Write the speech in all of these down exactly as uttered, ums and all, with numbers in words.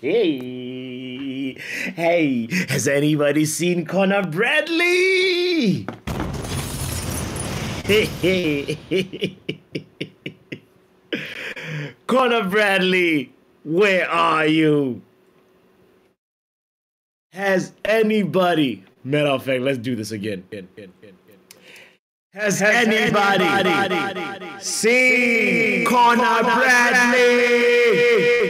Hey, hey, has anybody seen Conor Bradley? Conor Bradley, where are you? Has anybody, matter of fact, let's do this again. In, in, in, in. Has, has anybody, anybody, anybody seen, seen Conor, Conor Bradley? Bradley?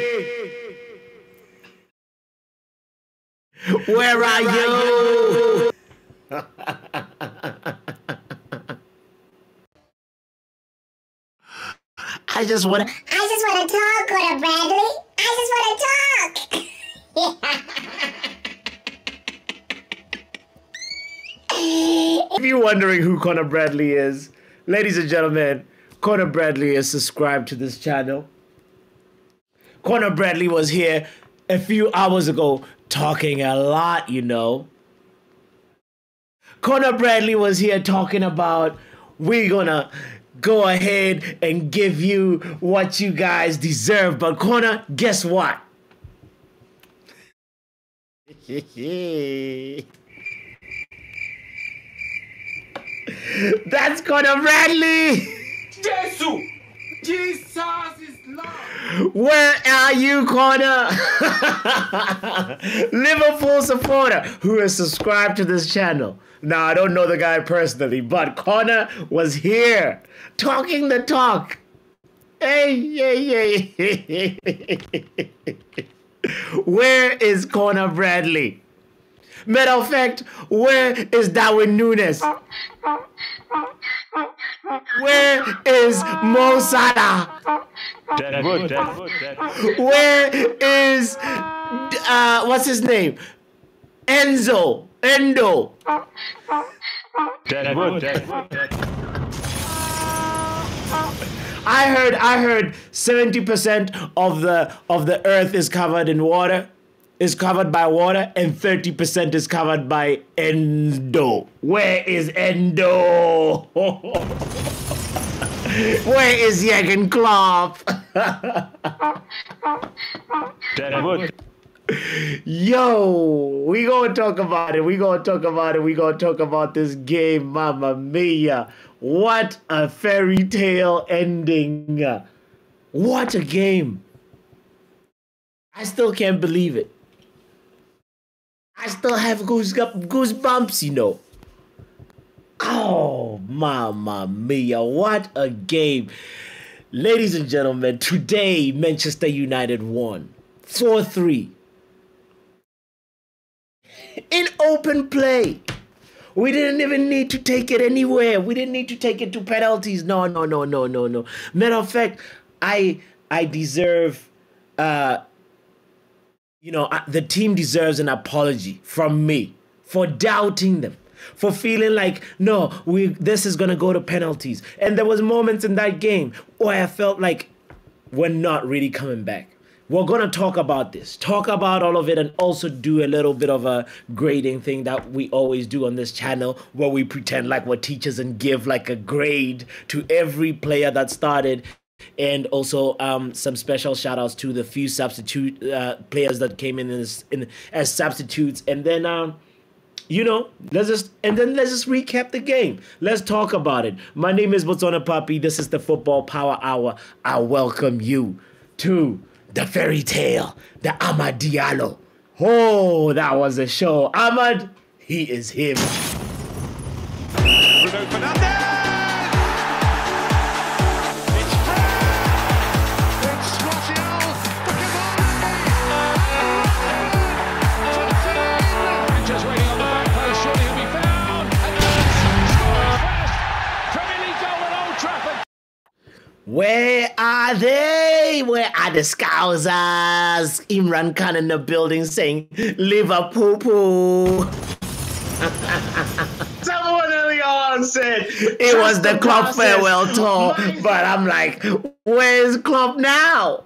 Where are you? I just want to. I just want to talk, Conor Bradley. I just want to talk. If you're wondering who Conor Bradley is, ladies and gentlemen, Conor Bradley is subscribed to this channel. Conor Bradley was here a few hours ago talking a lot, you know. Conor Bradley was here talking about we're gonna go ahead and give you what you guys deserve. But Conor, guess what? That's Conor Bradley! Jesus! Jesus is Lord! Where are you, Conor? Liverpool supporter who is subscribed to this channel. Now, I don't know the guy personally, but Conor was here talking the talk. Hey, hey, hey. Where is Conor Bradley? Matter of fact, where is Darwin Nunes? Where is Mo Salah? Dead wood, dead wood, dead wood. Where is, uh, what's his name? Enzo, Endo. Dead wood, dead wood, dead wood. I heard, I heard seventy percent of the, of the earth is covered in water. Is covered by water and thirty percent is covered by Endo. Where is Endo? Where is Jürgen Klopp? Yo, we gonna talk about it. We gonna talk about it. We gonna talk about this game, Mamma Mia. What a fairy tale ending. What a game. I still can't believe it. I still have goose goosebumps, you know. Oh, Mamma Mia, what a game. Ladies and gentlemen, today, Manchester United won. four three. In open play. We didn't even need to take it anywhere. We didn't need to take it to penalties. No, no, no, no, no, no. Matter of fact, I, I deserve... Uh, You know, the team deserves an apology from me for doubting them, for feeling like, no, we this is going to go to penalties. And there was moments in that game where I felt like we're not really coming back. We're going to talk about this, talk about all of it, and also do a little bit of a grading thing that we always do on this channel where we pretend like we're teachers and give like a grade to every player that started. And also um, some special shout outs to the few substitute uh, players that came in as, in as substitutes. And then, um, you know, let's just and then let's just recap the game. Let's talk about it. My name is Botswana Papi. This is the Football Power Hour. I welcome you to the fairy tale, the Amad Diallo. Oh, that was a show. Amad, he is him. Where are they? Where are the Scousers? Imran Khan in the building saying, Liverpool poo. Someone earlier on said, it was the Klopp farewell tour. But I'm like, where is Klopp now?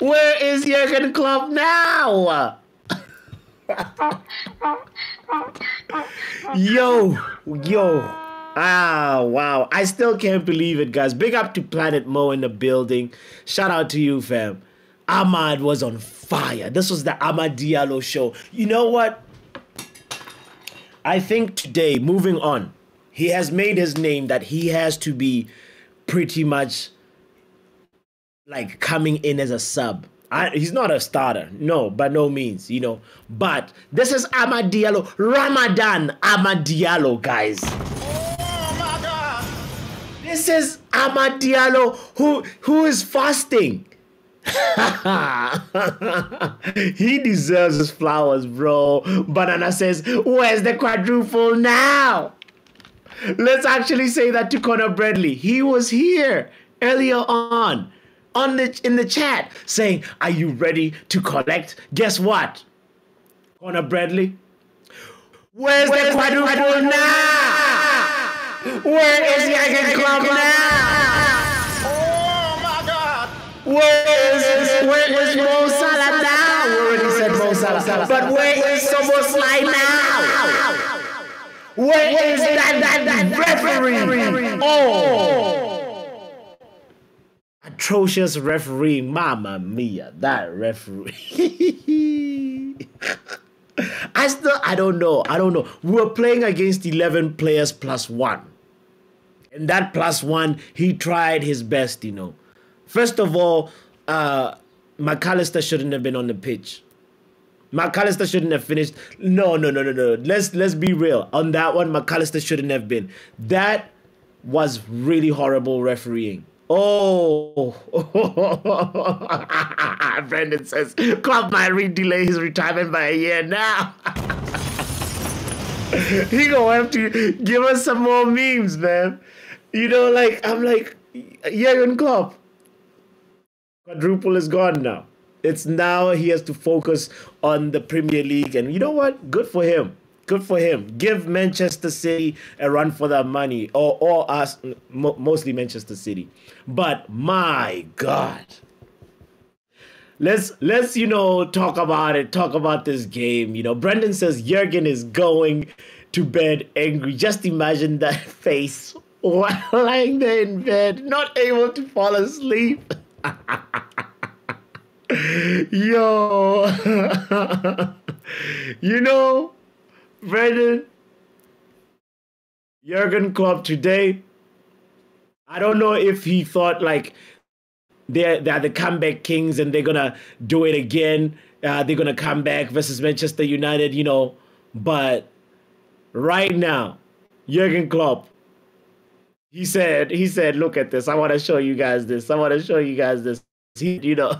Where is Jürgen Klopp now? yo, yo. Ah, wow. I still can't believe it, guys. Big up to Planet Mo in the building. Shout out to you, fam. Amad was on fire. This was the Amad Diallo show. You know what? I think today, moving on, he has made his name that he has to be pretty much like coming in as a sub. I, he's not a starter. No, by no means, you know. But this is Amad Diallo. Ramadan Amad Diallo, guys. Oh, my God. This is Amad Diallo who, who is fasting. He deserves his flowers, bro. Banana says, where's the quadruple now? Let's actually say that to Conor Bradley. He was here earlier on, on the in the chat, saying, are you ready to collect? Guess what, Conor Bradley? Where's, where's the quadruple, the quadruple now? now? Where, Where is Jürgen Klopp now? now? Oh my God! Where? Where is Mo Salah now? We already said Mo Salah. But where is Superfly now? Where is that, that, that referee? Oh! Atrocious referee. Mamma mia. That referee. I still, I don't know. I don't know. We were playing against eleven players plus one. And that plus one, he tried his best, you know. First of all, uh... McAllister shouldn't have been on the pitch. McAllister shouldn't have finished. No, no, no, no, no. Let's let's be real. On that one, McAllister shouldn't have been. That was really horrible refereeing. Oh. Brendan says, Klopp might re-delay his retirement by a year now. He gonna have to give us some more memes, man. You know, like, I'm like, Jürgen Klopp. Quadruple is gone now. It's now he has to focus on the Premier League. And you know what? Good for him. Good for him. Give Manchester City a run for their money. Or, or us, mostly Manchester City. But my God. Let's, let's, you know, talk about it. Talk about this game. You know, Brendan says Jürgen is going to bed angry. Just imagine that face while lying there in bed, not able to fall asleep. Yo. You know, Brendan, Jürgen Klopp today, I don't know if he thought like they're, they're the comeback kings and they're going to do it again. Uh, they're going to come back versus Manchester United, you know. But right now, Jürgen Klopp, He said, he said, look at this. I want to show you guys this. I want to show you guys this. He, you know,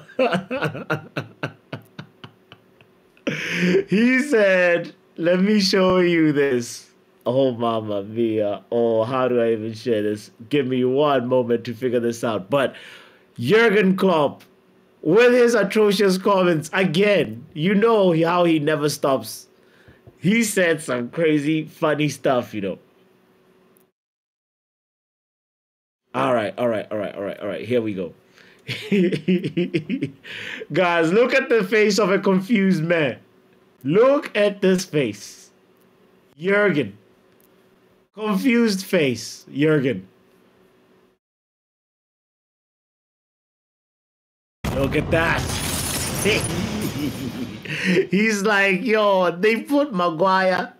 he said, let me show you this. Oh, mama mia. Oh, how do I even share this? Give me one moment to figure this out. But Jürgen Klopp, with his atrocious comments, again, you know how he never stops. He said some crazy, funny stuff, you know. All right, all right, all right, all right, all right. Here we go. Guys, look at the face of a confused man. Look at this face. Jürgen. Confused face, Jürgen. Look at that. He's like, yo, they put Maguire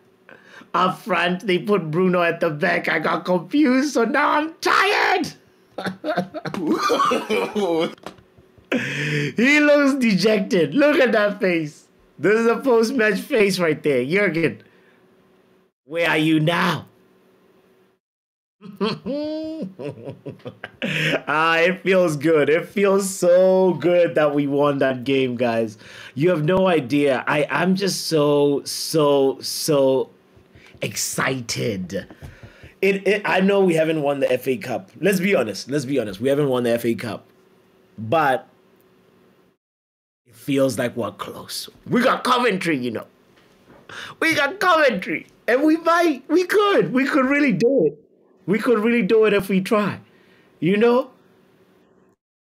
up front. They put Bruno at the back. I got confused, so now I'm tired. He looks dejected. Look at that face. This is a post-match face right there. Jürgen, where are you now? Ah, it feels good. It feels so good that we won that game, guys. You have no idea. I, I'm just so, so, so... excited. It, it I know we haven't won the F A Cup. Let's be honest. Let's be honest. We haven't won the F A Cup. But it feels like we're close. We got Coventry, you know. We got Coventry. And we might. We could. We could really do it. We could really do it if we try. You know?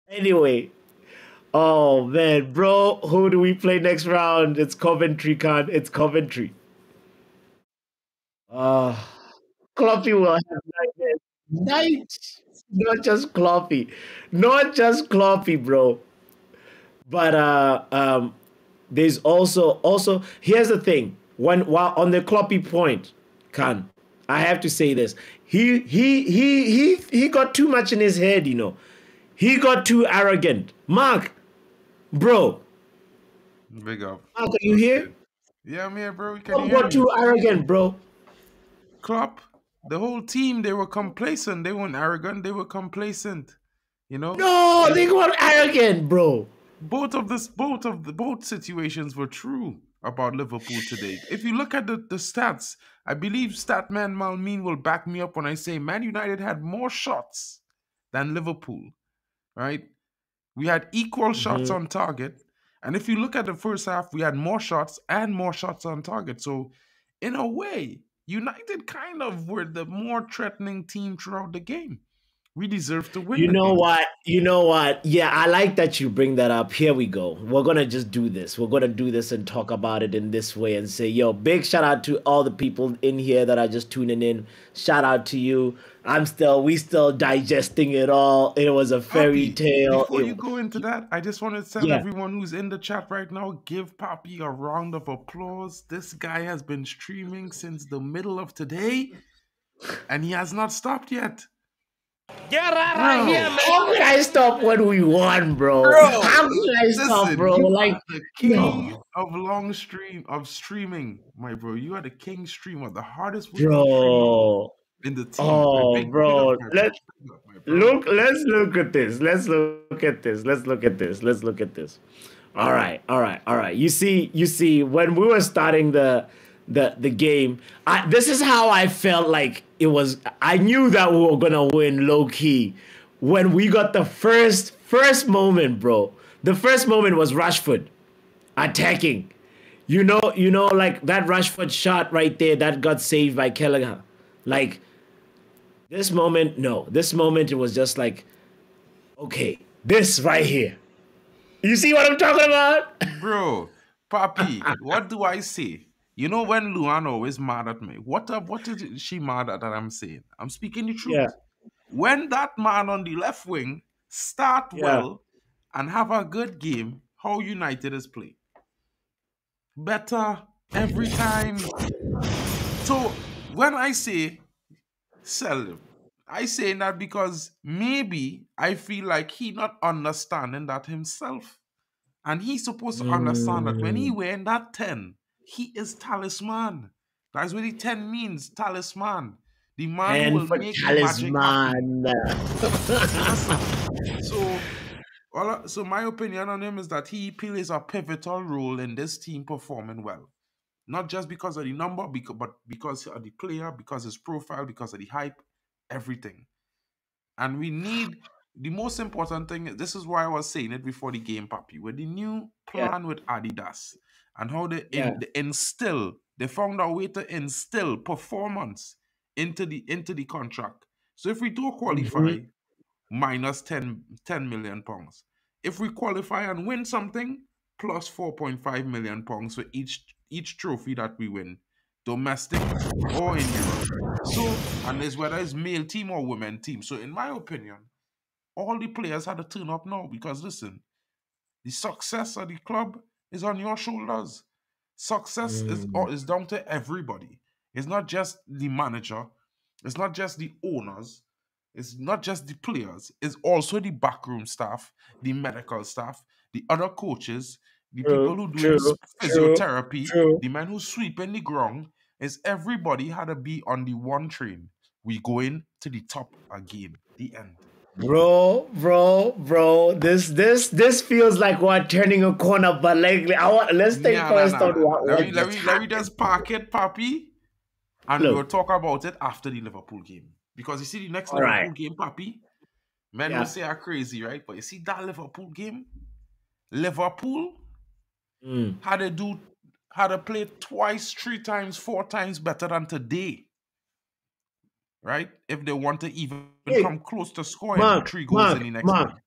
Anyway. Oh, man. Bro, who do we play next round? It's Coventry, Khan. It's Coventry. Uh, Kloppy will have nightmares. Night. Not just Kloppy. Not just Kloppy, bro. But uh, um, there's also, also, here's the thing. When, while on the Kloppy point, Khan, I have to say this. He, he, he, he, he got too much in his head, you know. He got too arrogant. Mark, bro. Big up. Mark, are you here? Yeah, I'm here, bro. We can Klopp hear got you. Too arrogant, bro. Klopp, the whole team, they were complacent. They weren't arrogant. They were complacent. You know? No, they were arrogant, bro. Both of this, both of the both situations were true about Liverpool today. If you look at the, the stats, I believe Statman Malmin will back me up when I say Man United had more shots than Liverpool, right? We had equal mm-hmm. shots on target. And if you look at the first half, we had more shots and more shots on target. So in a way, United kind of were the more threatening team throughout the game. We deserve to win. You know game. What? You know what? Yeah, I like that you bring that up. Here we go. We're going to just do this. We're going to do this and talk about it in this way and say, yo, big shout out to all the people in here that are just tuning in. Shout out to you. I'm still, we still digesting it all. It was a fairy Papi, tale. Before it, you go into that, I just want to tell yeah. everyone who's in the chat right now, give Papi a round of applause. This guy has been streaming since the middle of today and he has not stopped yet. Get out bro. Right here, man. How can I stop when we won, bro? bro How can I listen, stop, bro? You like the king no. of long stream of streaming, my bro. You are the king streamer, the hardest bro in the team. Oh, big, bro. Big let's big up, bro. look. Let's look at this. Let's look at this. Let's look at this. Let's look at this. All right, all right, all right. You see, you see. When we were starting the the the game, I, this is how I felt like. It was, I knew that we were going to win low key when we got the first, first moment, bro. The first moment was Rashford attacking. You know, you know, like that Rashford shot right there that got saved by Kelleher. Like this moment, no, this moment, it was just like, okay, this right here. You see what I'm talking about? Bro, Papi, what do I see? You know when Luana always mad at me, what up, what is she mad at that I'm saying? I'm speaking the truth. Yeah. When that man on the left wing start yeah. well and have a good game, how United is playing. Better every time. So when I say sell him, I say that because maybe I feel like he not understanding that himself. And he's supposed to mm. understand that when he wearing that ten, he is talisman. That's what the ten means, talisman. The man will make talisman. Magic. so, well, so my opinion on him is that he plays a pivotal role in this team performing well. Not just because of the number, but because of the player, because of his profile, because of the hype, everything. And we need, the most important thing, this is why I was saying it before the game, Papi, with the new plan yeah. with Adidas. And how they, yeah. in, they instill, they found a way to instill performance into the into the contract. So if we do qualify, mm-hmm. minus ten, ten million pounds. If we qualify and win something, plus four point five million pounds for each each trophy that we win, domestic or in Europe. So, and it's whether it's male team or women team. So in my opinion, all the players had to turn up now because listen, the success of the club is on your shoulders. Success mm. is, is down to everybody. It's not just the manager. It's not just the owners. It's not just the players. It's also the backroom staff, the medical staff, the other coaches, the true, people who do true, physiotherapy, true. the men who sweep in the ground. It's everybody had to be on the one train. We going to the top again. The end. Bro, bro, bro, this this this feels like we're turning a corner, but like I want, let's take nah, first nah, nah, on nah. what, let, me, let, me, let me just park it, Papi, and Look. we'll talk about it after the Liverpool game. Because you see the next All Liverpool right. game, Papi, men yeah. will say are crazy, right? But you see that Liverpool game, Liverpool mm. had to do had to play twice, three times, four times better than today. Right? If they want to even hey, come close to scoring Mark, three goals Mark, in the next Mark, game.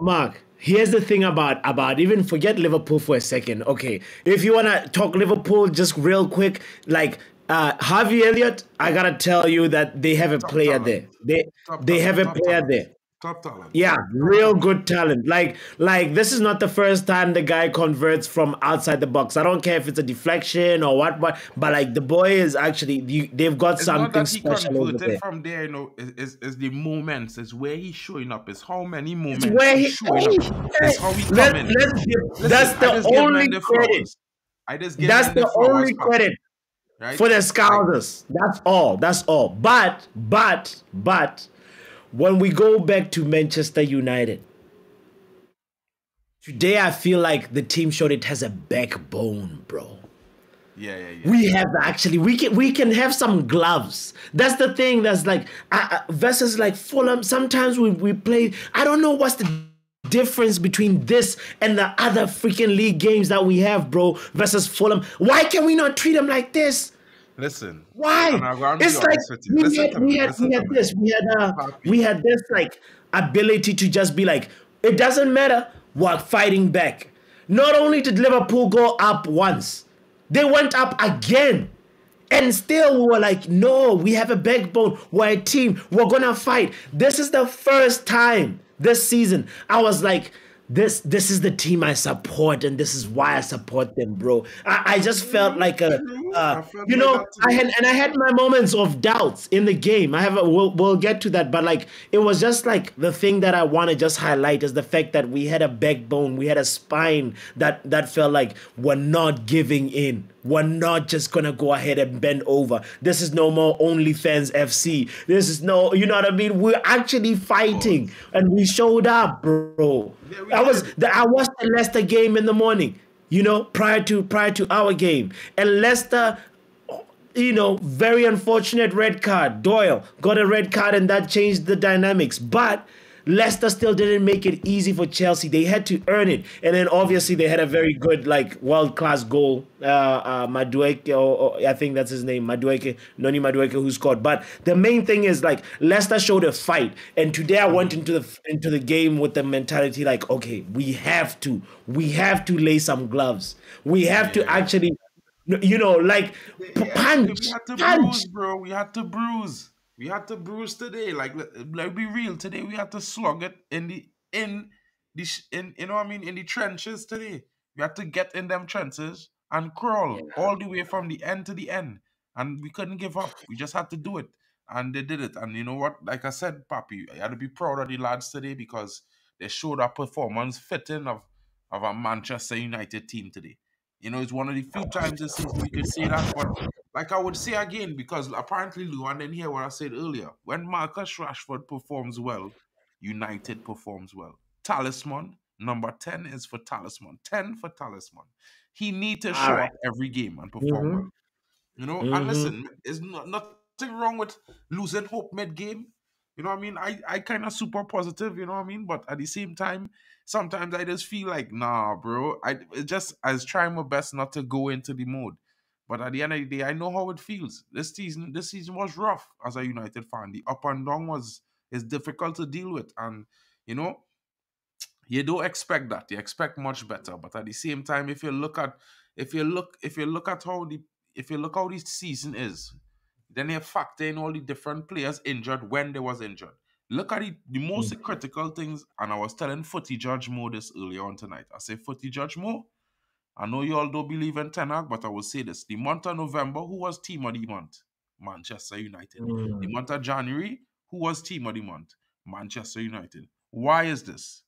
Mark, here's the thing about, about even forget Liverpool for a second. Okay, if you want to talk Liverpool just real quick, like uh, Harvey Elliott, I got to tell you that they have a top player talent. there. They, top they top have top a player top. there. Top talent. Yeah, real good talent. Like, like this is not the first time the guy converts from outside the box. I don't care if it's a deflection or what, but, but like the boy is actually, they've got it's something special over there. From there, you know, is is the moments, is where he's showing up, is how many moments it's where he's showing he, up, is how he let, coming. Let's give, Listen, that's the only the credit. I just give that's the, the only credit. Right? For the Scousers, that's all. That's all. But, but, but, when we go back to Manchester United, today I feel like the team showed it has a backbone, bro. Yeah, yeah, yeah. We have actually, we can we can have some gloves. That's the thing that's like, uh, versus like Fulham, sometimes we, we play, I don't know what's the difference between this and the other freaking league games that we have, bro, versus Fulham. Why can we not treat them like this? Listen. Why? It's like we had, we, had, we had this. We had, uh, we had this like ability to just be like, it doesn't matter. We're fighting back. Not only did Liverpool go up once, they went up again. And still we were like, no, we have a backbone. We're a team. We're going to fight. This is the first time this season I was like, This this is the team I support, and this is why I support them, bro. I, I just felt like a, uh, you know, I had and I had my moments of doubts in the game. I have a, we'll we'll get to that, but like it was just like the thing that I want to just highlight is the fact that we had a backbone, we had a spine that that felt like we're not giving in. We're not just gonna go ahead and bend over. This is no more OnlyFans F C. This is no, you know what I mean? We're actually fighting, and we showed up, bro. I was, the, I watched the Leicester game in the morning, you know, prior to prior to our game, and Leicester, you know, very unfortunate red card. Doyle got a red card, and that changed the dynamics, but Leicester still didn't make it easy for Chelsea. They had to earn it. And then obviously they had a very good, like, world-class goal. Uh, uh, Madueke, or, or, I think that's his name, Madueke, Noni Madueke, who scored. But the main thing is, like, Leicester showed a fight. And today I went into the, into the game with the mentality, like, okay, we have to. We have to lay some gloves. We have to actually, you know, like, punch. We had to bruise, bro. We had to bruise. We had to bruise today, like let's be real. Today we had to slug it in the in the in you know what I mean in the trenches today. We had to get in them trenches and crawl all the way from the end to the end, and we couldn't give up. We just had to do it, and they did it. And you know what? Like I said, Papi, I had to be proud of the lads today because they showed a performance fitting of of a Manchester United team today. You know, it's one of the few times this season we could say that. But like I would say again, because apparently, Lou, and then hear what I said earlier, when Marcus Rashford performs well, United performs well. Talisman, number ten is for Talisman. ten for Talisman. He needs to show up every game and perform mm-hmm. well. You know, mm-hmm. and listen, there's not, nothing wrong with losing hope mid-game. You know what I mean? I, I kind of super positive, you know what I mean? But at the same time, sometimes I just feel like, nah, bro. I it just I was trying my best not to go into the mode. But at the end of the day, I know how it feels. This season, this season was rough as a United fan. The up and down was is difficult to deal with. And, you know, you don't expect that. You expect much better. But at the same time, if you look at if you look if you look at how the if you look how this season is, then they factor in all the different players injured when they was injured. Look at it, the most mm-hmm. critical things, and I was telling Footy Judge Mo this earlier on tonight. I say, Footy Judge Mo, I know you all don't believe in Ten Hag, but I will say this. The month of November, who was team of the month? Manchester United. Mm-hmm. The month of January, who was team of the month? Manchester United. Why is this?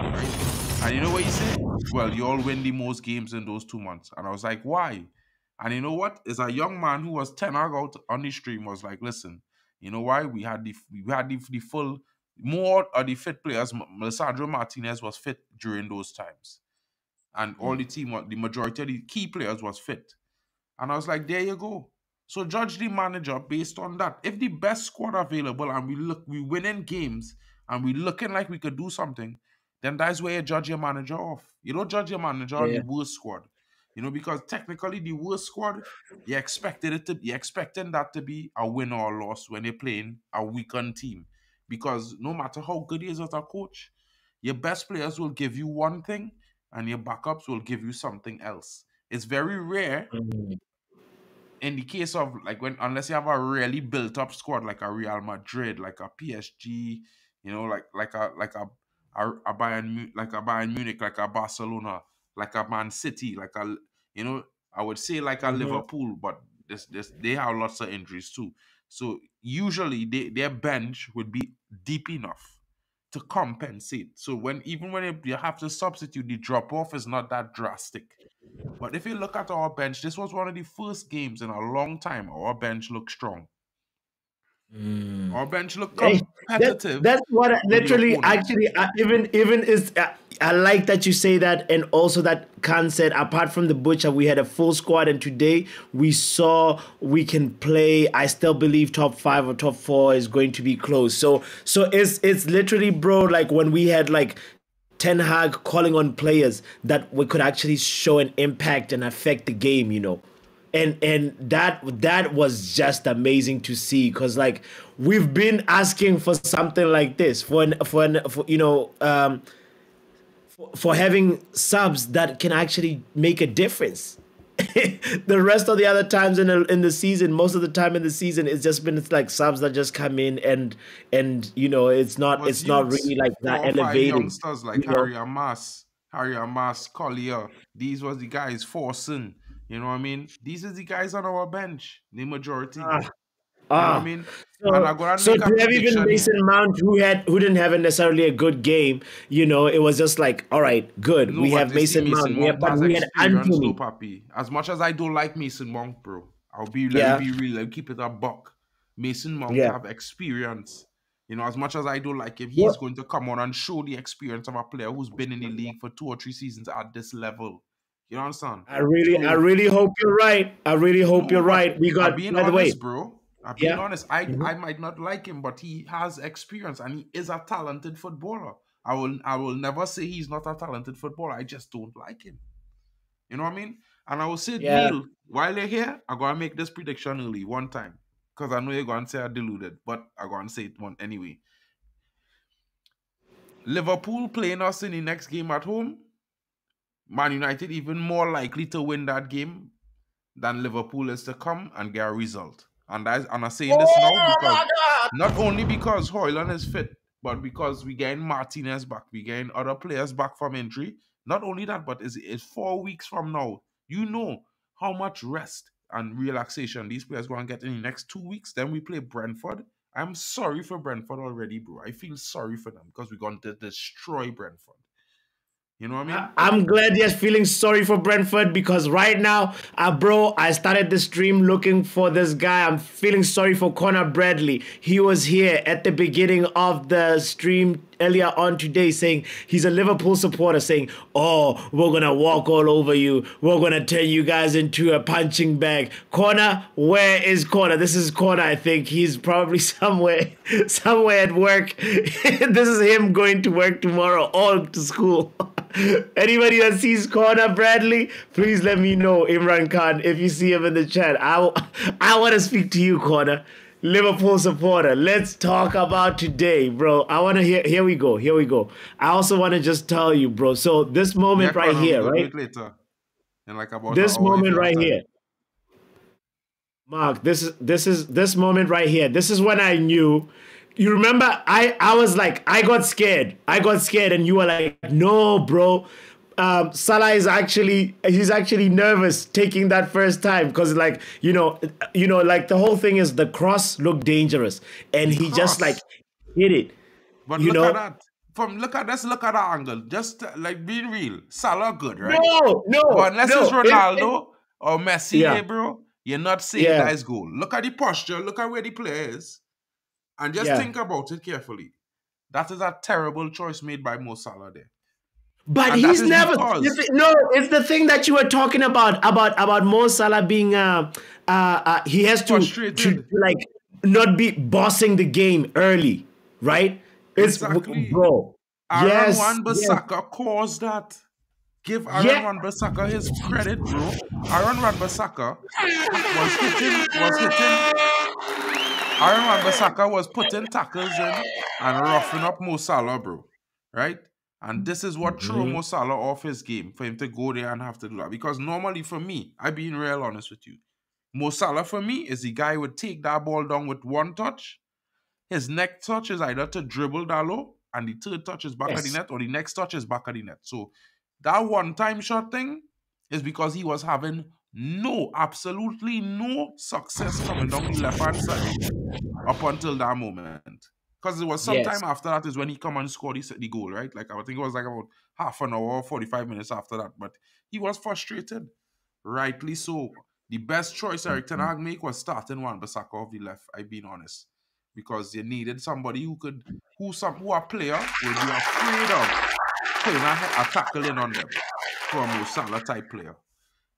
Right? And you know what you say? Well, you all win the most games in those two months. And I was like, why? And you know what? It's a young man who was Ten Hag out on the stream was like, listen, you know why? We had the we had the, the full, more of the fit players. Lisandro Martinez was fit during those times. And all the team, the majority of the key players was fit. And I was like, there you go. So judge the manager based on that. If the best squad available and we look, we winning games and we looking like we could do something, then that's where you judge your manager off. You don't judge your manager on yeah. the worst squad. You know, because technically the worst squad, you expected it to, you're expecting that to be a win or a loss when they're playing a weakened team. Because no matter how good he is as a coach, your best players will give you one thing and your backups will give you something else. It's very rare in the case of, like, when unless you have a really built-up squad like a Real Madrid, like a P S G, You know, like like a like a, a, a Bayern like a Bayern Munich, like a Barcelona, like a Man City, like a you know, I would say like a mm-hmm. Liverpool, but this this they have lots of injuries too. So usually they, their bench would be deep enough to compensate. So when even when you have to substitute, the drop off is not that drastic. But if you look at our bench, this was one of the first games in a long time our bench looked strong. Mm. Our bench looked competitive. That, that's what I, literally, actually, I, even even is. I, I like that you say that, and also that Khan said, apart from the butcher, we had a full squad, and today we saw we can play. I still believe top five or top four is going to be close. So, so it's it's literally, bro, like when we had like Ten Hag calling on players that we could actually show an impact and affect the game, you know. And and that that was just amazing to see, because like we've been asking for something like this for an, for, an, for you know um, for, for having subs that can actually make a difference. The rest of the other times in the, in the season, most of the time in the season, it's just been it's like subs that just come in and and you know it's not but it's youths, not really like that elevating. Youngsters like you Harry Amas, Harry Amas, Collier, these was the guys forcing. You know what I mean? These are the guys on our bench, the majority. Ah, you know ah, what I mean? So, and I got so to have even Mason Mount, who had who didn't have a necessarily a good game, you know, it was just like, all right, good. No, we have Mason, Mason Mount, we have, but we had Anthony. Though, Papi. As much as I don't like Mason Mount, bro, I'll be, yeah. be real, I'll keep it a buck. Mason Mount yeah. have experience. You know, as much as I don't like him, he's yeah. going to come on and show the experience of a player who's been in the league for two or three seasons at this level. You know what I'm saying? I really, so, I really hope you're right. I really hope no, you're right. We got, being by honest, the way, bro. I'm being yeah. honest. I, mm-hmm. I might not like him, but he has experience and he is a talented footballer. I will, I will never say he's not a talented footballer. I just don't like him. You know what I mean? And I will say, yeah. Neil, while you're here, I'm gonna make this prediction early one time because I know you're gonna say I deluded, but I'm gonna say it one anyway. Liverpool playing us in the next game at home. Man United even more likely to win that game than Liverpool is to come and get a result. And, I, and I'm saying this oh now because not only because Højlund is fit, but because we're getting Martinez back, we're getting other players back from injury. Not only that, but it's, it's four weeks from now. You know how much rest and relaxation these players going to get in the next two weeks. Then we play Brentford. I'm sorry for Brentford already, bro. I feel sorry for them because we're going to destroy Brentford. You know what I mean? I, I'm glad you're feeling sorry for Brentford because right now, uh, bro, I started the stream looking for this guy. I'm feeling sorry for Conor Bradley. He was here at the beginning of the stream earlier on today saying he's a Liverpool supporter saying, oh, we're going to walk all over you. We're going to turn you guys into a punching bag. Conor, where is Conor? This is Conor, I think. He's probably somewhere, somewhere at work. This is him going to work tomorrow or to school. Anybody that sees Conor Bradley, please let me know, Imran Khan, if you see him in the chat. I, I want to speak to you, Conor, Liverpool supporter. Let's talk about today, bro. I want to hear. Here we go. Here we go. I also want to just tell you, bro. So this moment yeah, right here, right? Later. And like about this moment right here. Mark, this is this is this moment right here. This is when I knew. You remember, I, I was like, I got scared. I got scared, and you were like, no, bro. Um, Salah is actually, he's actually nervous taking that first time because, like, you know, you know, like the whole thing is the cross looked dangerous, and he cross. just like hit it. But you look know? at that. From look at let's look at that angle. Just like being real, Salah good, right? No, no. But unless no. it's Ronaldo it, it, or Messi, yeah. hey, bro, you're not seeing yeah. that goal. Look at the posture. Look at where the player is. And just yeah. think about it carefully. That is a terrible choice made by Mo Salah there. But and he's never... Because... No, it's the thing that you were talking about, about, about Mo Salah being... Uh, uh, uh, he has to, to, to like not be bossing the game early, right? It's, exactly. Bro. Aaron yes, Wan-Bissaka yes. caused that. Give Aaron yeah. Wan-Bissaka his credit, bro. Aaron Wan-Bissaka was hitting... Was hitting Aaron Wan-Bissaka was putting tackles in and roughing up Mo Salah, bro. Right? And this is what threw mm-hmm. Mo Salah off his game, for him to go there and have to do that. Because normally for me, I'm being real honest with you, Mo Salah for me is the guy who would take that ball down with one touch, his neck touch is either to dribble Diallo and the third touch is back yes. of the net, or the next touch is back of the net. So that one-time shot thing is because he was having no, absolutely no success coming down the left-hand side up until that moment. Because it was sometime yes. after that is when he come and scored the, the goal, right? Like, I think it was like about half an hour, forty-five minutes after that. But he was frustrated, rightly so. The best choice Erik ten Hag make was starting Wan-Bissaka off the left, I've been honest. Because they needed somebody who could, who some who a player would be afraid of putting a, a tackle in on them for a Mo Salah type player.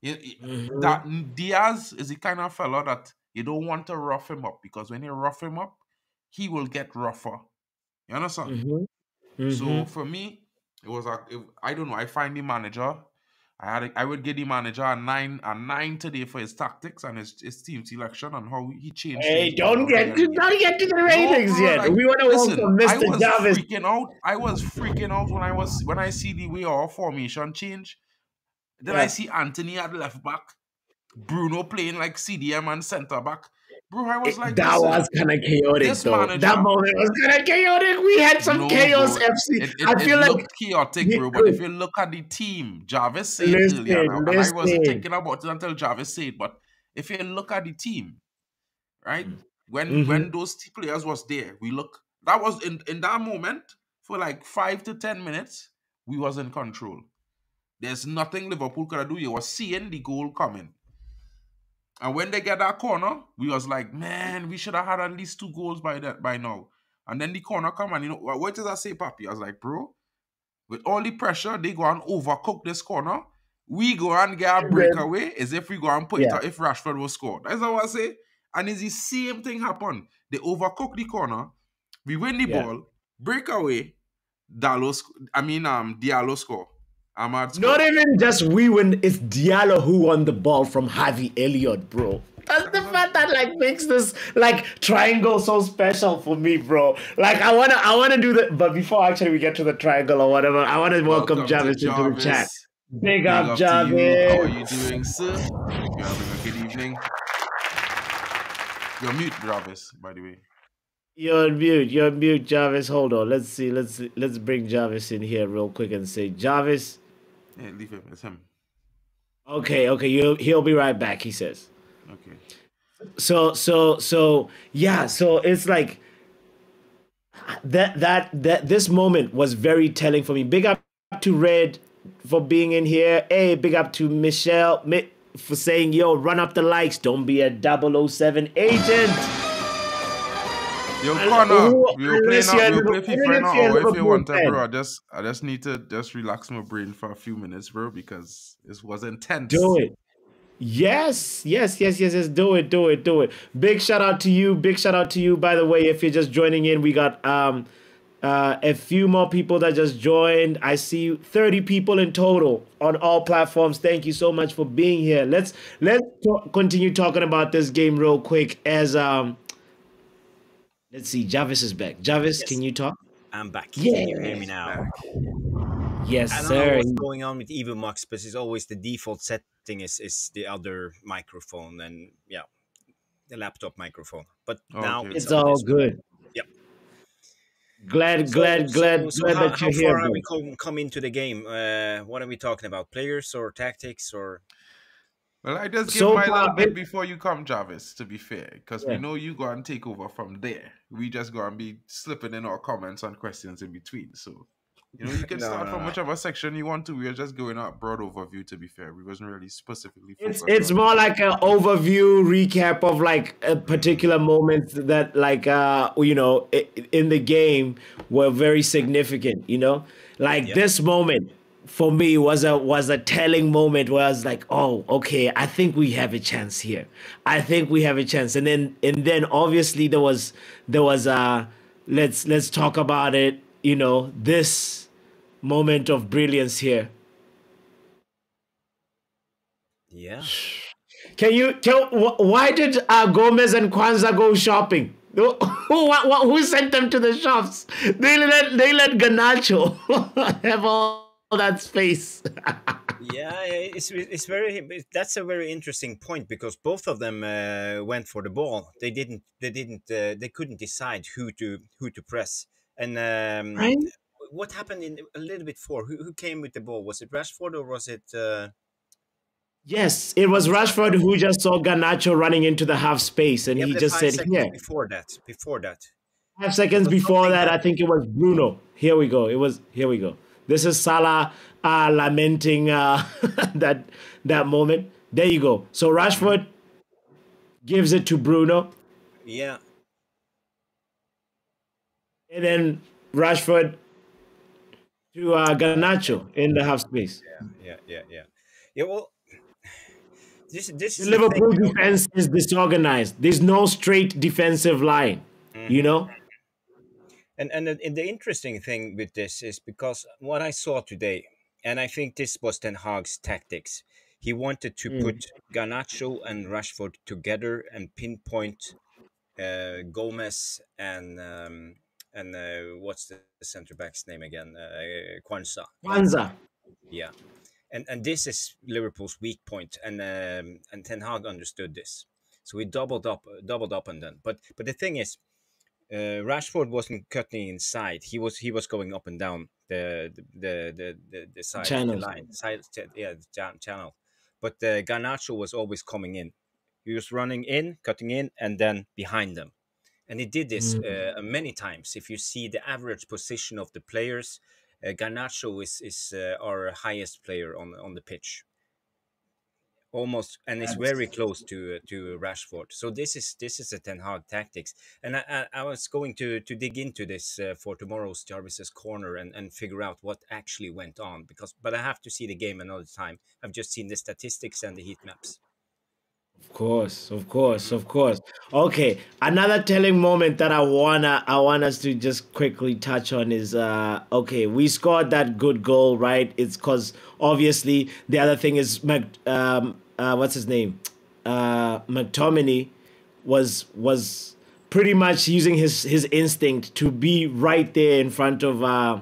It, it, mm-hmm. That Diaz is the kind of fella that you don't want to rough him up, because when you rough him up, he will get rougher. You understand? Mm-hmm. Mm-hmm. So for me, it was a, it, I don't know, I find the manager, I had a, I would give the manager a nine a nine today for his tactics and his, his team selection and how he changed. Hey, don't get to, don't get to the ratings no, yet. Like, we want to listen, welcome Mister I was Jarvis. Freaking out. I was freaking out when I was when I see the way our formation change. Then yeah. I see Anthony at left back, Bruno playing like C D M and centre back. Bro, I was like, that was kind of chaotic, though. Manager, that moment was kind of chaotic. We had some no, chaos, bro. F C. It, it, I feel it like looked chaotic, bro. But if you look at the team, Jarvis said listen, earlier, and I wasn't thinking about it until Jarvis said. But if you look at the team, right, mm. when mm-hmm. when those players was there, we look that was in in that moment for like five to ten minutes, we was in control. There's nothing Liverpool could do. You was seeing the goal coming. And when they get that corner, we was like, man, we should have had at least two goals by that by now. And then the corner come and, you know, what does that say, Papi? I was like, bro, with all the pressure, they go and overcook this corner. We go and get a breakaway as if we go and put yeah. it out if Rashford was scored. That's what I say. And it's the same thing happened. They overcook the corner. We win the yeah. ball. Breakaway. Diallo, I mean, um, Diallo score. Ahmad's Not goal. Even just we win, it's Diallo who won the ball from Harvey Elliott, bro. That's the fact that like makes this like triangle so special for me, bro. Like I wanna I wanna do the but before actually we get to the triangle or whatever, I wanna welcome, welcome Jarvis into Jarvis. the chat. Big, Big up, up Jarvis. You. How are you doing, sir? Hope you're having a good evening. You're mute, Jarvis, by the way. You're on mute, you're on mute, Jarvis. Hold on. Let's see, let's see. let's bring Jarvis in here real quick and say Jarvis. Yeah, leave him. It's him. Okay, okay. You he'll be right back. He says. Okay. So so so yeah. So it's like that that that this moment was very telling for me. Big up to Red for being in here. Hey, big up to Michelle for saying yo, run up the likes. Don't be a double oh seven agent. Yo, Connor, we'll play now. We'll play FIFA now, or if you want that, bro. I just, I just need to just relax my brain for a few minutes, bro, because it was intense. Do it. Yes, yes, yes, yes, yes. Do it, do it, do it. Big shout out to you. Big shout out to you. By the way, if you're just joining in, we got um, uh, a few more people that just joined. I see thirty people in total on all platforms. Thank you so much for being here. Let's let's talk, continue talking about this game real quick as um. Let's see, Jarvis is back. Jarvis, yes. Can you talk? I'm back. Yes. Can you hear me now? Yes, sir. I don't sir. know what's going on with EvoMux, but it's always the default setting is, is the other microphone and, yeah, the laptop microphone. But oh, now okay. it's, it's all good. One. Yep. Glad, so, glad, so, glad, so glad how, that you're here. How far here, are we come, come into the game? Uh, what are we talking about? Players or tactics or... Well, I just give so my little bit before you come, Jarvis, to be fair, because yeah. we know you go and take over from there. We just go and be slipping in our comments and questions in between. So, you know, you can no, start no, from no. whichever section you want to. We are just going out broad overview, to be fair. We wasn't really specifically focused. It's, it's more like an overview recap of like a particular moment that like, uh, you know, in the game were very significant, you know, like yeah. this moment. For me was a was a telling moment where I was like, oh, okay, I think we have a chance here. I think we have a chance. And then and then obviously there was there was a let's let's talk about it, you know, this moment of brilliance here. Yeah. Can you tell why did uh, Gomez and Kwanzaa go shopping? Who, who, who sent them to the shops? They let they let Ganacho have all that space. Yeah, it's it's very that's a very interesting point, because both of them uh, went for the ball. They didn't they didn't uh, they couldn't decide who to who to press. And um, right? What happened in a little bit before? Who, who came with the ball? Was it Rashford or was it? Uh... Yes, it was Rashford who just saw Garnacho running into the half space, and yeah, he just said, "Here." Before that, before that, five seconds before that, I think it was Bruno. Here we go. It was here we go. This is Salah uh, lamenting uh, that that moment. There you go. So Rashford gives it to Bruno. Yeah. And then Rashford to uh, Garnacho in the half space. Yeah, yeah, yeah, yeah. Yeah. Well, this this the Liverpool thing, defense is disorganized. There's no straight defensive line. Mm-hmm. You know. And, and and the interesting thing with this is because what I saw today, and I think this was Ten Hag's tactics, he wanted to mm. put Garnacho and Rashford together and pinpoint uh, Gomez and um, and uh, what's the centre back's name again? Uh, Kwanzaa. Kwanzaa. Yeah, and and this is Liverpool's weak point, and um, and Ten Hag understood this, so he doubled up, doubled up, and then. But but the thing is. Uh, Rashford wasn't cutting inside. He was he was going up and down the the the the, the, the side channel. The line, side, yeah, the channel. But uh, Garnacho was always coming in. He was running in, cutting in, and then behind them. And he did this mm. uh, many times. If you see the average position of the players, uh, Garnacho is is uh, our highest player on on the pitch. Almost, and it's very close to to Rashford. So this is this is a Ten Hag tactics, and I, I, I was going to to dig into this uh, for tomorrow's Jarvis's corner and and figure out what actually went on, because but I have to see the game another time. I've just seen the statistics and the heat maps. Of course, of course, of course. Okay, another telling moment that I wanna I want us to just quickly touch on is uh okay, we scored that good goal, right? It's because obviously the other thing is Mac. Um, Uh, what's his name? Uh, McTominay was was pretty much using his his instinct to be right there in front of. Uh,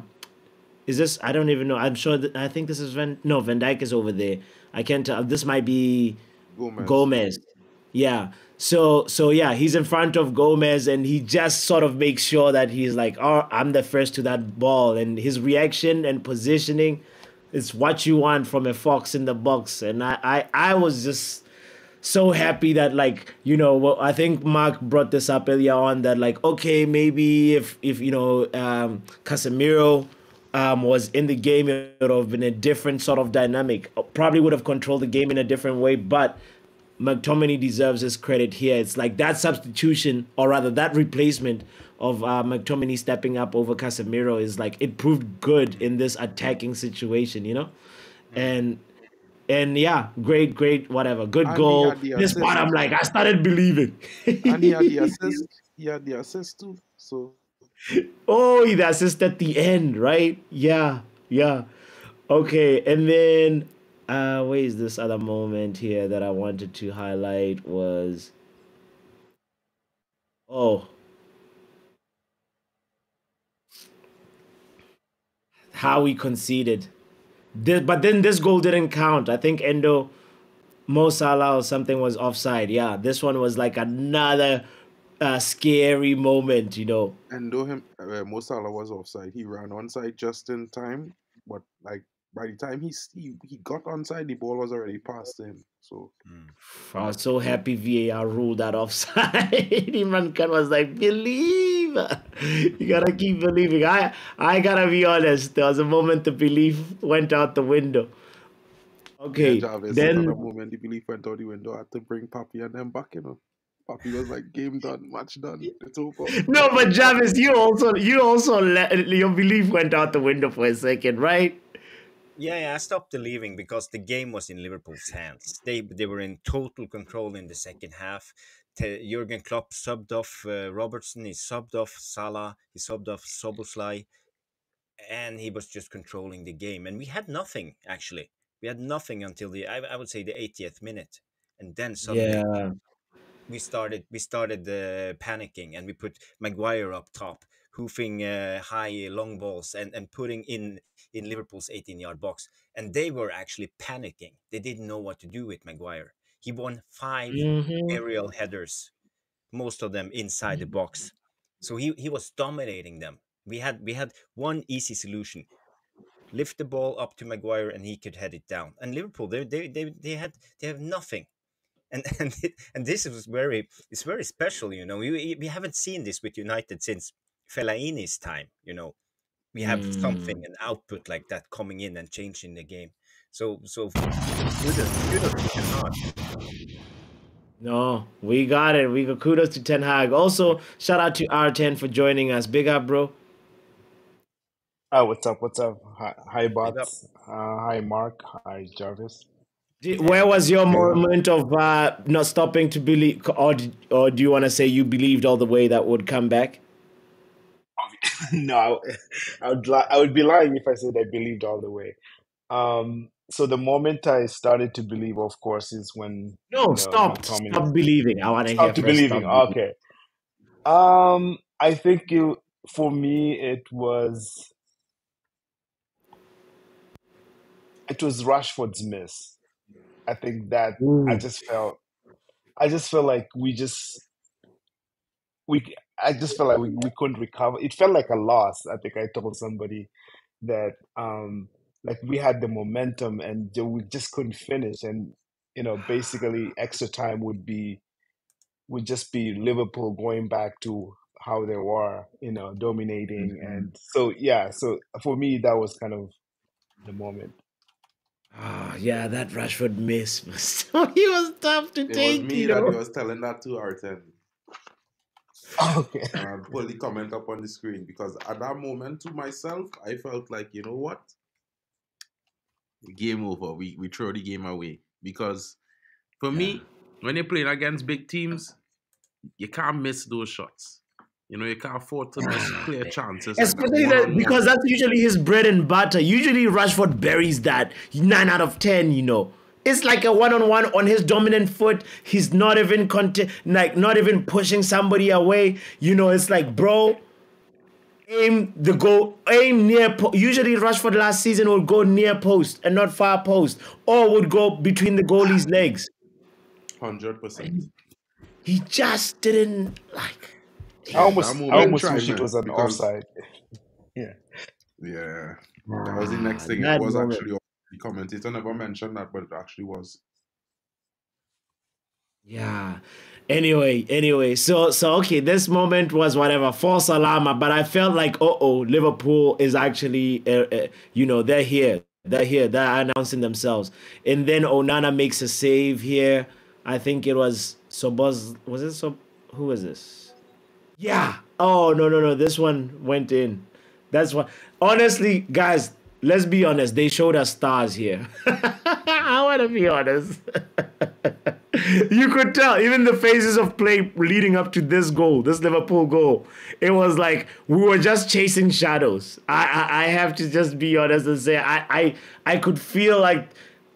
is this? I don't even know. I'm sure. That, I think this is Van. No, Van Dijk is over there. I can't tell. This might be Gomez. Gomez. Yeah. So so yeah, he's in front of Gomez, and he just sort of makes sure that he's like, oh, I'm the first to that ball, and his reaction and positioning. It's what you want from a fox in the box. And I, I, I was just so happy that, like, you know, well, I think Mark brought this up earlier on that, like, okay, maybe if, if you know, um, Casemiro um, was in the game, it would have been a different sort of dynamic. Probably would have controlled the game in a different way, but McTominay deserves his credit here. It's like that substitution, or rather that replacement of uh, McTominay stepping up over Casemiro is like, it proved good in this attacking situation, you know? And, and yeah, great, great, whatever. Good and goal. This part, I'm like, I started believing. And he had the assist. He had the assist too, so. Oh, the assist at the end, right? Yeah, yeah. Okay, and then, uh, where is this other moment here that I wanted to highlight was, oh, how we conceded. This, but then this goal didn't count. I think Endo, Mo Salah or something was offside. Yeah, this one was like another uh, scary moment, you know. Endo, him, uh, Mo Salah was offside. He ran onside just in time. But like by the time he he, he got onside, the ball was already past him. So mm. I was so happy V A R ruled that offside. Imran Khan was like, believe. You gotta keep believing. I I gotta be honest. There was a moment the belief went out the window. Okay. Yeah, Jarvis, then the moment the belief went out the window, I had to bring Papi and them back, you know. Papi was like, game done, match done. It's over. No, but Jarvis, you also you also let, your belief went out the window for a second, right? Yeah, yeah, I stopped believing because the game was in Liverpool's hands. They they were in total control in the second half. Te Jürgen Klopp subbed off uh, Robertson, he subbed off Salah, he subbed off Soboslai, and he was just controlling the game. And we had nothing, actually. We had nothing until the, I, I would say, the eightieth minute. And then suddenly yeah. we started we started uh, panicking, and we put Maguire up top, hoofing uh, high long balls and, and putting in, in Liverpool's eighteen-yard box. And they were actually panicking. They didn't know what to do with Maguire. He won five mm-hmm. aerial headers, most of them inside the box. So he, he was dominating them. We had we had one easy solution. Lift the ball up to Maguire and he could head it down. And Liverpool, they they they, they had they have nothing. And and it, and this is very it's very special, you know. We we haven't seen this with United since Fellaini's time, you know. We have mm. something, an output like that coming in and changing the game. So so kudos, kudos. No, we got it. We got kudos to Ten Hag. Also, shout out to R ten for joining us. Big up, bro. Oh, what's up? What's up? Hi, hi bots. Uh, hi, Mark. Hi, Jarvis. Did, where was your moment of uh, not stopping to believe, or, or do you want to say you believed all the way that would come back? No, I, I would li I would be lying if I said I believed all the way. Um, so the moment I started to believe, of course, is when no you know, stop stop believing. I want to hear. Stop to believing. Stop okay. Um, I think you. For me, it was it was Rashford's miss. I think that Ooh. I just felt, I just felt like we just we I just felt like we, we couldn't recover. It felt like a loss. I think I told somebody that um, like we had the momentum and we just couldn't finish. And you know, basically, extra time would be would just be Liverpool going back to how they were, you know, dominating. Mm-hmm. And so, yeah, so for me, that was kind of the moment. Ah, yeah, that Rashford miss. So he was tough to it take. It was me you that know? He was telling that to R ten. Okay. And I'll pull the comment up on the screen because at that moment to myself, I felt like, you know what? Game over. We, we throw the game away. Because for yeah. me, when you're playing against big teams, you can't miss those shots. You know, you can't afford to miss clear chances. Especially like that, because that's usually his bread and butter. Usually Rashford buries that nine out of ten, you know. It's like a one-on-one -on, -one on his dominant foot. He's not even content, like not even pushing somebody away. You know, it's like, bro, aim the goal, aim near post. Usually Rashford last season would go near post and not far post, or would go between the goalie's legs. one hundred percent. He just didn't like... I almost, I almost wish it was an offside. Yeah. Yeah. That was the next thing. It was actually the commentator never mentioned that, but it actually was. Yeah. Anyway, anyway. So, so okay, this moment was whatever, false alarm, but I felt like, uh-oh, Liverpool is actually, uh, uh, you know, they're here. They're here. They're announcing themselves. And then Onana makes a save here. I think it was Soboz. Was it Sob? Who was this? Yeah. Oh, no, no, no. This one went in. That's what. Honestly, guys, let's be honest. They showed us stars here. I want to be honest. You could tell even the phases of play leading up to this goal, this Liverpool goal. It was like we were just chasing shadows. I, I, I have to just be honest and say I, I, I could feel like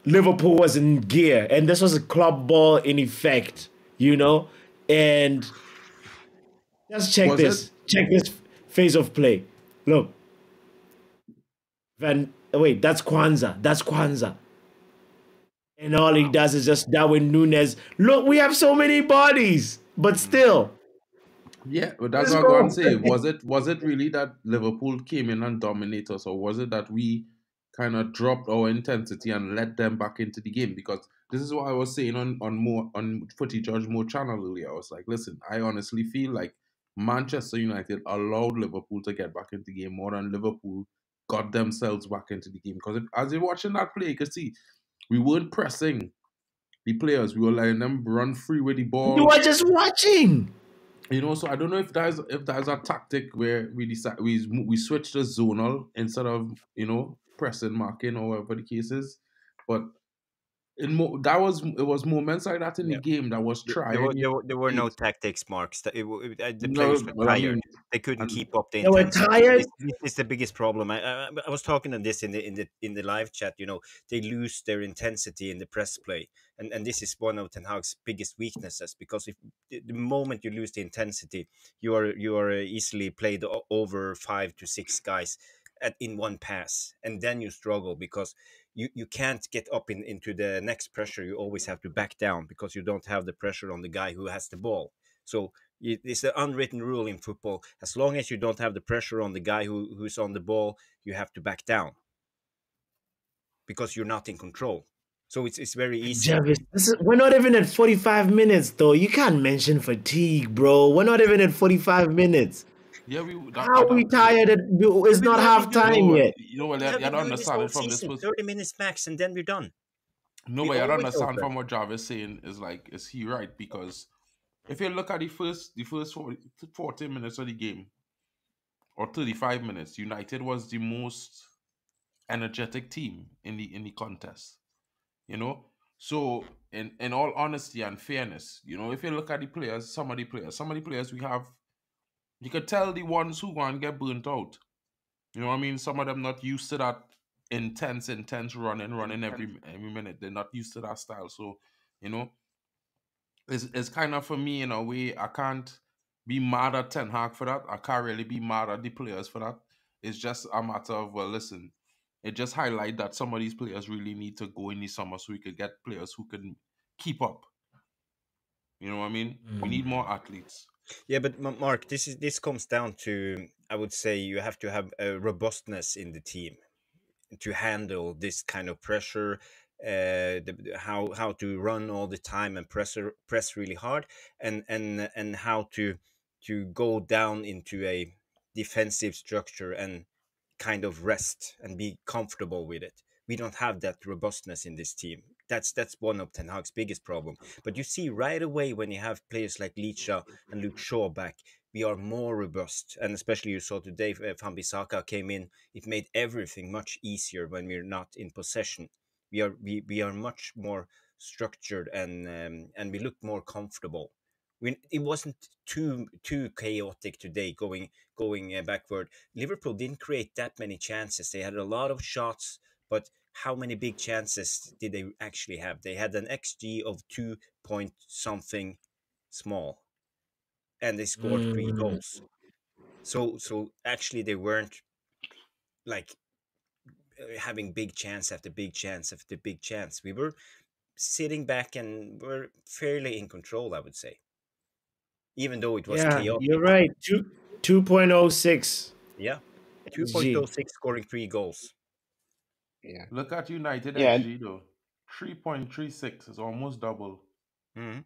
Liverpool was in gear. And this was a club ball in effect, you know? And... Just check was this. It? Check this phase of play. Look. Van, wait, that's Kwanzaa. That's Kwanzaa. And all he does is just Darwin Nunez. Look, we have so many bodies, but still. Yeah, but that's what I'm saying. Was it was it really that Liverpool came in and dominated us, or was it that we kind of dropped our intensity and let them back into the game? Because this is what I was saying on on more on Footy Judge Mo channel earlier. I was like, listen, I honestly feel like Manchester United allowed Liverpool to get back into the game more than Liverpool got themselves back into the game. Because if, as you're watching that play, you can see we weren't pressing the players. We were letting them run free with the ball. You were just watching. You know, so I don't know if that's if that's a tactic where we decide we we switch to zonal instead of, you know, pressing, marking, or whatever the case is. But In more, that was it was moments like that in yeah. the game that was tried. There were, there were, there were no tactics, Marks. It, it, it, the players no, were tired. I mean, they couldn't keep up the intensity. They were tired. It's, it's the biggest problem. I, I, I was talking on this in the in the in the live chat. You know, they lose their intensity in the press play, and and this is one of Ten Hag's biggest weaknesses, because if the moment you lose the intensity, you are you are easily played over five to six guys at in one pass, and then you struggle because. You, you can't get up in, into the next pressure. You always have to back down because you don't have the pressure on the guy who has the ball. So it, it's an unwritten rule in football. As long as you don't have the pressure on the guy who, who's on the ball, you have to back down because you're not in control. So it's it's very easy. Jarvis, this is, we're not even at forty-five minutes, though. You can't mention fatigue, bro. We're not even at forty-five minutes. Yeah, we, that, How that, we that, tired? It, it's not half time yet. You know what? I don't understand it from this. Thirty minutes max, and then we're done. No way. I don't understand from what Jarvis saying is like, is he right? Because if you look at the first, the first forty minutes of the game, or thirty-five minutes, United was the most energetic team in the in the contest. You know, so in in all honesty and fairness, you know, if you look at the players, some of the players, some of the players we have. You could tell the ones who want to get burnt out. You know what I mean? Some of them not used to that intense, intense running, running every every minute. They're not used to that style. So, you know, it's, it's kind of for me, in a way, I can't be mad at Ten Hag for that. I can't really be mad at the players for that. It's just a matter of, well, listen, it just highlights that some of these players really need to go in the summer so we could get players who can keep up. You know what I mean? Mm. We need more athletes. Yeah, but Mark, this is this comes down to, I would say, you have to have a robustness in the team to handle this kind of pressure, uh, the, how how to run all the time and press press really hard, and and and how to to go down into a defensive structure and kind of rest and be comfortable with it. We don't have that robustness in this team. That's that's one of Ten Hag's biggest problem. But you see right away when you have players like Leacher and Luke Shaw back, we are more robust. And especially you saw today, Wan-Bissaka came in. It made everything much easier when we're not in possession. We are we we are much more structured and um, and we look more comfortable. We, it wasn't too too chaotic today going going uh, backward. Liverpool didn't create that many chances. They had a lot of shots, but how many big chances did they actually have? They had an X G of two point something small, and they scored mm. three goals. So, so actually they weren't like having big chance after big chance after big chance. We were sitting back and were fairly in control, I would say, even though it was yeah, chaotic. You're right. Two two point oh six. Yeah, two point oh six scoring three goals. Yeah. Look at United yeah. X G though. three point three six is almost double. Mm-hmm.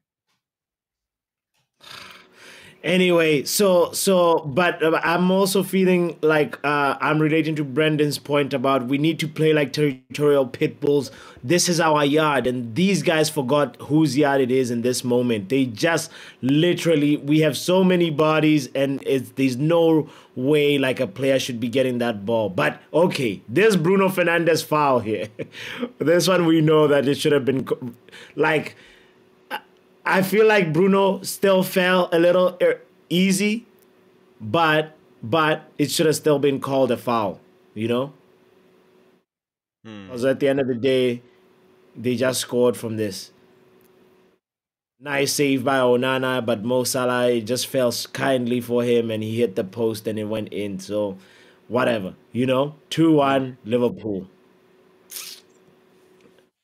Anyway, so so but uh, I'm also feeling like uh I'm relating to Brendan's point about we need to play like territorial pit bulls. This is our yard, and these guys forgot whose yard it is in this moment. They just literally, we have so many bodies, and it's, there's no way like a player should be getting that ball. But okay, there's Bruno Fernandes foul here. This one we know that it should have been like. I feel like Bruno still fell a little easy, but but it should have still been called a foul, you know? Hmm. Because at the end of the day, they just scored from this. Nice save by Onana, but Mo Salah, it just fell kindly for him, and he hit the post and it went in. So, whatever, you know? two one, Liverpool.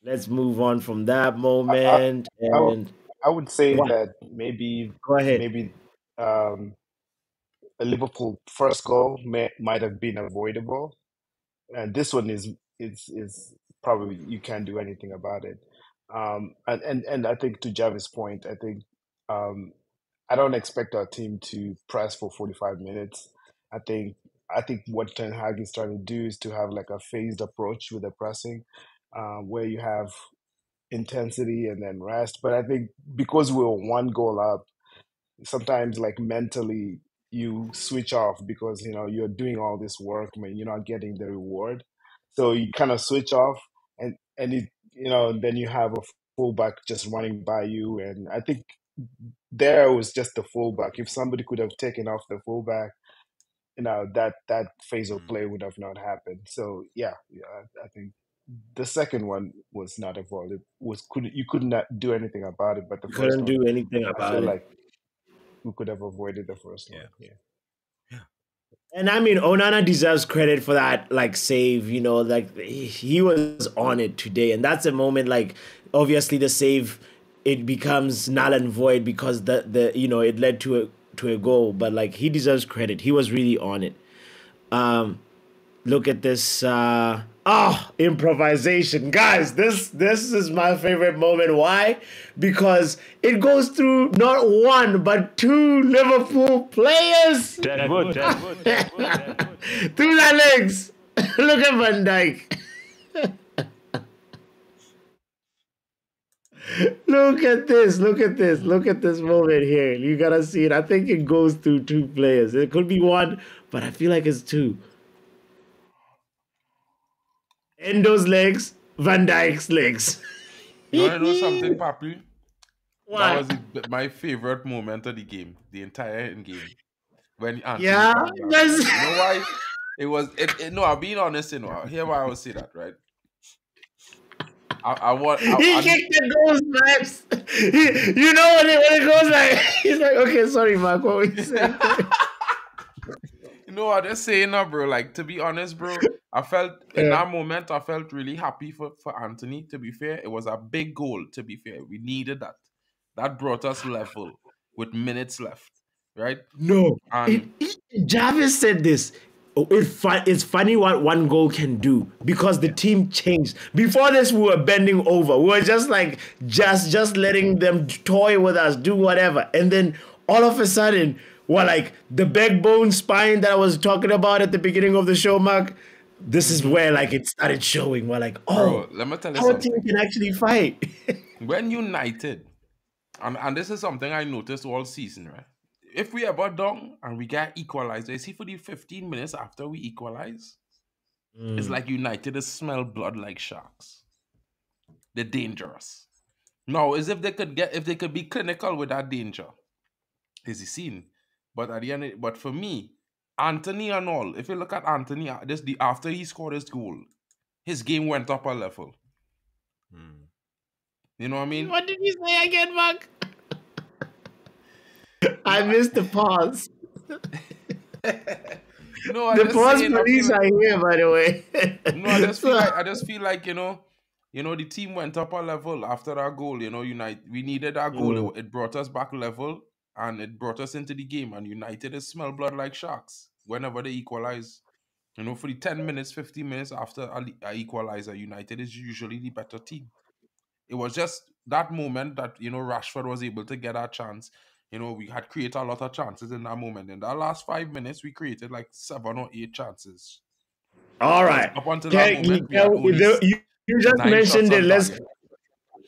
Let's move on from that moment. I, I, I, and... I would say what? that maybe Go ahead. maybe um, a Liverpool first goal may, might have been avoidable, and this one is is is probably you can't do anything about it. Um, and and and I think to Jarvis' point, I think um, I don't expect our team to press for forty-five minutes. I think I think what Ten Hag is trying to do is to have like a phased approach with the pressing, uh, where you have intensity and then rest. But I think because we were one goal up, sometimes like mentally you switch off because you know you're doing all this work, I mean, you're not getting the reward, so you kind of switch off, and and it you know, then you have a fullback just running by you. And I think there was just the fullback. If somebody could have taken off the fullback, you know, that, that phase of play would have not happened. So, yeah, yeah I, I think the second one was not a volley. Was could you could not do anything about it, but the you first couldn't one, do anything I about feel it. Like we could have avoided the first yeah. one. Yeah. And I mean, Onana deserves credit for that, like, save, you know, like, he was on it today. And that's a moment, like, obviously the save, it becomes null and void because, the, the you know, it led to a, to a goal. But, like, he deserves credit. He was really on it. Um, look at this. Uh, oh, improvisation. Guys, this, this is my favorite moment. Why? Because it goes through not one, but two Liverpool players. Dead wood, dead wood, dead wood, dead wood. Through their legs. Look at Van Dijk. Look at this. Look at this. Look at this moment here. You got to see it. I think it goes through two players. It could be one, but I feel like it's two. Endo's legs, Van Dijk's legs. You want to know something, Papi? What? That was the, my favorite moment of the game, the entire end game. When Anthony yeah, yes. You know why? It was. It, it, no, I'm being honest. You know, hear why I would say that, right? I, I want. I, he I, kicked I, the goals, laps. You know when it, when it goes like he's like, okay, sorry, Mark, what were you saying? You know what I'm saying, now, bro? Like, to be honest, bro, I felt yeah. in that moment, I felt really happy for for Anthony. To be fair, it was a big goal. To be fair, we needed that. That brought us level with minutes left, right? No. And it, it, Jarvis said this. It fu it's funny what one goal can do because the team changed. Before this, we were bending over. We were just like, just, just letting them toy with us, do whatever. And then all of a sudden, we're like, the backbone spine that I was talking about at the beginning of the show, Mark, this is where like it started showing. We're like, oh, bro, let me tell you our something. Team can actually fight. When united, And, and this is something I noticed all season, right? If we ever down and we get equalized, you see for the fifteen minutes after we equalize, mm. it's like United is smell blood like sharks. They're dangerous. Now, as if they could get, if they could be clinical with that danger, is he seen? But at the end, of, but for me, Anthony and all, if you look at Anthony, this the after he scored his goal, his game went up a level. Hmm. You know what I mean? What did you say again, Mark? I missed the pause. No, I the just pause saying, police are like, here, by the way. No, I just feel like I just feel like you know, you know, the team went up a level after that goal. You know, United, we needed that goal. Mm. It, it brought us back level, and it brought us into the game. And United is smell blood like sharks whenever they equalize. You know, for the ten minutes, fifteen minutes after a, a equalizer, United is usually the better team. It was just that moment that, you know, Rashford was able to get our chance. You know, we had created a lot of chances in that moment. In that last five minutes, we created like seven or eight chances. All right. Up until that moment, you just mentioned it. Let's...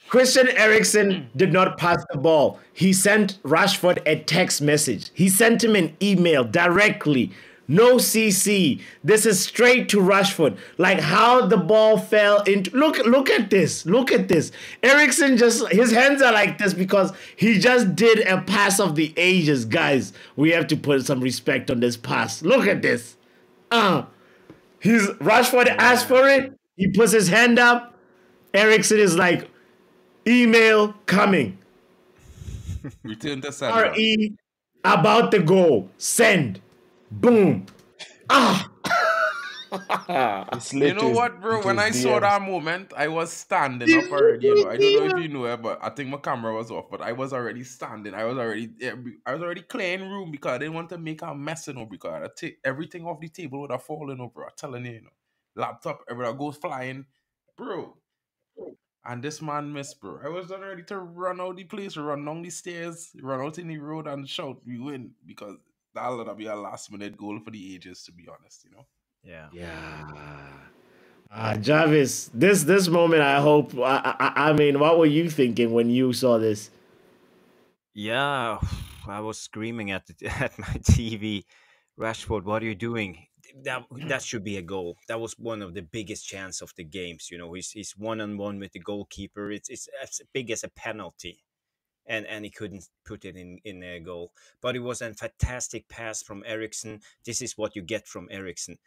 Christian Eriksen did not pass the ball. He sent Rashford a text message. He sent him an email directly. No C C. This is straight to Rashford. Like how the ball fell into... Look, look at this. Look at this. Eriksen just... His hands are like this because he just did a pass of the ages. Guys, we have to put some respect on this pass. Look at this. Uh, he's, Rashford asked for it. He puts his hand up. Eriksen is like, email coming. Return to sender. R E about the goal. Send. Boom. Ah. You know what, bro? When I saw that moment, I was standing up already. You know? I don't know if you know it, but I think my camera was off, but I was already standing. I was already I was already clearing room because I didn't want to make a mess, you know, because I take everything off the table would have fallen over. I'm telling you, you know. Laptop, everything goes flying. Bro. And this man missed, bro. I was ready to run out the place, run down the stairs, run out in the road and shout, we win, because that'll be a last-minute goal for the ages, to be honest, you know? Yeah. Yeah. Uh, Jarvis, this this moment, I hope, I, I, I mean, what were you thinking when you saw this? Yeah, I was screaming at the, at my T V. Rashford, what are you doing? that that should be a goal. That was one of the biggest chance of the games. You know, he's he's one on one with the goalkeeper. It's it's as big as a penalty, and and he couldn't put it in in a goal. But it was a fantastic pass from Eriksen. This is what you get from Eriksen.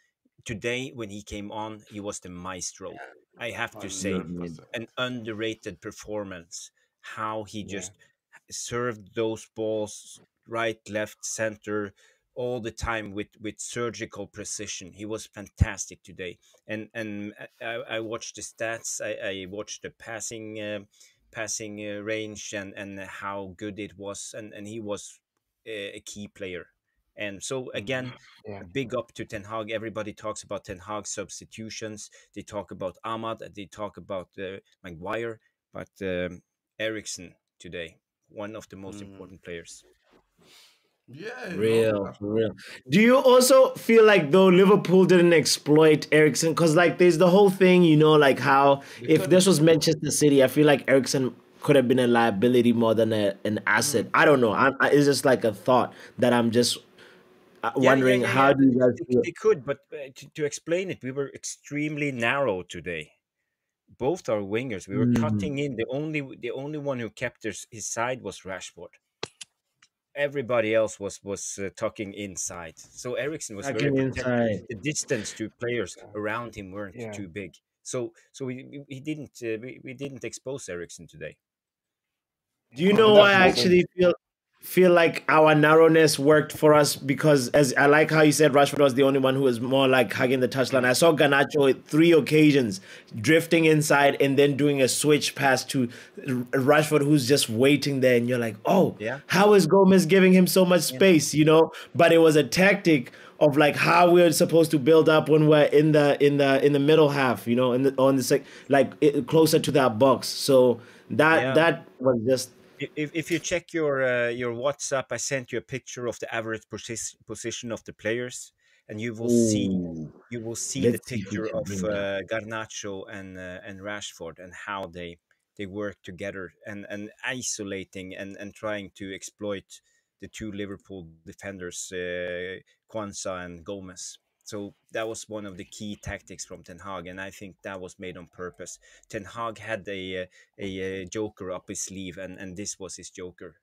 Today, when he came on, he was the maestro. I have to say, an underrated performance. How he just yeah. served those balls right, left, center, all the time with, with surgical precision. He was fantastic today. And and I, I watched the stats. I, I watched the passing uh, passing uh, range and, and how good it was. And, and he was a, a key player. And so, again, yeah. big up to Ten Hag. Everybody talks about Ten Hag substitutions. They talk about Ahmad. They talk about uh, Maguire. But um, Eriksen today, one of the most mm. important players. Yeah. Real, real. Do you also feel like, though, Liverpool didn't exploit Eriksen? Because, like, there's the whole thing, you know, like how if this was Manchester City, I feel like Eriksen could have been a liability more than a, an asset. I don't know. I, I, it's just like a thought that I'm just... Yeah, wondering yeah, yeah, how yeah. do you guys feel? They could, but to, to explain it, we were extremely narrow today. Both our wingers, we were mm. cutting in. The only the only one who kept his, his side was Rashford. Everybody else was was uh, tucking inside. So Eriksen was tucking very inside. The distance to players around him weren't yeah. too big. So so we he didn't uh, we, we didn't expose Eriksen today. Do you know oh, why I actually feel? feel like our narrowness worked for us? Because as I like how you said, Rashford was the only one who was more like hugging the touchline. I saw Garnacho at three occasions drifting inside and then doing a switch pass to Rashford, who's just waiting there. And you're like, oh, yeah. how is Gomez giving him so much space, yeah. you know? But it was a tactic of like how we're supposed to build up when we're in the in the in the middle half, you know, in the, on the sec like it, closer to that box. So that yeah. that was just. If if you check your uh, your WhatsApp, I sent you a picture of the average posi position of the players, and you will Ooh. see you will see Let's the picture of uh, Garnacho and uh, and Rashford and how they they work together and and isolating and and trying to exploit the two Liverpool defenders, uh, Kwanzaa and Gomez. So that was one of the key tactics from Ten Hag, and I think that was made on purpose. Ten Hag had a a, a joker up his sleeve, and, and this was his joker.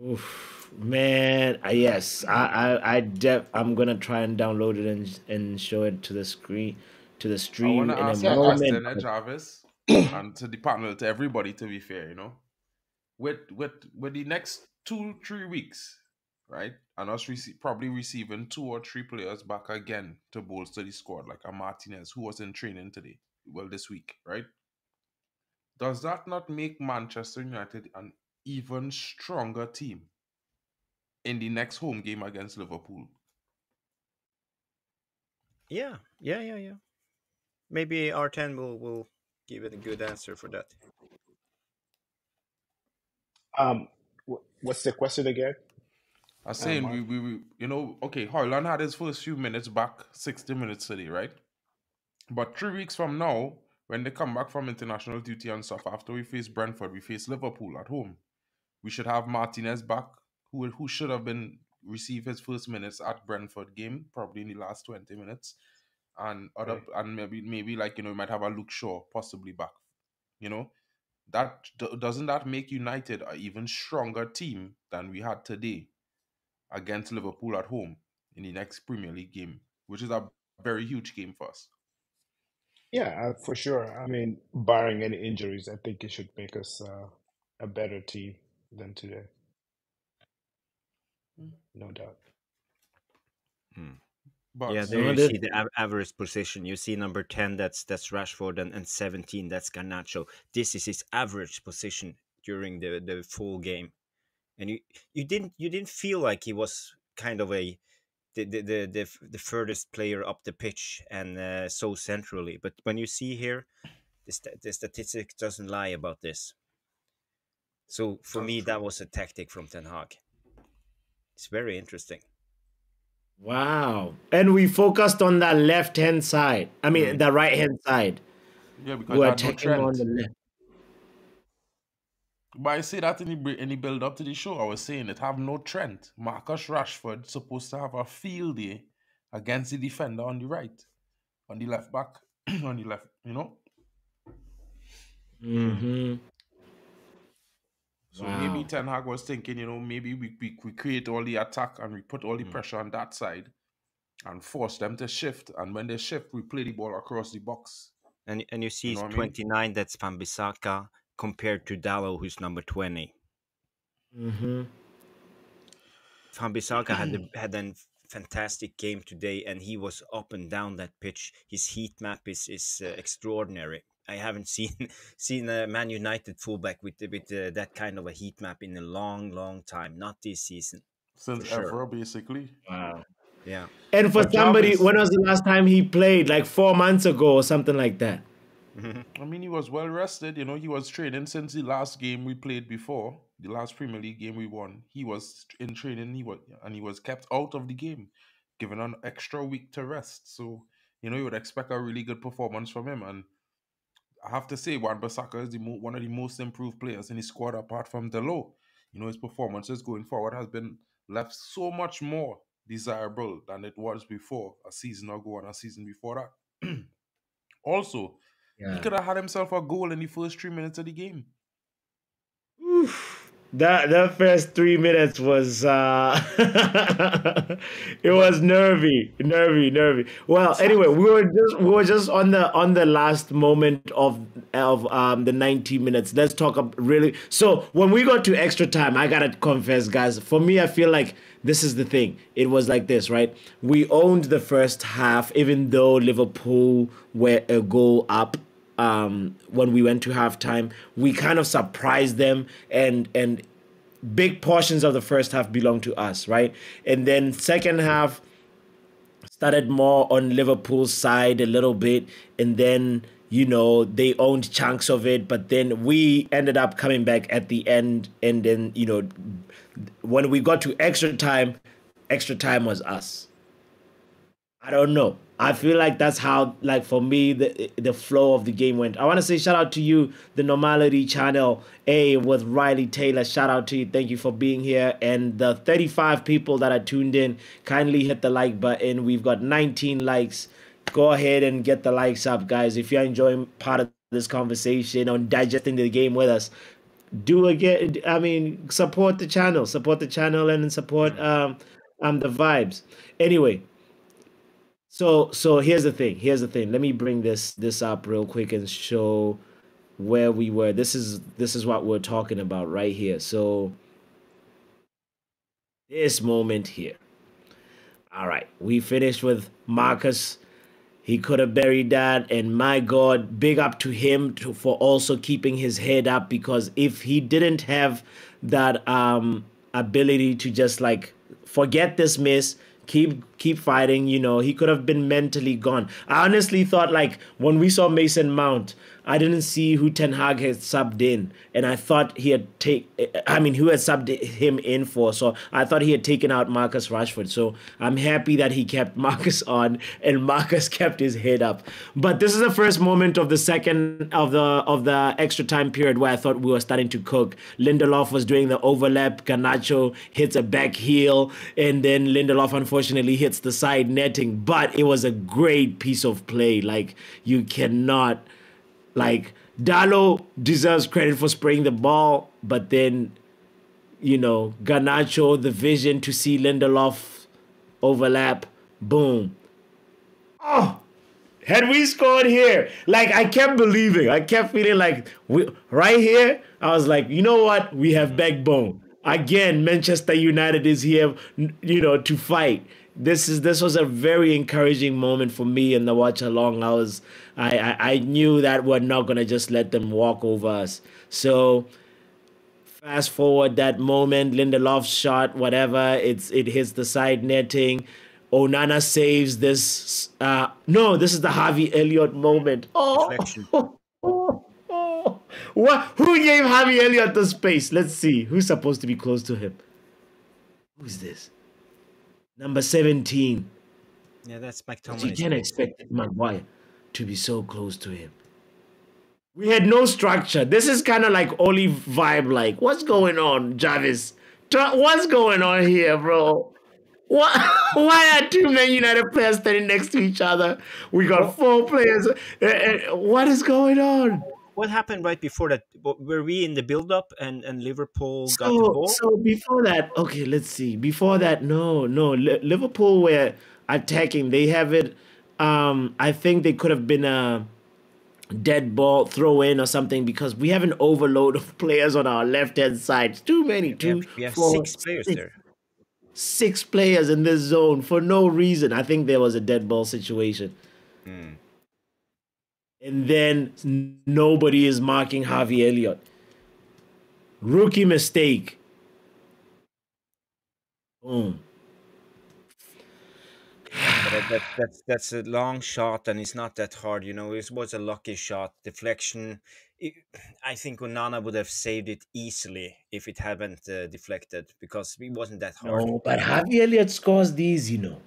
Oof, man, I, yes, I I, I def, I'm gonna try and download it and and show it to the screen, to the stream. I want to ask a question, and Jarvis, and to the panel, to everybody. To be fair, you know, with with with the next two three weeks. Right, and us rece probably receiving two or three players back again to bolster the squad, like a Martinez who was in training today, well this week, right? Does that not make Manchester United an even stronger team in the next home game against Liverpool? Yeah, yeah, yeah, yeah. Maybe R ten will will give it a good answer for that. Um, what's the question again? I'm saying oh, we, we, we, you know, okay, Haaland had his first few minutes back, sixty minutes today, right? But three weeks from now, when they come back from international duty and stuff, after we face Brentford, we face Liverpool at home. We should have Martinez back, who who should have been received his first minutes at Brentford game, probably in the last twenty minutes. And other right. and maybe, maybe like, you know, we might have a Luke Shaw possibly back, you know? That doesn't that make United an even stronger team than we had today against Liverpool at home in the next Premier League game, which is a very huge game for us? Yeah, for sure. I mean, barring any injuries, I think it should make us uh, a better team than today. No doubt. Hmm. But yeah, there you see the average position. You see number ten, that's that's Rashford, and, and seventeen, that's Garnacho. This is his average position during the, the full game. And you, you didn't you didn't feel like he was kind of a the the the, the, the furthest player up the pitch and uh, so centrally. But when you see here, the, st the statistics doesn't lie about this. So for me, that was a tactic from Ten Hag. It's very interesting. Wow! And we focused on the left hand side. I mean, mm-hmm. the right hand side. Yeah, because we're attacking on the left. But I say that in the, in the build up to the show, I was saying it have no Trent. Marcus Rashford supposed to have a field day against the defender on the right, on the left back, on the left, you know. Mm-hmm. So wow. maybe Ten Hag was thinking, you know, maybe we, we, we create all the attack and we put all the mm. pressure on that side and force them to shift. And when they shift, we play the ball across the box. And and you see, you know, twenty-nine, I mean? That's Wan-Bissaka compared to Diallo, who's number twenty. Mm-hmm. Wan-Bissaka had a, had a fantastic game today, and he was up and down that pitch. His heat map is is uh, extraordinary. I haven't seen seen a Man United fullback with with uh, that kind of a heat map in a long, long time. Not this season, since ever, sure. basically. Wow. Yeah. And for but somebody, Jarvis, when was the last time he played? Like four months ago or something like that. I mean, he was well rested. You know, he was training since the last game we played before, the last Premier League game we won. He was in training. He was, and he was kept out of the game, given an extra week to rest. So, you know, you would expect a really good performance from him. And I have to say, Wan-Bissaka is the mo one of the most improved players in his squad apart from Diallo. You know, his performances going forward has been left so much more desirable than it was before, a season ago and a season before that. Also, yeah. he could have had himself a goal in the first three minutes of the game. Oof. That that first three minutes was uh it was nervy, nervy, nervy. Well, anyway, we were just we were just on the on the last moment of of um the ninety minutes. Let's talk up really. So when we got to extra time, I gotta confess, guys. For me, I feel like this is the thing. It was like this, right? We owned the first half, even though Liverpool were a goal up. Um, when we went to halftime, we kind of surprised them, and and big portions of the first half belonged to us, right? And then second half started more on Liverpool's side a little bit, and then, you know, they owned chunks of it, but then we ended up coming back at the end, and then, you know, when we got to extra time, extra time was us. I don't know. I feel like that's how, like, for me, the the flow of the game went. I want to say shout out to you, the Normality Channel, A, with Riley Taylor. Shout out to you. Thank you for being here. And the thirty-five people that are tuned in, kindly hit the like button. We've got nineteen likes. Go ahead and get the likes up, guys. If you're enjoying part of this conversation on digesting the game with us, do again. I mean, support the channel. Support the channel and support um, um the vibes. Anyway. So, so here's the thing. Here's the thing. Let me bring this this up real quick and show where we were. This is this is what we're talking about right here. So, this moment here. All right, we finished with Marcus. He could have buried that, and my God, big up to him to, for also keeping his head up, because if he didn't have that um, ability to just like forget this miss. Keep keep fighting, you know, he could have been mentally gone. I honestly thought, like, when we saw Mason Mount, I didn't see who Ten Hag had subbed in. And I thought he had take, I mean, who had subbed him in for. So I thought he had taken out Marcus Rashford. So I'm happy that he kept Marcus on and Marcus kept his head up. But this is the first moment of the second, of the of the extra time period where I thought we were starting to cook. Lindelof was doing the overlap. Garnacho hits a back heel. And then Lindelof, unfortunately, hits the side netting. But it was a great piece of play. Like, you cannot... Like, Diallo deserves credit for spraying the ball, but then, you know, Garnacho, the vision to see Lindelof overlap, boom. Oh, had we scored here? Like, I kept believing. I kept feeling like, we, right here, I was like, you know what? We have backbone. Again, Manchester United is here, you know, to fight. This is this was a very encouraging moment for me in the watch along. I was I, I, I knew that we're not gonna just let them walk over us. So fast forward that moment, Lindelof's shot, whatever, it's it hits the side netting. Onana saves this uh no, this is the Harvey Elliott moment. Oh, oh, what who gave Harvey Elliott the space? Let's see. Who's supposed to be close to him? Who's this? Number seventeen. Yeah, that's McTominay. You can't expect Maguire to be so close to him. We had no structure. This is kind of like Oli vibe. Like, what's going on, Jarvis? What's going on here, bro? Why, why are two Man United players standing next to each other? We got four players. What is going on? What happened right before that? Were we in the build-up and, and Liverpool so, got the ball? So before that, okay, let's see. Before that, no, no. Liverpool were attacking. They have it. Um, I think they could have been a dead ball throw in or something because we have an overload of players on our left-hand side. Too many. Two, we have, we have four, six players six. there. Six players in this zone for no reason. I think there was a dead ball situation. Mm. And then nobody is marking Harvey Elliott. Rookie mistake. Boom. That, that, that's, that's a long shot and it's not that hard. You know, it was a lucky shot. Deflection. It, I think Onana would have saved it easily if it hadn't uh, deflected because it wasn't that hard. No, but Harvey Elliott scores these, you know.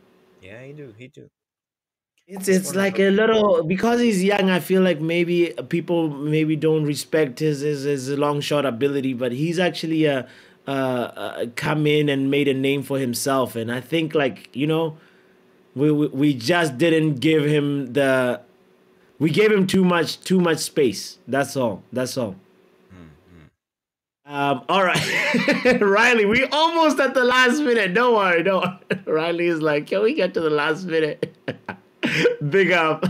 Yeah, he do. He do. It's it's like a little, because he's young, I feel like maybe people maybe don't respect his his, his long shot ability, but he's actually uh, uh, uh, come in and made a name for himself. And I think, like, you know, we, we, we just didn't give him the, we gave him too much, too much space. That's all. That's all. Mm-hmm. um, all right. Riley, we almost at the last minute. Don't worry. Don't worry. Riley is like, can we get to the last minute? Big up,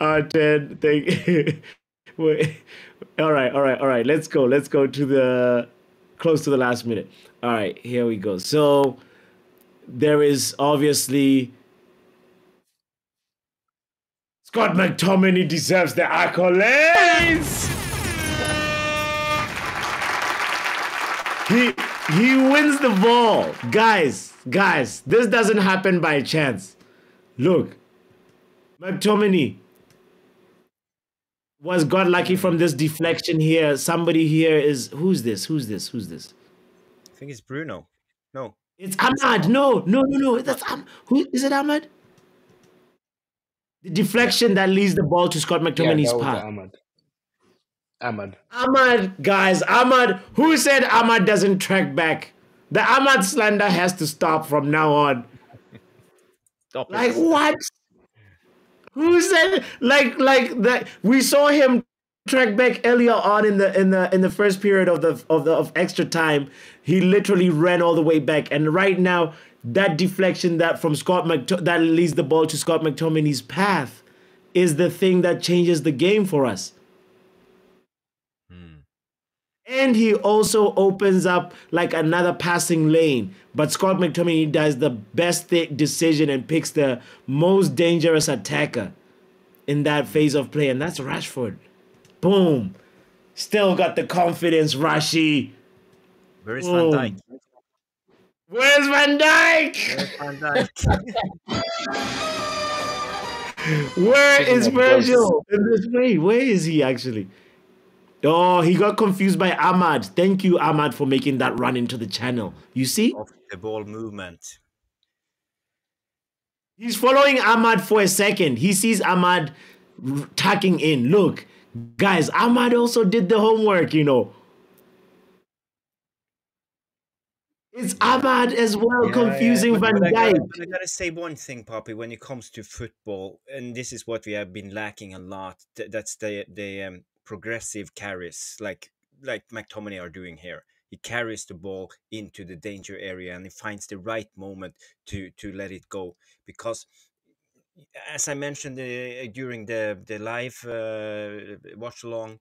R ten. Thank. Wait. All right, all right, all right. Let's go. Let's go to the close to the last minute. All right, here we go. So there is obviously Scott McTominay deserves the accolades. he he wins the ball, guys. Guys, this doesn't happen by chance. Look. McTominay was got lucky from this deflection here. Somebody here is who's this? Who's this? Who's this? I think it's Bruno. No, it's Ahmad. No, no, no, no. That's um, who is it? Ahmad. The deflection that leads the ball to Scott McTominay's yeah, path. Ahmad. Ahmad. Ahmad, guys. Ahmad. Who said Ahmad doesn't track back? The Ahmad slander has to stop from now on. Stop it. Like what? Who said like like that? We saw him track back earlier on in the in the in the first period of the of the of extra time. He literally ran all the way back, and right now that deflection that from Scott McTominay that leads the ball to Scott McTominay's path is the thing that changes the game for us. Hmm. And he also opens up like another passing lane. But Scott McTominay does the best th decision and picks the most dangerous attacker in that phase of play, and that's Rashford. Boom. Still got the confidence, Rashi. Where is Boom. Van Dijk? Where's Van Dijk? Where's Van Dijk? Where is Virgil in this play? Where is he actually? Oh, he got confused by Ahmad. Thank you, Ahmad, for making that run into the channel. You see? Off the ball movement. He's following Ahmad for a second. He sees Ahmad tucking in. Look, guys, Ahmad also did the homework, you know. It's Ahmad as well, yeah, confusing yeah. Van Dijk. I gotta, I gotta say one thing, Papi, when it comes to football, and this is what we have been lacking a lot. That's the... the um, progressive carries like like McTominay are doing here. He carries the ball into the danger area and he finds the right moment to to let it go, because as I mentioned uh, during the the live uh, watch along,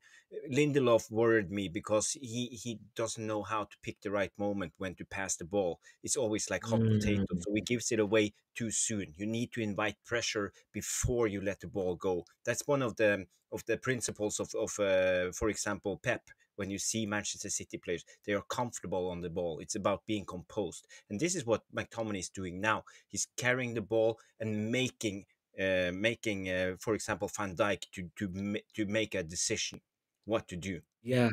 Lindelof worried me because he he doesn't know how to pick the right moment when to pass the ball. It's always like hot mm. potato, so he gives it away too soon. You need to invite pressure before you let the ball go. That's one of the of the principles of of uh, for example Pep. When you see Manchester City players, they are comfortable on the ball. It's about being composed, and this is what McTominay is doing now. He's carrying the ball and making uh, making uh, for example Van Dijk to to to make a decision what to do. Yeah,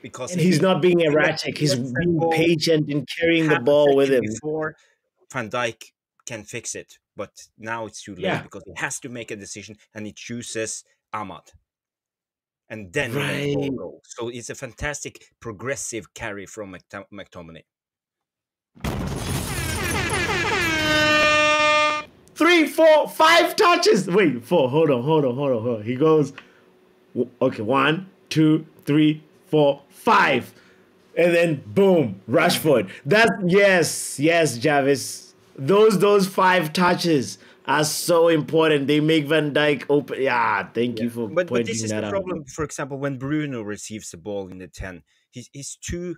because and he's he, not being erratic. He's being patient and carrying the ball with him. Before Van Dijk can fix it, but now it's too late yeah. because he has to make a decision, and he chooses Ahmad. And then right. So it's a fantastic progressive carry from McTominay. three, four, five touches. Wait, four. Hold on, hold on, hold on, hold on. He goes, okay, one, two, three, four, five. And then, boom, Rashford. That's, yes, yes, Jarvis. Those, those five touches are so important. They make Van Dijk open. Yeah, thank yeah. you for but, pointing that out. But this is the problem, out. for example, when Bruno receives the ball in the ten. He's, he's too...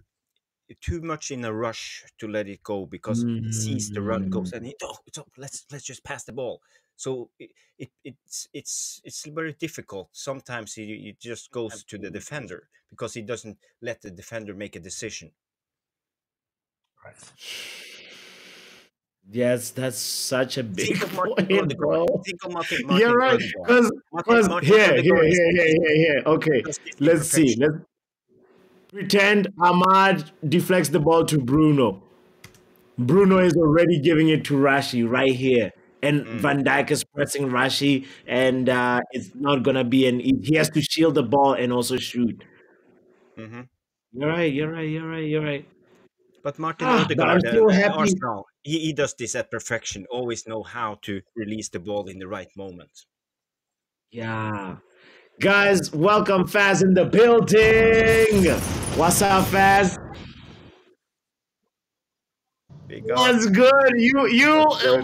too much in a rush to let it go because mm. he sees the run goes and he oh, oh, let's let's just pass the ball. So it, it it's it's it's very difficult. Sometimes it, it just goes to the defender because he doesn't let the defender make a decision. Right. Yes, that's such a big Think of Martin point, bro. Think of Martin, Martin You're right. Because here, here, here, here, here. Okay, let's see. Let's. Pretend Ahmad deflects the ball to Bruno. Bruno is already giving it to Rashi right here. And mm. Van Dijk is pressing Rashi. And uh, it's not going to be an... He has to shield the ball and also shoot. Mm-hmm. You're right, you're right, you're right, you're right. But Martin ah, Odegaard, so uh, Arsenal, he, he does this at perfection. Always know how to release the ball in the right moment. Yeah. Guys, welcome Faz in the building. What's up, Faz? What's good? You, you,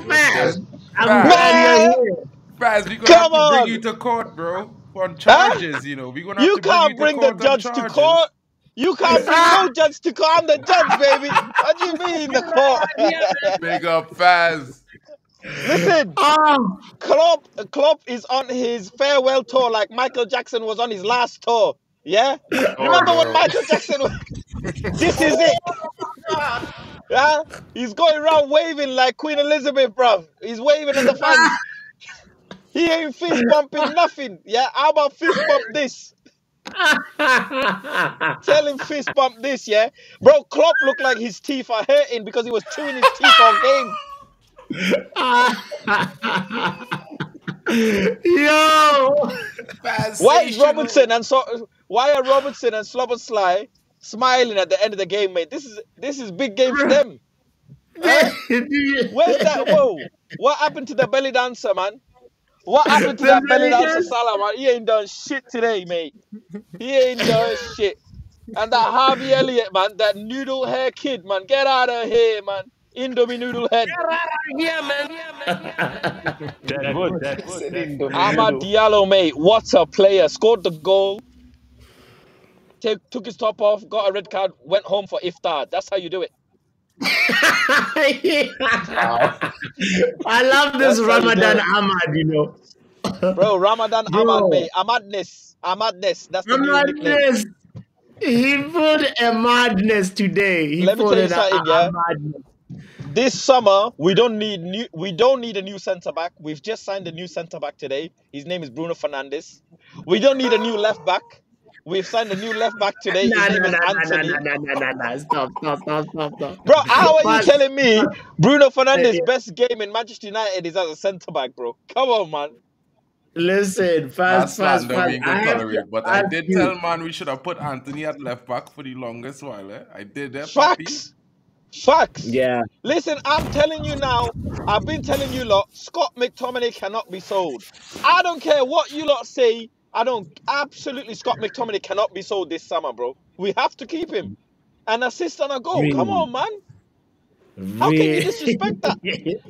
Faz. I'm glad you're here. Faz, we're going Come to have to bring on. you to court, bro. On charges, huh? you know. We're gonna have you to can't bring, you bring the judge to court. You can't bring no judge to court. I'm the judge, baby. What do you mean, the court? Big up, Faz. Listen, um, Klopp, Klopp is on his farewell tour like Michael Jackson was on his last tour. Yeah? Oh, Remember no. when Michael Jackson was... This is it. Yeah? He's going around waving like Queen Elizabeth, bruv. He's waving at the fans. He ain't fist bumping nothing. Yeah? How about fist bump this? Tell him fist bump this, yeah? Bro, Klopp looked like his teeth are hurting because he was chewing his teeth all game. Yo, why is Robertson and so why are Robertson and Slob and Sly smiling at the end of the game, mate? This is this is big game for them. Huh? Where's that? Whoa! What happened to the belly dancer, man? What happened to that belly dancer, Salah, man? He ain't done shit today, mate. He ain't done shit. And that Harvey Elliott, man, that noodle hair kid, man, get out of here, man. Indomie noodle head. Yeah, man. Amad Diallo, mate. What a player. Scored the goal. Take, took his top off. Got a red card. Went home for iftar. That's how you do it. Wow. I love this That's Ramadan Amad, you know. Bro, Ramadan Amad, mate. Amadness. Amadness. That's the Amadness. He put a madness today. He Let me tell you something, yeah. Madness. This summer, we don't need new. We don't need a new centre back. We've just signed a new centre back today. His name is Bruno Fernandes. We don't need a new left back. We've signed a new left back today. Nah, nah, nah, Anthony. nah, nah, nah, nah, nah, stop, stop, stop, stop, stop. Bro, how are you telling me Bruno Fernandes' best game in Manchester United is as a centre back, bro? Come on, man. Listen, fast, fast, fast. I have to, but I, I did tell man we should have put Anthony at left back for the longest while. Eh? I did that. Facts. Papi. Facts. Yeah. Listen, I'm telling you now, I've been telling you lot, Scott McTominay cannot be sold. I don't care what you lot say. I don't, absolutely, Scott McTominay cannot be sold this summer, bro. We have to keep him. An assist and a goal. Really? Come on, man. Really? How can you disrespect that?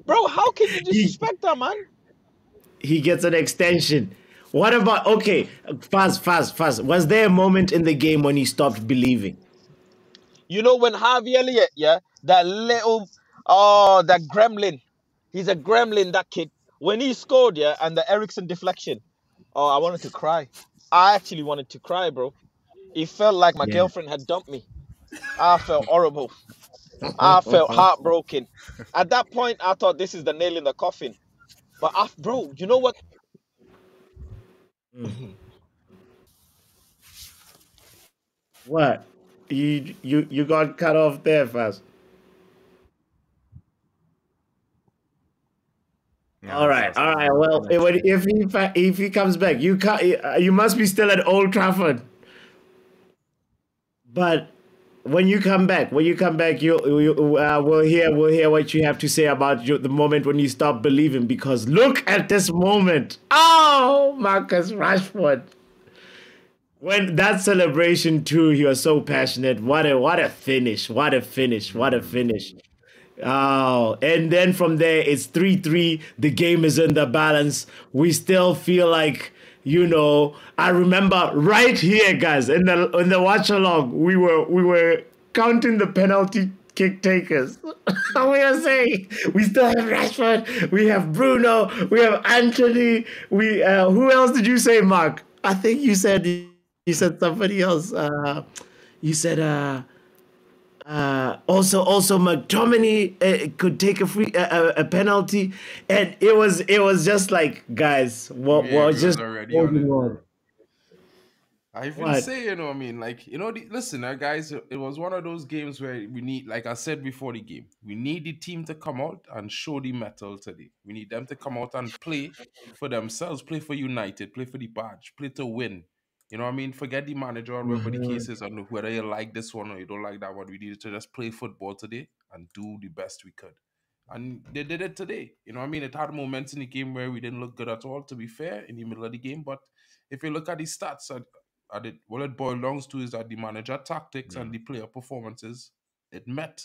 Bro, how can you disrespect that, man? He gets an extension. What about, okay, fast, fast, fast. Was there a moment in the game when he stopped believing? You know, when Harvey Elliott, yeah, that little, oh, that gremlin. He's a gremlin, that kid. When he scored, yeah, and the Eriksen deflection, oh, I wanted to cry. I actually wanted to cry, bro. It felt like my yeah. girlfriend had dumped me. I felt horrible. I felt heartbroken. At that point, I thought this is the nail in the coffin. But, I, bro, you know what? Mm-hmm. What? You you you got cut off there, Faz. No, all right, all right. Well, it would, if he if he comes back, you can't. You must be still at Old Trafford. But when you come back, when you come back, you, you uh, we'll hear we'll hear what you have to say about your, the moment when you stop believing. Because look at this moment, oh, Marcus Rashford. When that celebration too, he was so passionate. What a what a finish! What a finish! What a finish! Oh, and then from there it's three three. The game is in the balance. We still feel like, you know, I remember right here, guys, in the in the watch along, we were we were counting the penalty kick takers. We are saying we still have Rashford, we have Bruno, we have Anthony. We uh, who else did you say, Mark? I think you said you said somebody else. Uh, you said. Uh, Uh, also, also McTominay uh, could take a free uh, a penalty, and it was it was just like, guys, what yeah, what just already on it. I even what? say, you know, I mean, like, you know, the, listen, uh, guys, it was one of those games where we need, like I said before the game, we need the team to come out and show the metal today. We need them to come out and play for themselves, play for United, play for the badge, play to win. You know what I mean? Forget the manager or whatever mm-hmm. the case is, and whether you like this one or you don't like that one. We needed to just play football today and do the best we could. And they did it today. You know what I mean? It had moments in the game where we didn't look good at all, to be fair, in the middle of the game. But if you look at the stats, at, at it, what it boils down to is that the manager tactics mm-hmm. and the player performances, it met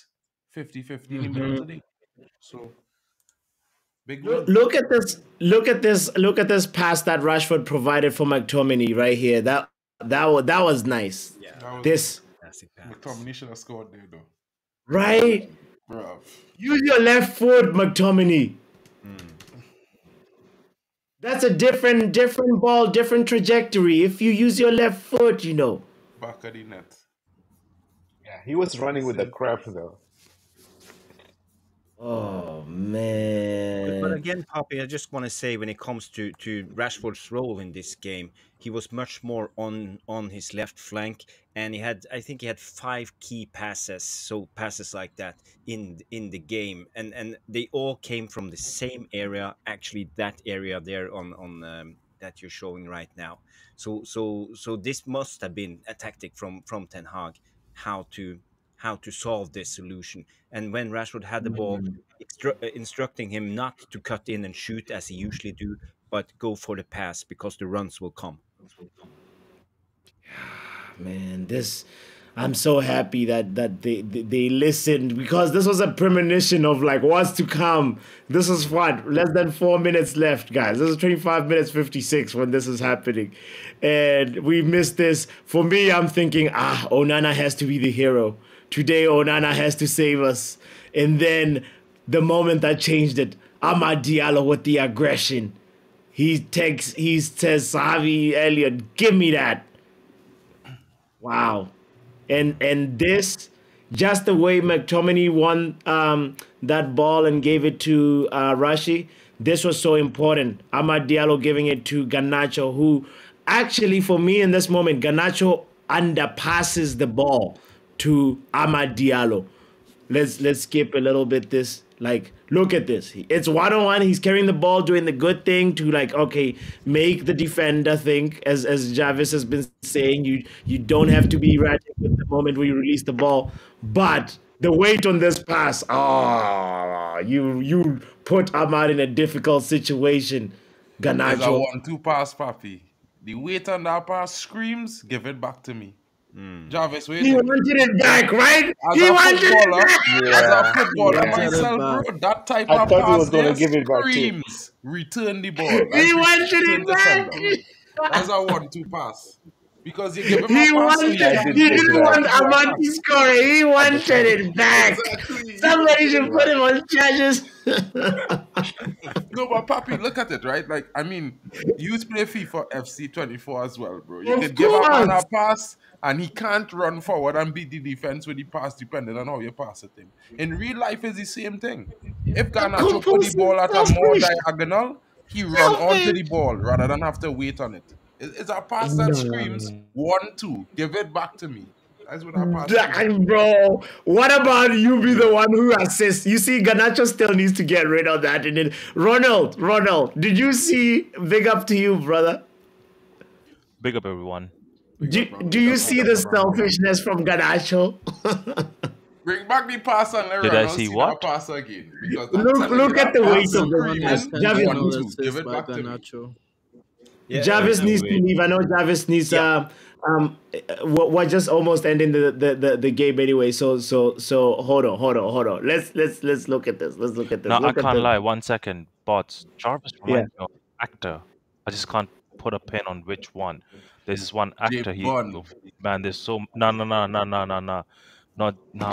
fifty fifty mm-hmm. in the middle today. So... Big look, look at this! Look at this! Look at this pass that Rashford provided for McTominay right here. That that was that was nice. Yeah, was this McTominay should have scored there though. Right? Bruv. Use your left foot, McTominay. Mm. That's a different, different ball, different trajectory. If you use your left foot, you know. Back of the net. Yeah, he was running with the crap though. Oh, man. But again, Papi, I just want to say, when it comes to, to Rashford's role in this game, he was much more on, on his left flank, and he had, I think he had five key passes, so passes like that in in the game, and, and they all came from the same area, actually that area there on, on um, that you're showing right now. So so so this must have been a tactic from, from Ten Hag, how to... how to solve this solution. And when Rashford had the ball, instru instructing him not to cut in and shoot as he usually do, but go for the pass because the runs will come. Man, this, I'm so happy that that they, they, they listened, because this was a premonition of like what's to come. This is what, less than four minutes left, guys. This is twenty-five minutes fifty-six when this is happening. And we missed this. For me, I'm thinking, ah, Onana has to be the hero. Today, Onana has to save us. And then the moment that changed it, Amad Diallo with the aggression. He takes, he says, Harvey Elliott, give me that. Wow. And and this, just the way McTominay won um, that ball and gave it to uh, Rashi, this was so important. Amad Diallo giving it to Garnacho, who actually, for me in this moment, Garnacho underpasses the ball to Amad Diallo. Let's let's skip a little bit this. Like, look at this. It's one-on-one. He's carrying the ball, doing the good thing to, like, okay, make the defender think, as as Jarvis has been saying, you you don't have to be erratic at the moment we release the ball. But the weight on this pass, ah, oh, you you put Amad in a difficult situation. Garnacho. one two pass, Papi. The weight on that pass screams, give it back to me. Mm. Jarvis, wait. He wanted it back, right? As he wanted it back. Yeah. As a footballer, yeah. myself, bro, that type I of thought pass he was gonna give it back screams, too. Return the ball. Like he wanted it back. That's a one two pass. Because you give him he, a pass wanted, he, he didn't want Amad to score. He wanted it back. Exactly. Somebody should put him on charges. No, but Papi, look at it, right? Like, I mean, you play FIFA F C twenty-four as well, bro. You of can course. give a pass, and he can't run forward and beat the defense with the pass, depending on how you pass it him. In real life, it's the same thing. If Garnacho put the ball at a more diagonal, he run onto the ball rather than have to wait on it. It's a pass that screams one two. Give it back to me. That's what I pass. Bro, what about you be the one who assists? You see, Garnacho still needs to get rid of that. And then Ronald, Ronald, did you see? Big up to you, brother. Big up, everyone. Do, do you see the selfishness from Garnacho? Bring back the pass and let Ronald see what? that pass again. Look, look at the weight of the Jarvis. Give it back to Garnacho. Yeah, Jarvis yeah, needs to leave. I know Jarvis needs. Yeah. Uh, um, we're, we're just almost ending the, the the the game anyway. So so so hold on, hold on, hold on. Let's let's let's look at this. Let's look at this. No, look I can't lie. One second, but Jarvis reminds yeah. me of an actor. I just can't put a pin on which one. There's this one actor. He, man, there's so no no no no no no no. Not nah,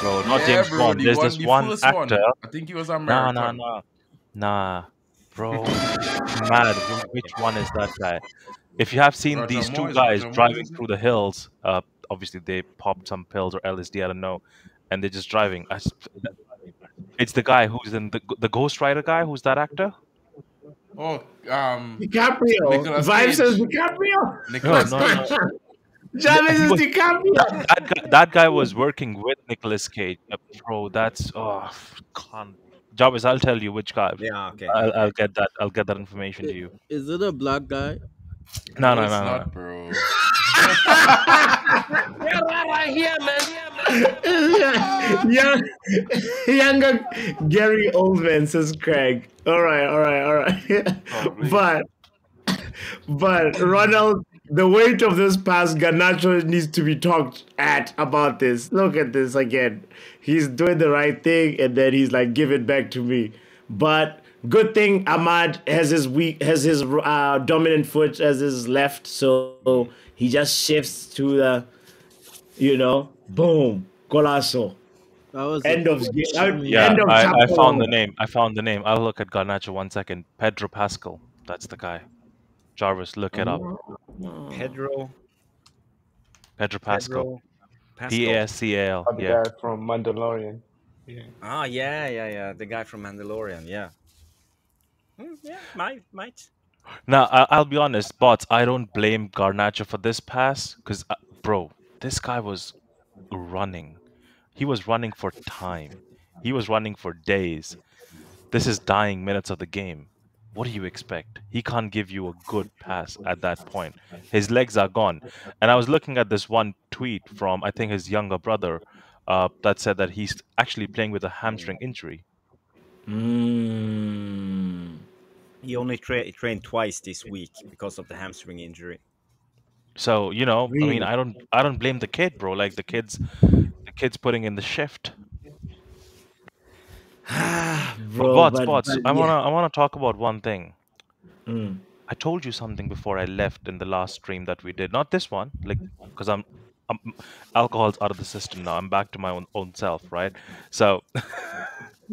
bro. Not yeah, James bro, Bond. The there's one, this the one actor. One. I think he was American. Nah nah nah nah. Bro, mad. Which one is that guy? If you have seen these two guys driving through the hills, uh, obviously they popped some pills or L S D, I don't know, and they're just driving. I, it's the guy who's in the the Ghost Rider guy. Who's that actor? Oh, um, DiCaprio. Nicolas Vibes says DiCaprio. Nicolas no, no, no. Jarvis is DiCaprio. That, that, guy, that guy was working with Nicolas Cage, uh, bro. That's oh, can't. Jarvis, I'll tell you which guy. Yeah, okay. I'll, I'll get that. I'll get that information it, to you. Is it a black guy? No, no, no, no, it's no, not, no. bro. right here, man. Young, younger Gary Oldman says Craig. All right, all right, all right. Oh, but, but Ronald, the weight of this pass, Garnacho needs to be talked at about this. Look at this again. He's doing the right thing, and then he's like, give it back to me. But good thing Amad has his weak, has his uh, dominant foot as his left, so he just shifts to the, you know, boom, golazo. That was end of game. Uh, yeah, end of I, I found the name. I found the name. I'll look at Garnacho one second. Pedro Pascal. That's the guy. Jarvis, look it up. Pedro. Pedro Pascal. P A S C A L. The yeah. guy from Mandalorian. Yeah. Oh, yeah, yeah, yeah. The guy from Mandalorian, yeah. Mm, yeah, might, might. Now, I I'll be honest, bots, I don't blame Garnacho for this pass because, uh, bro, this guy was running. He was running for time. He was running for days. This is dying minutes of the game. What do you expect? He can't give you a good pass at that point. His legs are gone. And I was looking at this one tweet from, I think, his younger brother uh, that said that he's actually playing with a hamstring injury. Mm. He only tra trained twice this week because of the hamstring injury. So, you know, really? I mean, I don't, I don't blame the kid, bro. Like the kids, the kids putting in the shift. Bro, bots, but, bots. But, yeah. I wanna, I wanna talk about one thing. Mm. I told you something before I left in the last stream that we did. Not this one, like, because I'm, I'm, alcohol's out of the system now. I'm back to my own own self, right? So,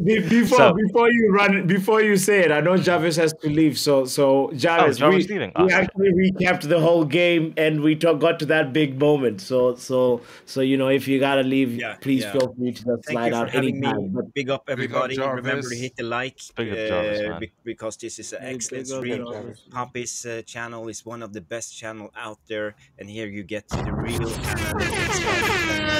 before so, before you run, before you say it, I know Jarvis has to leave. So so Jarvis, oh, Jarvis we, leaving. we oh. actually recapped the whole game and we talk, got to that big moment. So so so you know, if you gotta leave, yeah, please yeah. feel free to just Thank slide out anytime. Big up everybody! Big up Remember to hit the like big up Jarvis, uh, because this is an big excellent big stream. Papi's uh, channel is one of the best channel out there, and here you get to the real analytics.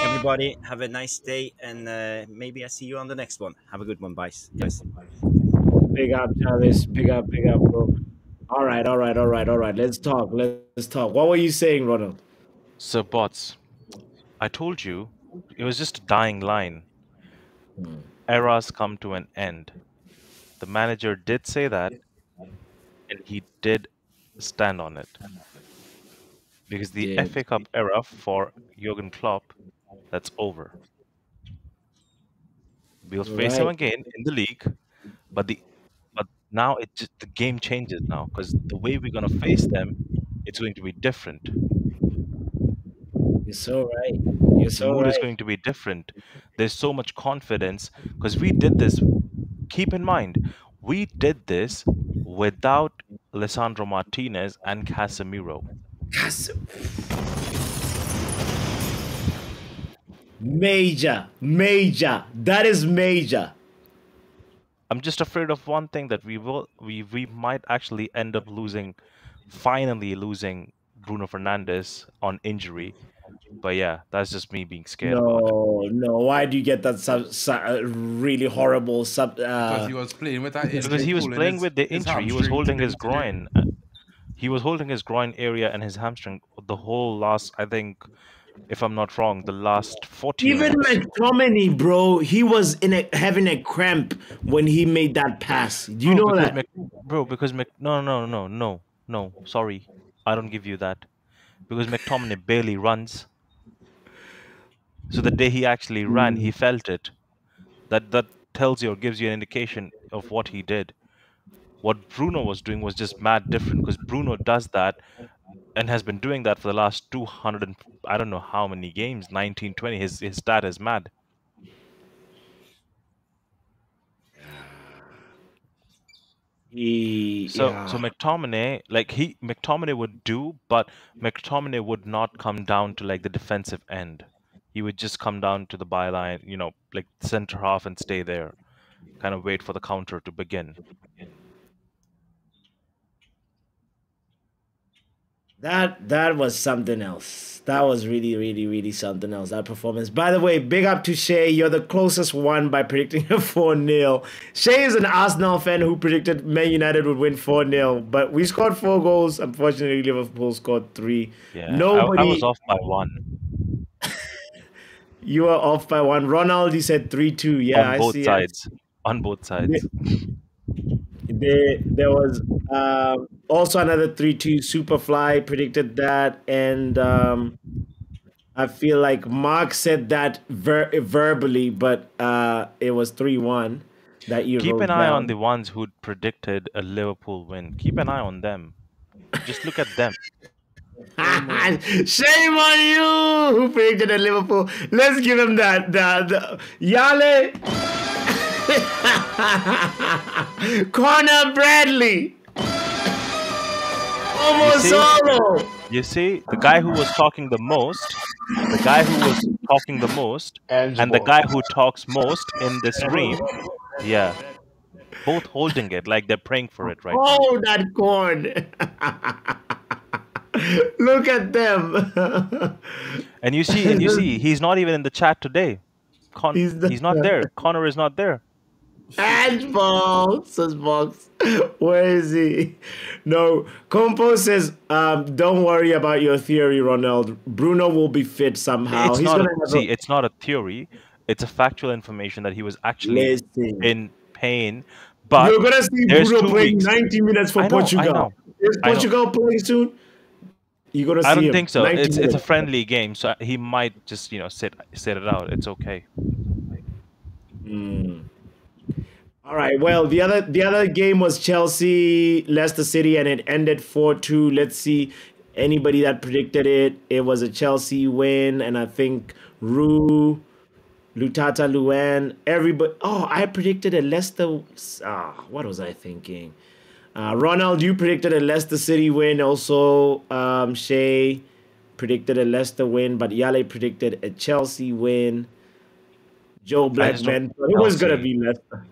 Everybody, have a nice day, and uh, maybe I see you on the next one. Have a good one, guys. Yes. Big up, Jarvis. Big up, big up, bro. All right, all right, all right, all right. Let's talk. Let's talk. What were you saying, Ronald? So, bots, I told you it was just a dying line. Hmm. Eras come to an end. The manager did say that, and he did stand on it. Because the yeah. F A Cup era for Jürgen Klopp, that's over. We'll All face right. him again in the league, but the but now it just, the game changes now because the way we're gonna face them, it's going to be different. You're so right. You're so the mood right. is going to be different. There's so much confidence because we did this. Keep in mind, we did this without Lisandro Martinez and Casemiro. Yes. Major, major. That is major. I'm just afraid of one thing that we will, we we might actually end up losing, finally losing Bruno Fernandes on injury. But yeah, that's just me being scared. No, about no. Why do you get that sub, sub, really horrible sub? Uh... Because he was playing with that. Because he was playing his, with the injury. He was holding his groin. He was holding his groin area and his hamstring the whole last, I think, if I'm not wrong, the last forty. Even McTominay, bro, he was in a, having a cramp when he made that pass. Do you bro, know that? Mc, bro, because Mc, no, no, no, no, no, sorry. I don't give you that. Because McTominay barely runs. So the day he actually ran, he felt it. That that tells you or gives you an indication of what he did. What Bruno was doing was just mad different, because Bruno does that and has been doing that for the last two hundred and I don't know how many games, nineteen, twenty. His, his stat is mad. He, so yeah. so McTominay, like he McTominay would do, but McTominay would not come down to like the defensive end. He would just come down to the byline, you know, like center half and stay there, kind of wait for the counter to begin. That that was something else. That was really, really, really something else, that performance. By the way, big up to Shay. You're the closest one by predicting a four nil. Shay is an Arsenal fan who predicted Man United would win four nil, but we scored four goals. Unfortunately, Liverpool scored three. Yeah, Nobody... I, I was off by one. You were off by one. Ronald, you said three two. Yeah, I see. On both sides. On both sides. There, there was uh, also another three two. Superfly predicted that, and um, I feel like Mark said that ver verbally, but uh, it was three one that you keep an eye down. On the ones who predicted a Liverpool win. Keep an eye on them. Just look at them. Shame on you who predicted a Liverpool. Let's give him that. The, the Yale. Conor Bradley, almost solo. You see, the guy who was talking the most, the guy who was talking the most, and, and the guy who talks most in the stream, yeah, both holding it like they're praying for it right now. Oh, that corn! Look at them. And you see, and you see, he's not even in the chat today. Con he's, the he's not there. Conor is not there. Handball says box. Where is he? No. Compo says, um, don't worry about your theory, Ronald. Bruno will be fit somehow. It's, He's not, a, see, it's not a theory. It's a factual information that he was actually Listen. in pain. But you're gonna see Bruno playing ninety minutes for know, Portugal. Is Portugal playing soon? You're gonna see I don't him. think so. It's minutes. it's a friendly game, so he might just you know sit sit it out. It's okay. Hmm. All right. Well, the other the other game was Chelsea Leicester City, and it ended four two. Let's see anybody that predicted it. It was a Chelsea win, and I think Rue, Lutata, Luan, everybody. Oh, I predicted a Leicester. Ah, what was I thinking? Uh, Ronald, you predicted a Leicester City win. Also, um, Shay predicted a Leicester win, but Yale predicted a Chelsea win. Joe Blackman, it was gonna be Leicester.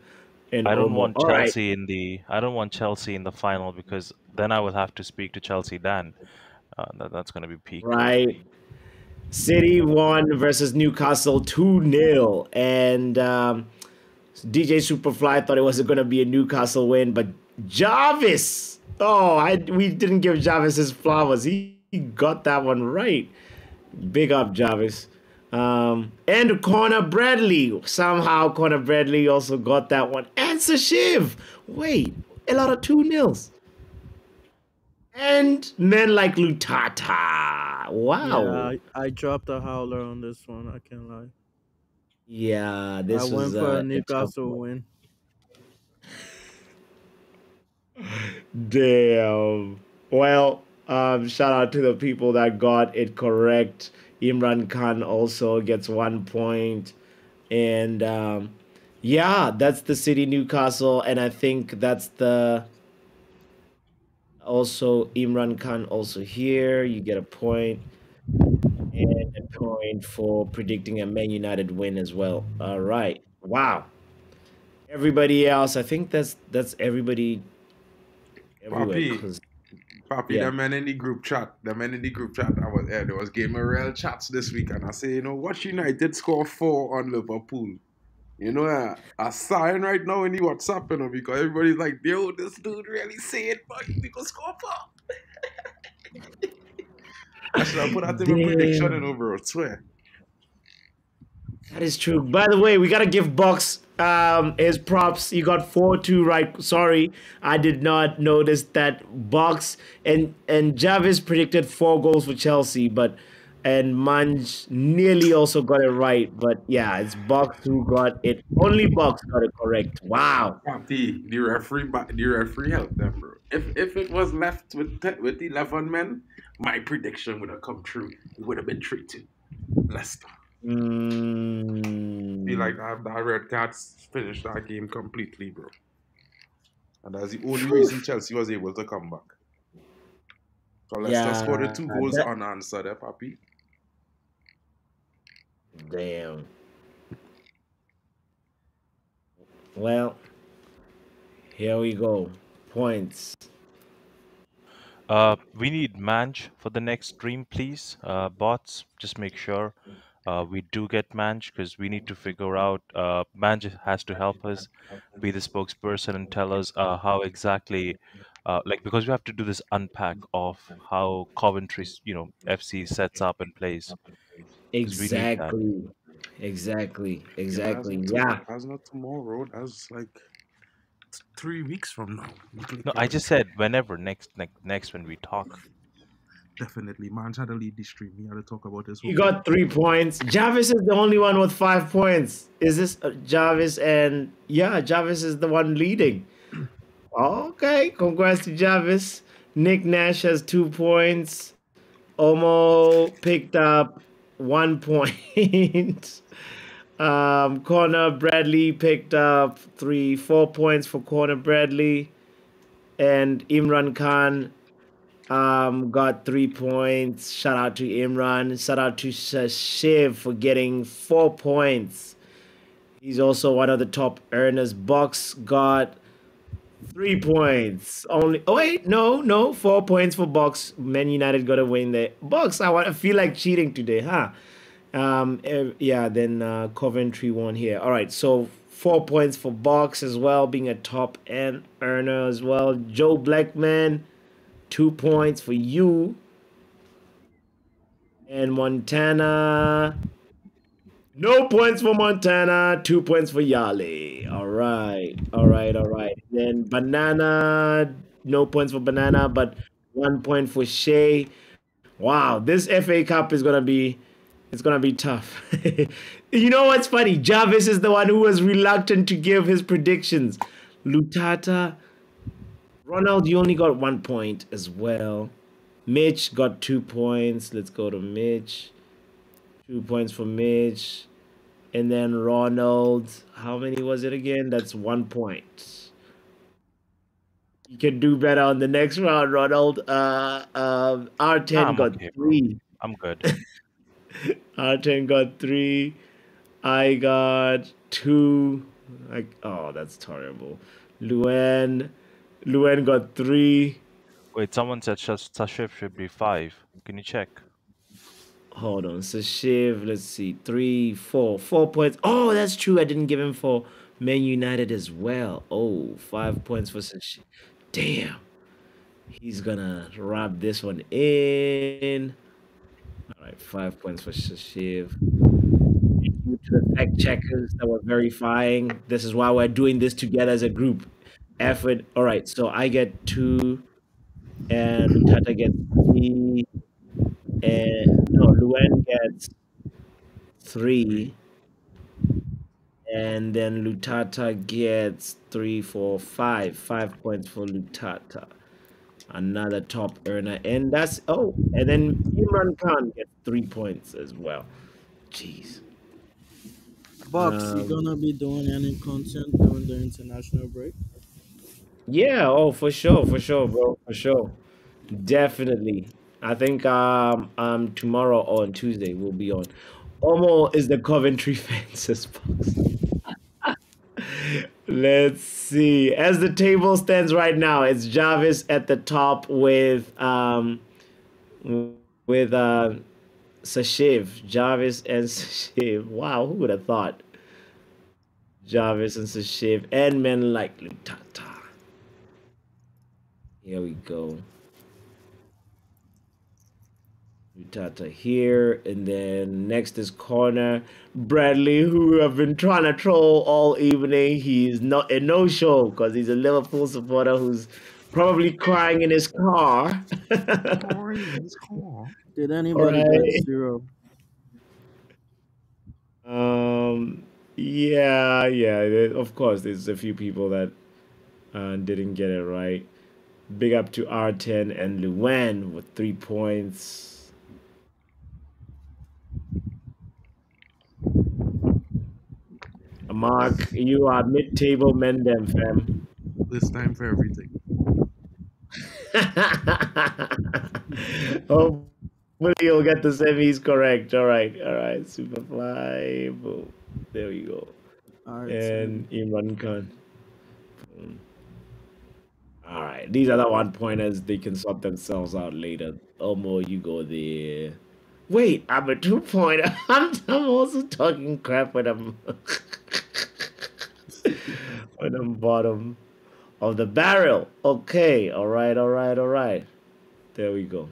And I don't Omo. want Chelsea right. in the I don't want Chelsea in the final, because then I will have to speak to Chelsea Dan. Uh, that, that's going to be peak. Right. City won versus Newcastle two nil, and um, D J Superfly thought it was going to be a Newcastle win, but Jarvis. Oh, I we didn't give Jarvis his flowers. He, he got that one right. Big up Jarvis. Um, and Conor Bradley. Somehow Conor Bradley also got that one. And Sashiv. Wait, a lot of two nils. And men like Lutata. Wow. Yeah, I, I dropped a howler on this one. I can't lie. Yeah, this I was. I went for uh, a Newcastle win. Damn. Well, um, shout out to the people that got it correct. Imran Khan also gets one point. And um, yeah, that's the City Newcastle. And I think that's the also Imran Khan also here. You get a point and a point for predicting a Man United win as well. All right. Wow. Everybody else, I think that's that's everybody. Papi, Papi, yeah. the man in the group chat, the man in the group chat, I was there, there was Gamerel chats this week, and I say, you know, watch United score four on Liverpool. You know, uh, a sign right now in the WhatsApp, you know, because everybody's like, yo, this dude really said, but he could score four. I put out the prediction and over, I swear. That is true. By the way, we got to give Box um, his props. You got four two right. Sorry, I did not notice that Box and, and Jarvis predicted four goals for Chelsea, but and Manj nearly also got it right. But yeah, it's Box who got it. Only Box got it correct. Wow. The, the referee, the referee helped them, bro. If, if it was left with, with the eleven men, my prediction would have come true. It would have been three two. Leicester. Mm. Be like, that red cards finished that game completely, bro. And that's the only reason Chelsea was able to come back. So Leicester yeah, scored two goals that... unanswered, eh, Papi? Damn. Well, here we go. Points. Uh, we need Manj for the next stream, please. Uh, bots, just make sure. Uh, we do get Manj because we need to figure out, uh, Manj has to help us be the spokesperson and tell us uh, how exactly, uh, like, because we have to do this unpack of how Coventry, you know, F C sets up and plays. Exactly, exactly, exactly, yeah. That's, yeah. That's not tomorrow, that's like three weeks from now. No, I just said whenever, next, next, next when we talk. Definitely, Man's had to lead the stream. We had to talk about this. He got three points. Jarvis is the only one with five points. Is this Jarvis? And yeah, Jarvis is the one leading. Okay, congrats to Jarvis. Nick Nash has two points. Omo picked up one point. um, Conor Bradley picked up three, four points for Conor Bradley, and Imran Khan. Um, got three points. Shout out to Imran. Shout out to Sashiv for getting four points. He's also one of the top earners. Box got three points. Only. Oh wait, no, no, four points for Box. Man United got a win there. Box, I want. I feel like cheating today, huh? Um, yeah. Then uh, Coventry won here. All right, so. Four points for Box as well, being a top end earner as well. Joe Blackman. Two points for you. And Montana. No points for Montana. Two points for Yali. All right. All right. All right. Then Banana. No points for Banana, but one point for Shay. Wow. This F A Cup is going to be, it's going to be tough. You know what's funny? Jarvis is the one who was reluctant to give his predictions. Lutata. Ronald, you only got one point as well. Mitch got two points. Let's go to Mitch. Two points for Mitch. And then Ronald, how many was it again? That's one point. You can do better on the next round, Ronald. Uh, uh, R ten I'm got okay, three. I'm good. R ten got three. I got two. Like, oh, that's terrible. Luen... Luen got three. Wait, someone said Sashiv should be five. Can you check? Hold on, Sashiv, let's see. Three, four, four points. Oh, that's true. I didn't give him for Man United as well. Oh, five points for Sashiv. Damn. He's gonna wrap this one in. All right, five points for Sashiv. Thank you to the fact checkers that were verifying. This is why we're doing this together as a group. Effort. All right, so I get two, and Tata gets three, and no, Luen gets three, and then Lutata gets three, four, five, five points for Lutata, another top earner, and that's oh, and then Imran Khan gets three points as well. Jeez. Box, um, you gonna be doing any content during the international break? Yeah, oh, for sure, for sure, bro, for sure. Definitely. I think um, um, tomorrow or on Tuesday we'll be on. Omo is the Coventry fences box. Let's see. As the table stands right now, it's Jarvis at the top with um, with uh, Sashiv. Jarvis and Sashiv. Wow, who would have thought? Jarvis and Sashiv and men like Lutata. Here we go. Lutata here, and then next is Conor Bradley, who I've been trying to troll all evening. He's not a no-show because he's a Liverpool supporter who's probably crying in his car. Crying in his car. Did anybody right. get zero? Um. Yeah. Yeah. Of course, there's a few people that uh, didn't get it right. Big up to R ten and Luan with three points. Mark, you are mid-table Mendem, fam. This time for everything. Oh, you'll get the semis correct. All right, all right. Superfly, boom. There we go. R ten. And Imran Khan. Boom. All right. These are the one-pointers. They can sort themselves out later. Omo, you go there. Wait, I'm a two-pointer. I'm, I'm also talking crap when I'm... on the bottom of the barrel. Okay, all right, all right, all right. There we go.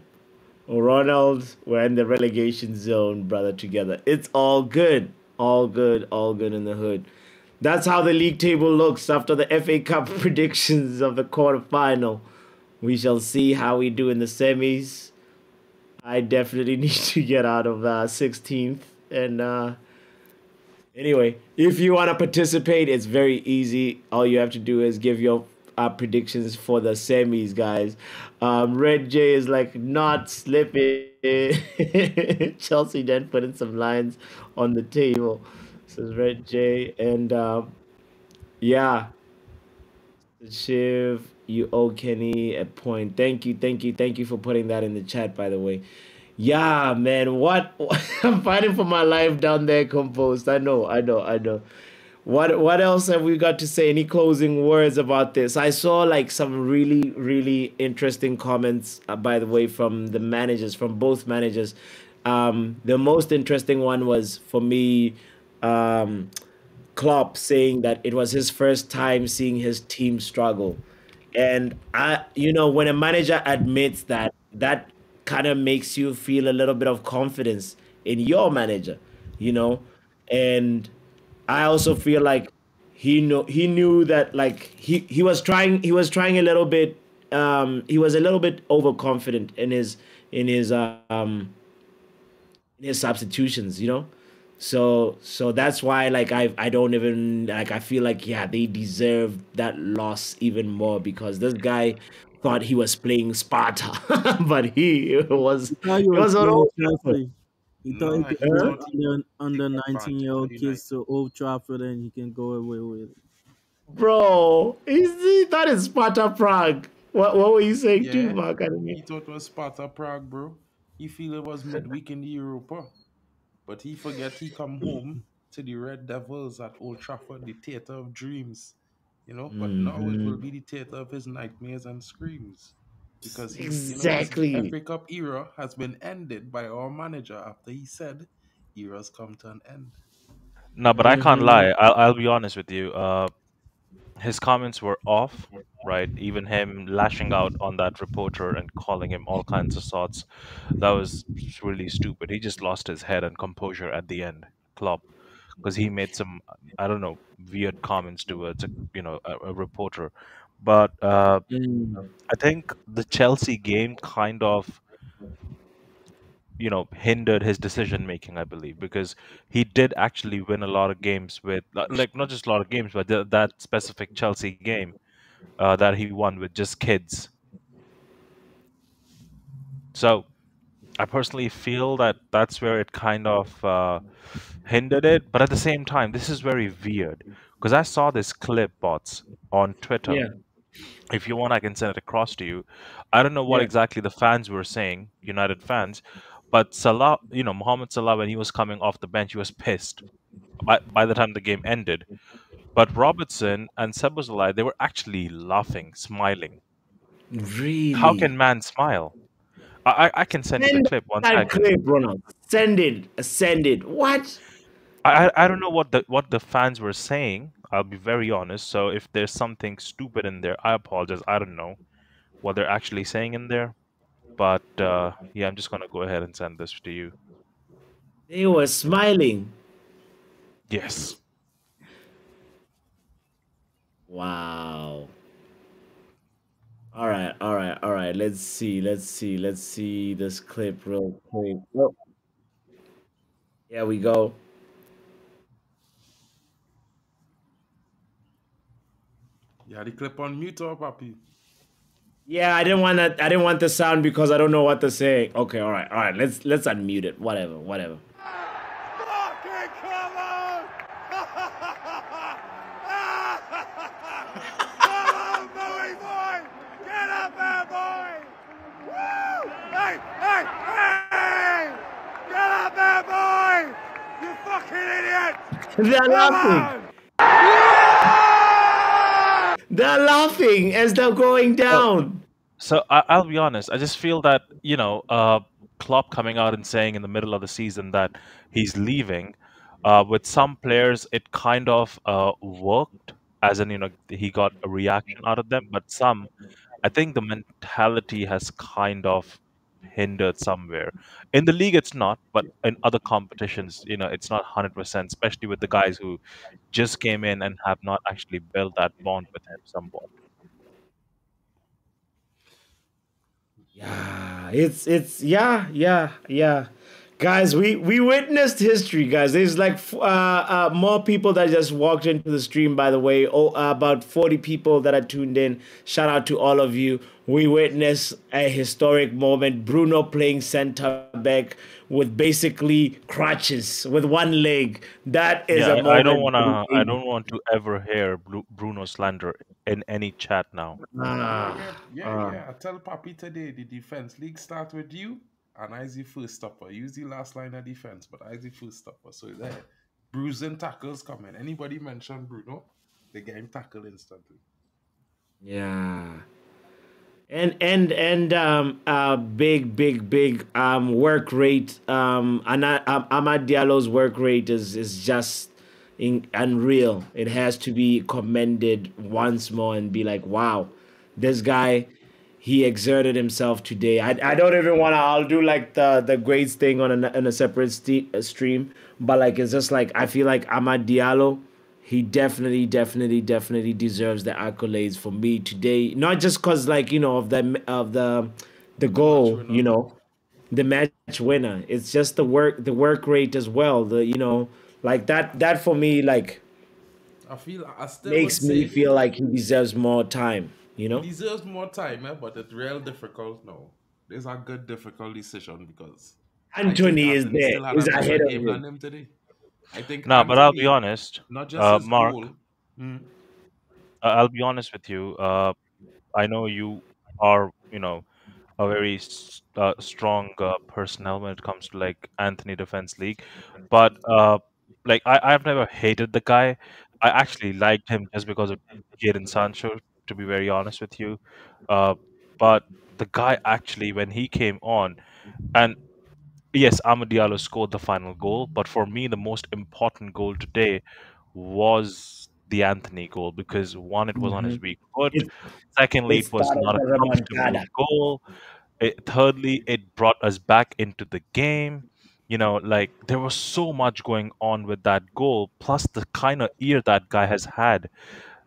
Oh, Ronald, we're in the relegation zone, brother, together. It's all good. All good, all good in the hood. That's how the league table looks after the F A Cup predictions of the quarterfinal. We shall see how we do in the semis. I definitely need to get out of uh, sixteenth and... uh Anyway, if you want to participate, it's very easy. All you have to do is give your uh, predictions for the semis, guys. Um, Red Jay is like not slipping. Chelsea then put in some lines on the table. This is Red Jay. And um, yeah, Sashiv, you owe Kenny a point. Thank you, thank you, thank you for putting that in the chat, by the way. Yeah, man, what? I'm fighting for my life down there, Compost. I know, I know, I know. What What else have we got to say? Any closing words about this? I saw like some really, really interesting comments, uh, by the way, from the managers, from both managers. Um, the most interesting one was, for me, um, Klopp saying that it was his first time seeing his team struggle. And, I, you know, when a manager admits that, that kind of makes you feel a little bit of confidence in your manager, you know. And I also feel like he know he knew that, like, he he was trying he was trying a little bit, um he was a little bit overconfident in his in his um in his substitutions, you know. So so that's why, like, I I don't even, like, I feel like, yeah, they deserve that loss even more, because this guy thought he was playing Sparta, but he was he thought he was, was an Old Trafford. He thought no, he could uh, under, under nineteen-year-old kids to Old Trafford and he can go away with it. Bro, he, he thought it's Sparta Prague. What what were you saying yeah, too, Mark? I mean, he thought it was Sparta Prague, bro. He feel it was midweek in the Europa, but he forget he come home to the Red Devils at Old Trafford, the theater of dreams. You know, but mm-hmm. now it will be the theater of his nightmares and screams, because he, exactly, you know, his F A Cup era has been ended by our manager after he said era's come to an end. No, but I can't lie. I'll, I'll be honest with you. Uh, his comments were off, right? Even him lashing out on that reporter and calling him all kinds of sorts. That was really stupid. He just lost his head and composure at the end, Klopp. Because he made some, I don't know, weird comments towards, you know, a, a reporter. But uh, mm. I think the Chelsea game kind of, you know, hindered his decision making, I believe, because he did actually win a lot of games with, like, not just a lot of games, but th that specific Chelsea game uh, that he won with just kids. So I personally feel that that's where it kind of uh, hindered it. But at the same time, this is very weird, because I saw this clip, bots, on Twitter. Yeah. If you want, I can send it across to you. I don't know what yeah. exactly the fans were saying, United fans, but Salah, you know, Mohamed Salah, when he was coming off the bench, he was pissed by, by the time the game ended. But Robertson and Szoboszlai, they were actually laughing, smiling. Really? How can man smile? I, I can send, send you the clip once I clip, Ronald. Send it. Send it. What? I I don't know what the what the fans were saying. I'll be very honest. So if there's something stupid in there, I apologize. I don't know what they're actually saying in there. But uh, yeah, I'm just gonna go ahead and send this to you. They were smiling. Yes. Wow. All right, all right, all right. Let's see, let's see, let's see this clip real quick. Oh, here we go. You had the clip on mute or Papi? Yeah, I didn't want that. I didn't want the sound because I don't know what to say. Okay, all right, all right. Let's let's unmute it. Whatever, whatever. Fucking come on! Come on, Bowie boy! Get up there, boy! Woo! Hey, hey, hey! Get up there, boy! You fucking idiot! They're laughing. They're laughing as they're going down. Oh, so I, I'll be honest. I just feel that, you know, uh, Klopp coming out and saying in the middle of the season that he's leaving, uh, with some players, it kind of uh, worked, as in, you know, he got a reaction out of them. But some, I think the mentality has kind of hindered somewhere. In the league, it's not, but in other competitions, you know, it's not one hundred percent, especially with the guys who just came in and have not actually built that bond with him somewhat. Yeah, it's it's yeah, yeah, yeah. Guys, we we witnessed history, guys. There's like uh, uh, more people that just walked into the stream, by the way. Oh, uh, about forty people that are tuned in. Shout out to all of you. We witnessed a historic moment. Bruno playing center back with basically crutches, with one leg. That is yeah, a moment. I don't want to. I don't want to ever hear Bruno slander in any chat now. Ah, yeah, yeah, uh, yeah. I tell Papi today the defense league starts with you. And I's the first stopper. Use the last line of defense, but I's the first stopper. So there, bruising tackles coming. Anybody mention Bruno, they get him tackled instantly. Yeah. And and and um uh big big big um work rate um Amad Diallo's work rate is is just in, unreal. It has to be commended once more and be like, wow, this guy. He exerted himself today. I, I don't even want to, I'll do like the, the grades thing on a, on a separate st stream. But like, it's just like, I feel like Amad Diallo, he definitely, definitely, definitely deserves the accolades for me today. Not just because like, you know, of the, of the, the goal, you know, the match winner. It's just the work, the work rate as well. The, you know, like that, that for me, like, I feel, I still makes me feel like he deserves more time. You know, he deserves more time, eh? But it's real difficult. No, there's a good difficult decision because Anthony is there. He's ahead of him today. I think. No, nah, but I'll be honest. Not just uh, Mark. Goal. Mm. Uh, I'll be honest with you. Uh, I know you are, you know, a very uh, strong uh, personnel when it comes to like Anthony Defense League, but uh, like I, I've never hated the guy. I actually liked him just because of Jaden Sancho, to be very honest with you. Uh, but the guy actually, when he came on, and yes, Amad Diallo scored the final goal, but for me, the most important goal today was the Anthony goal because one, it was mm-hmm. on his weak foot. It, Secondly, it, it was not a comfortable goal. It, thirdly, it brought us back into the game. You know, like there was so much going on with that goal, plus the kind of year that guy has had.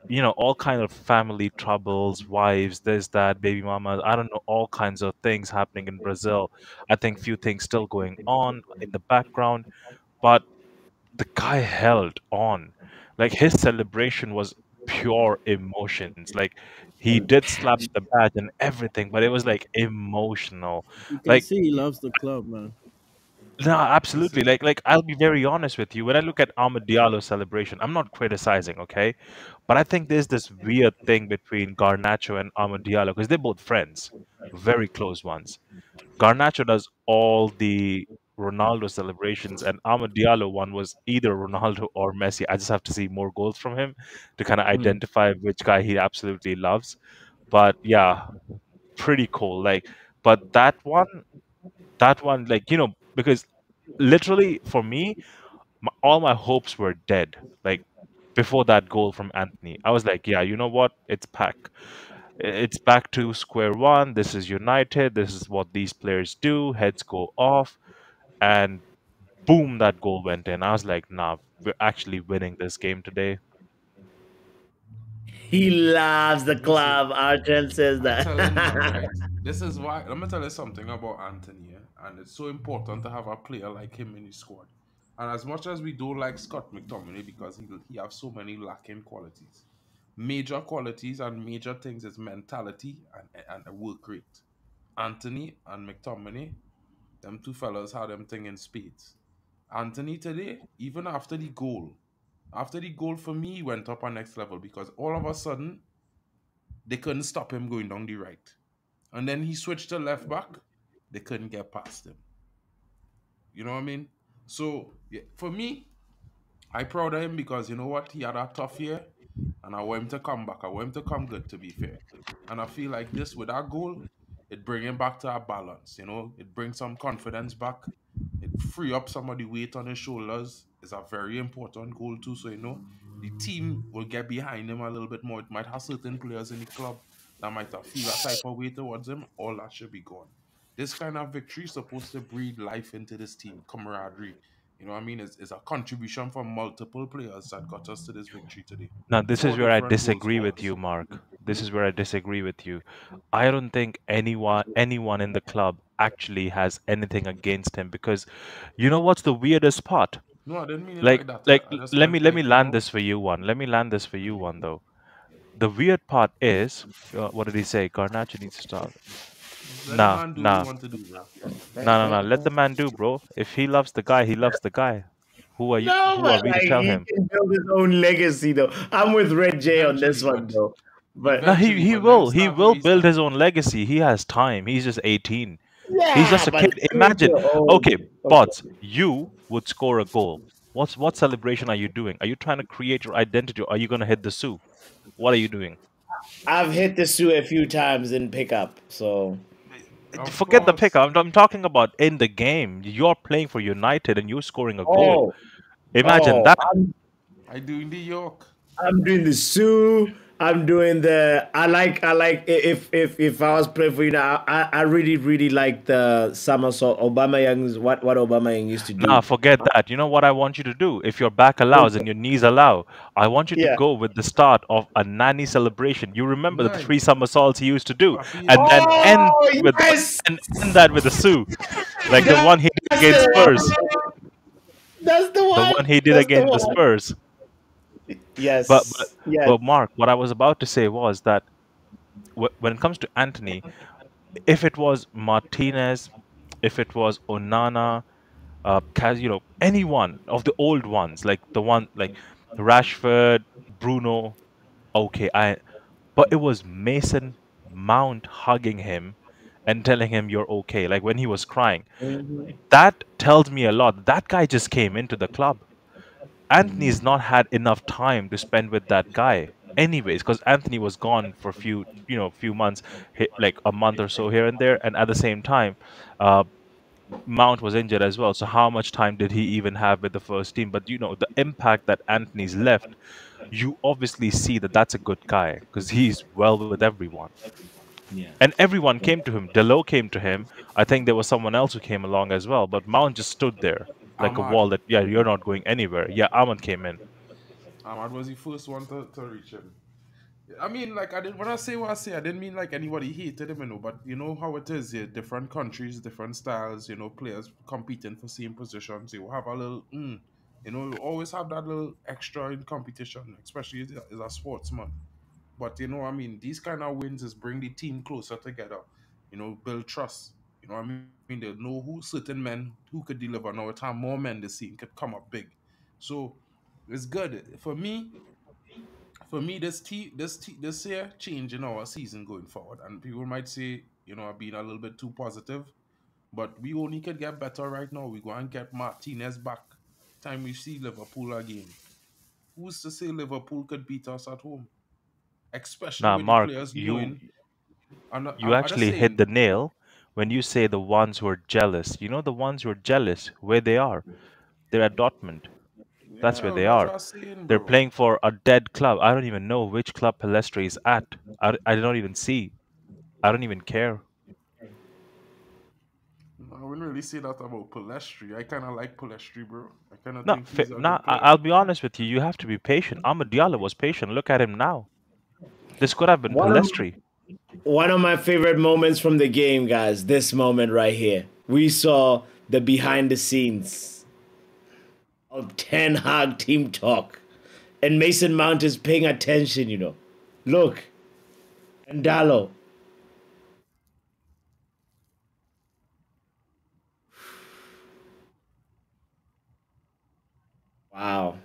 You know, all kind of family troubles, wives, this, that, baby mama, I don't know, all kinds of things happening in Brazil. I think few things still going on in the background, but the guy held on. Like his celebration was pure emotions. Like he did slap the bat and everything, but it was like emotional. You can like, see he loves the club, man. No, absolutely. Like, like I'll be very honest with you. When I look at Amad Diallo's celebration, I'm not criticizing, okay? But I think there's this weird thing between Garnacho and Amad Diallo because they're both friends, very close ones. Garnacho does all the Ronaldo celebrations, and Amad Diallo one was either Ronaldo or Messi. I just have to see more goals from him to kind of identify which guy he absolutely loves. But yeah, pretty cool. Like, but that one, that one, like, you know. Because literally for me, my, all my hopes were dead. Like before that goal from Anthony, I was like, yeah, you know what? It's packed. It's back to square one. This is United. This is what these players do. Heads go off, and boom, that goal went in. I was like, nah, we're actually winning this game today. He loves the club. Arjen says that. I'm telling you, this is why. Let me tell you something about Anthony, yeah? And it's so important to have a player like him in his squad. And as much as we don't like Scott McTominay because he he has so many lacking qualities, major qualities and major things is mentality and and a work rate. Anthony and McTominay, them two fellas had them thing in spades. Anthony today, even after the goal. After the goal, for me, he went up a next level because all of a sudden, they couldn't stop him going down the right. And then he switched to left back. They couldn't get past him. You know what I mean? So, yeah, for me, I proud of him because, you know what? He had a tough year, and I want him to come back. I want him to come good, to be fair. And I feel like this, with our goal, it brings him back to our balance, you know? It brings some confidence back. It free up some of the weight on his shoulders. It's a very important goal too, so you know the team will get behind him a little bit more. It might have certain players in the club that might have feel that type of way towards him. All that should be gone. This kind of victory is supposed to breathe life into this team, camaraderie. You know what I mean? It's, it's a contribution from multiple players that got us to this victory today. Now, this Four is where I disagree with you, Mark. This is where I disagree with you. I don't think anyone anyone in the club actually has anything against him because, you know what's the weirdest part? No, I didn't mean it like, like that. Like, let me, let me let me land this for you one. Let me land this for you one though. The weird part is, uh, what did he say? Garnacho needs to start. Nah, nah, nah, nah, nah. Let the man do, bro. If he loves the guy, he loves the guy. Who are you? No, who are we to tell him? He can build his own legacy though. I'm with Red Jay on this one though. But no, he he will he will build his own legacy. He has time. He's just eighteen. Yeah, he's just a kid. Imagine, okay, Bots, you would score a goal. What's what celebration are you doing? Are you trying to create your identity? Or are you gonna hit the Sue? What are you doing? I've hit the Sue a few times in pickup, so of forget course. The pickup. I'm, I'm talking about in the game. You're playing for United and you're scoring a oh. goal. Imagine oh. that. I'm, I'm doing the York. I'm doing the Sue. I'm doing the. I like. I like. If if if I was playing for you now, I I really really like the somersault. Obama Young's what what Obama Young used to do. Nah, forget that. You know what I want you to do? If your back allows okay. and your knees allow, I want you yeah. to go with the start of a nanny celebration. You remember nice. the three somersaults he used to do, and oh, then end with yes. and end that with a Sue, like the one he did against Spurs. That's the one. The one he did That's against the, the Spurs. Yes. But, but, yes. but Mark, what I was about to say was that w when it comes to Anthony, if it was Martinez, if it was Onana, uh, you know, any one of the old ones, like the one like Rashford, Bruno, okay, I. But it was Mason Mount hugging him and telling him you're okay, like when he was crying. Mm-hmm. That tells me a lot. That guy just came into the club. Anthony's not had enough time to spend with that guy anyways because Anthony was gone for a few, you know, few months, like a month or so here and there. And at the same time, uh, Mount was injured as well. So how much time did he even have with the first team? But, you know, the impact that Anthony's left, you obviously see that that's a good guy because he's well with everyone. Yeah. And everyone came to him. Delo came to him. I think there was someone else who came along as well. But Mount just stood there. Like Ahmad. A wall that, yeah, you're not going anywhere. Yeah, Ahmad came in. Ahmad was the first one to, to reach him. I mean, like, I didn't, when I say what I say, I didn't mean like anybody hated him, you know, but you know how it is, yeah, different countries, different styles, you know, players competing for same positions. You have a little, mm, you know, you always have that little extra in competition, especially as a, as a sportsman. But, you know, I mean, these kind of wins is bring the team closer together, you know, build trust. You know what I mean? They know who certain men who could deliver. Now, at time more men this season could come up big, so it's good for me. For me, this t this t this year changing our season going forward, and people might say, you know, I've been a little bit too positive, but we only could get better right now. We go and get Martinez back. Time we see Liverpool again. Who's to say Liverpool could beat us at home? Especially nah, with Mark, the players you doing, and, you I, actually saying, hit the nail. When you say the ones who are jealous, you know the ones who are jealous, where they are. They're at Dortmund. That's where Yeah, they that's what are. I'm saying, They're bro. playing for a dead club. I don't even know which club Palestra is at. I, I don't even see. I don't even care. I wouldn't really say that about Palestri. I kind of like Palestri, bro. I kind of No, think fa- he's a nah, good I- player. I'll be honest with you. You have to be patient. Amad Diallo was patient. Look at him now. This could have been One of Palestri. one of my favorite moments from the game, guys. This moment right here. We saw the behind the scenes of Ten Hag team talk, and Mason Mount is paying attention. You know, look, and Diallo. Wow,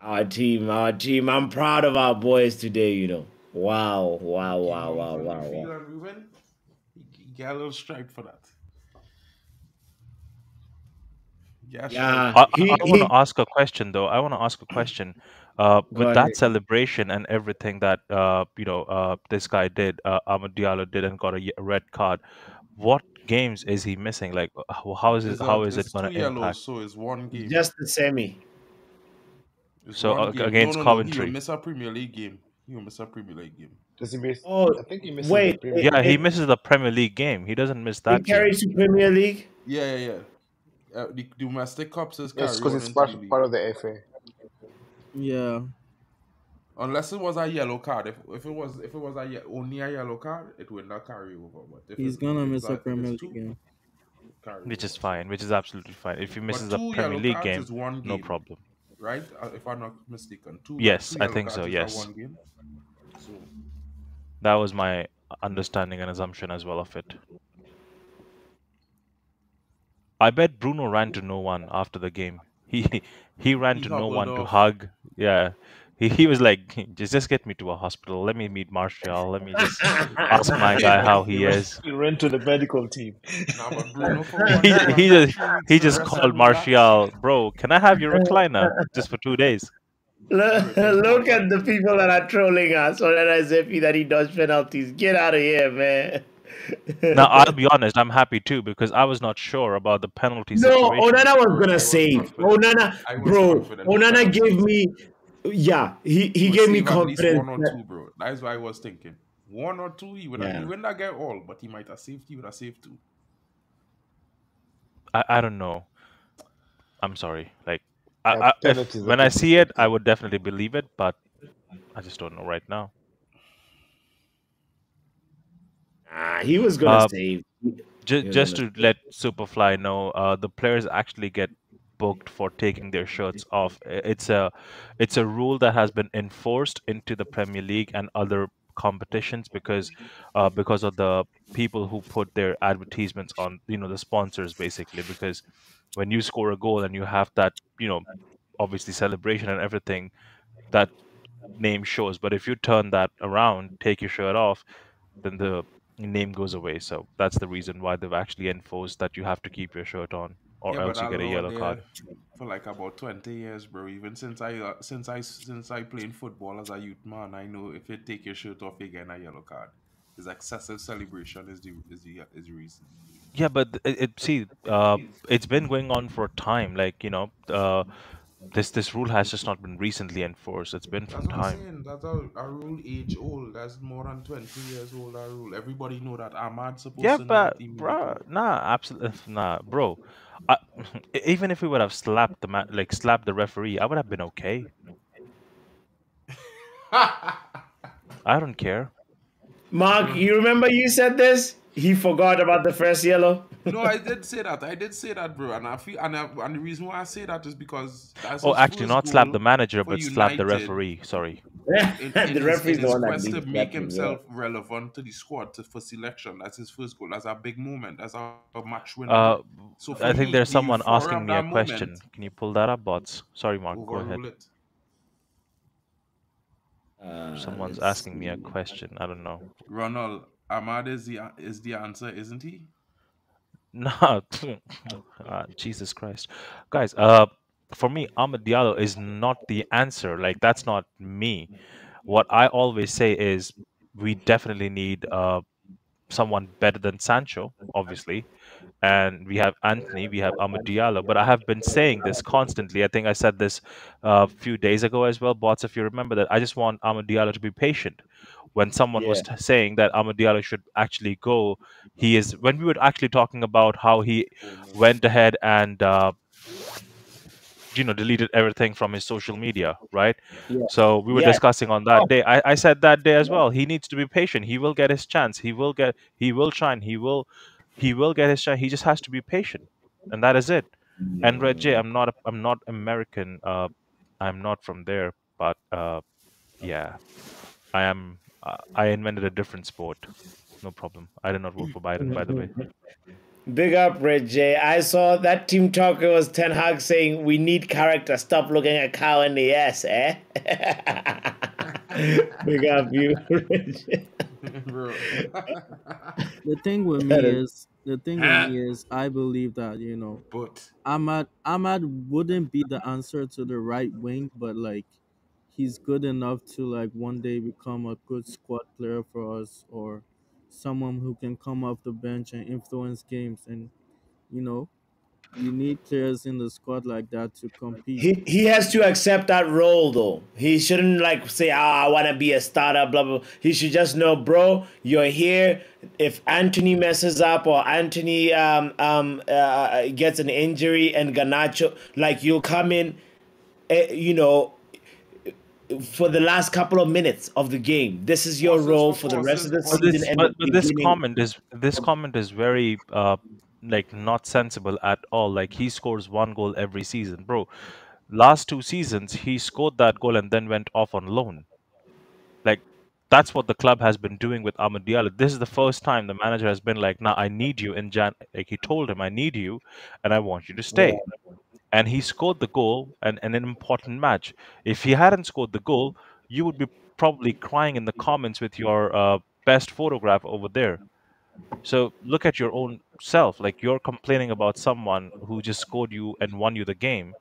our team, our team. I'm proud of our boys today. You know, wow, wow, He came wow, out wow, on wow, the wow. field and we win. He he got a little stripe for that. He got stripe Yeah, for I, that. he I want to he. ask a question though. I want to ask a question. Uh, Go with that ahead. celebration and everything that uh, you know, uh, this guy did, uh, Amad Diallo did, and got a ye- red card. What games is he missing? Like, uh, how how is it, There's a how is it there's going two to impact? yellows, so it's one game. Just the semi. It's So one uh, game. No, against no, no. He will Coventry, miss a Premier League game. He will miss a Premier League game. Does he miss? Oh, I think he misses the wait, Premier it, yeah, League. he it, misses the Premier League game. He doesn't miss he that game. carried to Premier League. Yeah, yeah, yeah. Uh, the the domestic cups is Yes, carry because on it's into part, the league, part of the F A. Yeah. unless it was a yellow card. If if it was if it was a ye- only a yellow card, it will not carry over. But if He's it's gonna if it's miss a a, if Premier it's League two, game. it carry Which over. is fine, which is absolutely fine. If he But misses the two Premier yellow League cards game, is one no game, problem. right? Uh, If I'm not mistaken, two Yes, two I yellow think so. cards is a Yes, one game. So that was my understanding and assumption as well of it. I bet Bruno ran to no one after the game. He he ran he to no hobbled one to off. hug. Yeah, he, he was like, just just get me to a hospital. Let me meet Martial. Let me just ask my guy how He he ran, is. he ran to the medical team. Now, but Bruno for one He two and he just three weeks he to just rest and called relax. Martial, bro. Can I have your recliner just for two days? Look, Everything for look at the relax. people that are trolling us on N S F E that he does penalties. Get out of here, man. Now I'll be honest, I'm happy too because I was not sure about the penalty No, situation. Onana was Bro, gonna I was save. confident. Onana, I was bro, confident of Onana penalty. gave me, yeah, he he He would gave me save at least confidence. one or that- two, bro. That's what I was thinking. One or two, he would have, he Yeah, would not get all, but he might have saved. He would have saved two. I, I don't know. I'm sorry. Like I, Yeah, I if penalties are when I see it, I fifty fifty. would definitely believe it, but I just don't know right now. nah, he was gonna Uh, save. Ju- He was Just gonna to save. let Superfly know, uh, the players actually get booked for taking their shirts off. I- It's a, it's a rule that has been enforced into the Premier League and other competitions because, uh, because of the people who put their advertisements on, you know, the sponsors basically. Because when you score a goal and you have that, you know, obviously celebration and everything, that name shows. But if you turn that around, take your shirt off, then the name goes away. So that's the reason why they've actually enforced that you have to keep your shirt on, or Yeah, but else you that get a law yellow card. there for like about twenty years, bro. Even since I uh, since I since I played football as a youth man, I know if you take your shirt off, you get a yellow card. It's excessive celebration is the is the is the reason. Yeah, but th- it, it see, uh, it's been going on for a time. Like you know, uh, this this rule has just not been recently enforced. It's been That's from what I'm time. saying. That's a, a rule age old. That's more than twenty years old. That rule. Everybody know that. Ahmad supposed Yeah, to know that but immediately. bruh, nah, absolutely nah, bro. I, even if we would have slapped the man, like slapped the referee, I would have been okay. I don't care. Mark, you remember you said this? He forgot about the first yellow. No, I did say that. I did say that, bro. And I feel and I, and the reason why I say that is because that's Oh, his actually, first not slap the goal manager, for but slap the United. referee. Sorry. in, in The his referee's in the his one that quest to did that make thing, yeah. himself relevant to the squad to, for selection. That's his first goal. That's a big moment. That's a, a match winner. Uh, So for I think me, there's the someone euphoria asking of me a that moment question. Can you pull that up, bots? Sorry, Mark. Go ahead. overrule it. Uh, Someone's let's asking me a see. question. I don't know. Ronald Ahmad is the is the answer, isn't he? Nah, uh, Jesus Christ, guys. Uh, for me, Amad Diallo is not the answer. Like that's not me. What I always say is we definitely need uh someone better than Sancho, obviously. and we have Anthony, we have Amad Diallo. But I have been saying this constantly. I think I said this a uh, few days ago as well, Bots, if you remember that. I just want Amad Diallo to be patient. When someone yeah. was t saying that Amad Diallo should actually go, he is. When we were actually talking about how he went ahead and uh, you know, deleted everything from his social media, right? Yeah. So we were yeah. discussing on that oh. day. I, I said that day as well. He needs to be patient. He will get his chance. He will get. He will shine. He will. He will get his chance. He just has to be patient, and that is it. Yeah. And Red Jay, I'm not. A, I'm not American. Uh, I'm not from there, but uh, yeah, I am. Uh, I invented a different sport. No problem. I did not vote for Biden, by the way. Big up, Red Jay. I saw that team talk. It was Ten Hag saying, we need character. Stop looking at cow in the ass, eh? Big up, you, Red Jay. Bro. The thing with me is, the thing with me is, I believe that, you know, but Amad, Amad wouldn't be the answer to the right wing, but, like, he's good enough to, like, one day become a good squad player for us, or someone who can come off the bench and influence games. And, you know, you need players in the squad like that to compete. He, he has to accept that role, though. He shouldn't, like, say, ah, oh, I want to be a starter, blah, blah, blah. He should just know, bro, you're here. If Anthony messes up or Anthony um, um, uh, gets an injury and Garnacho, like, you'll come in, you know, for the last couple of minutes of the game. This is your role for the rest of the season. But this comment is this comment is very uh, like not sensible at all. Like, he scores one goal every season, bro. Last two seasons he scored that goal and then went off on loan. Like, that's what the club has been doing with Amad Diallo. This is the first time the manager has been like, "Nah, I need you in Jan." Like, he told him, "I need you, and I want you to stay." Yeah. And he scored the goal and, and an important match. If he hadn't scored the goal, you would be probably crying in the comments with your uh, best photograph over there. So look at your own self. Like, you're complaining about someone who just scored you and won you the game,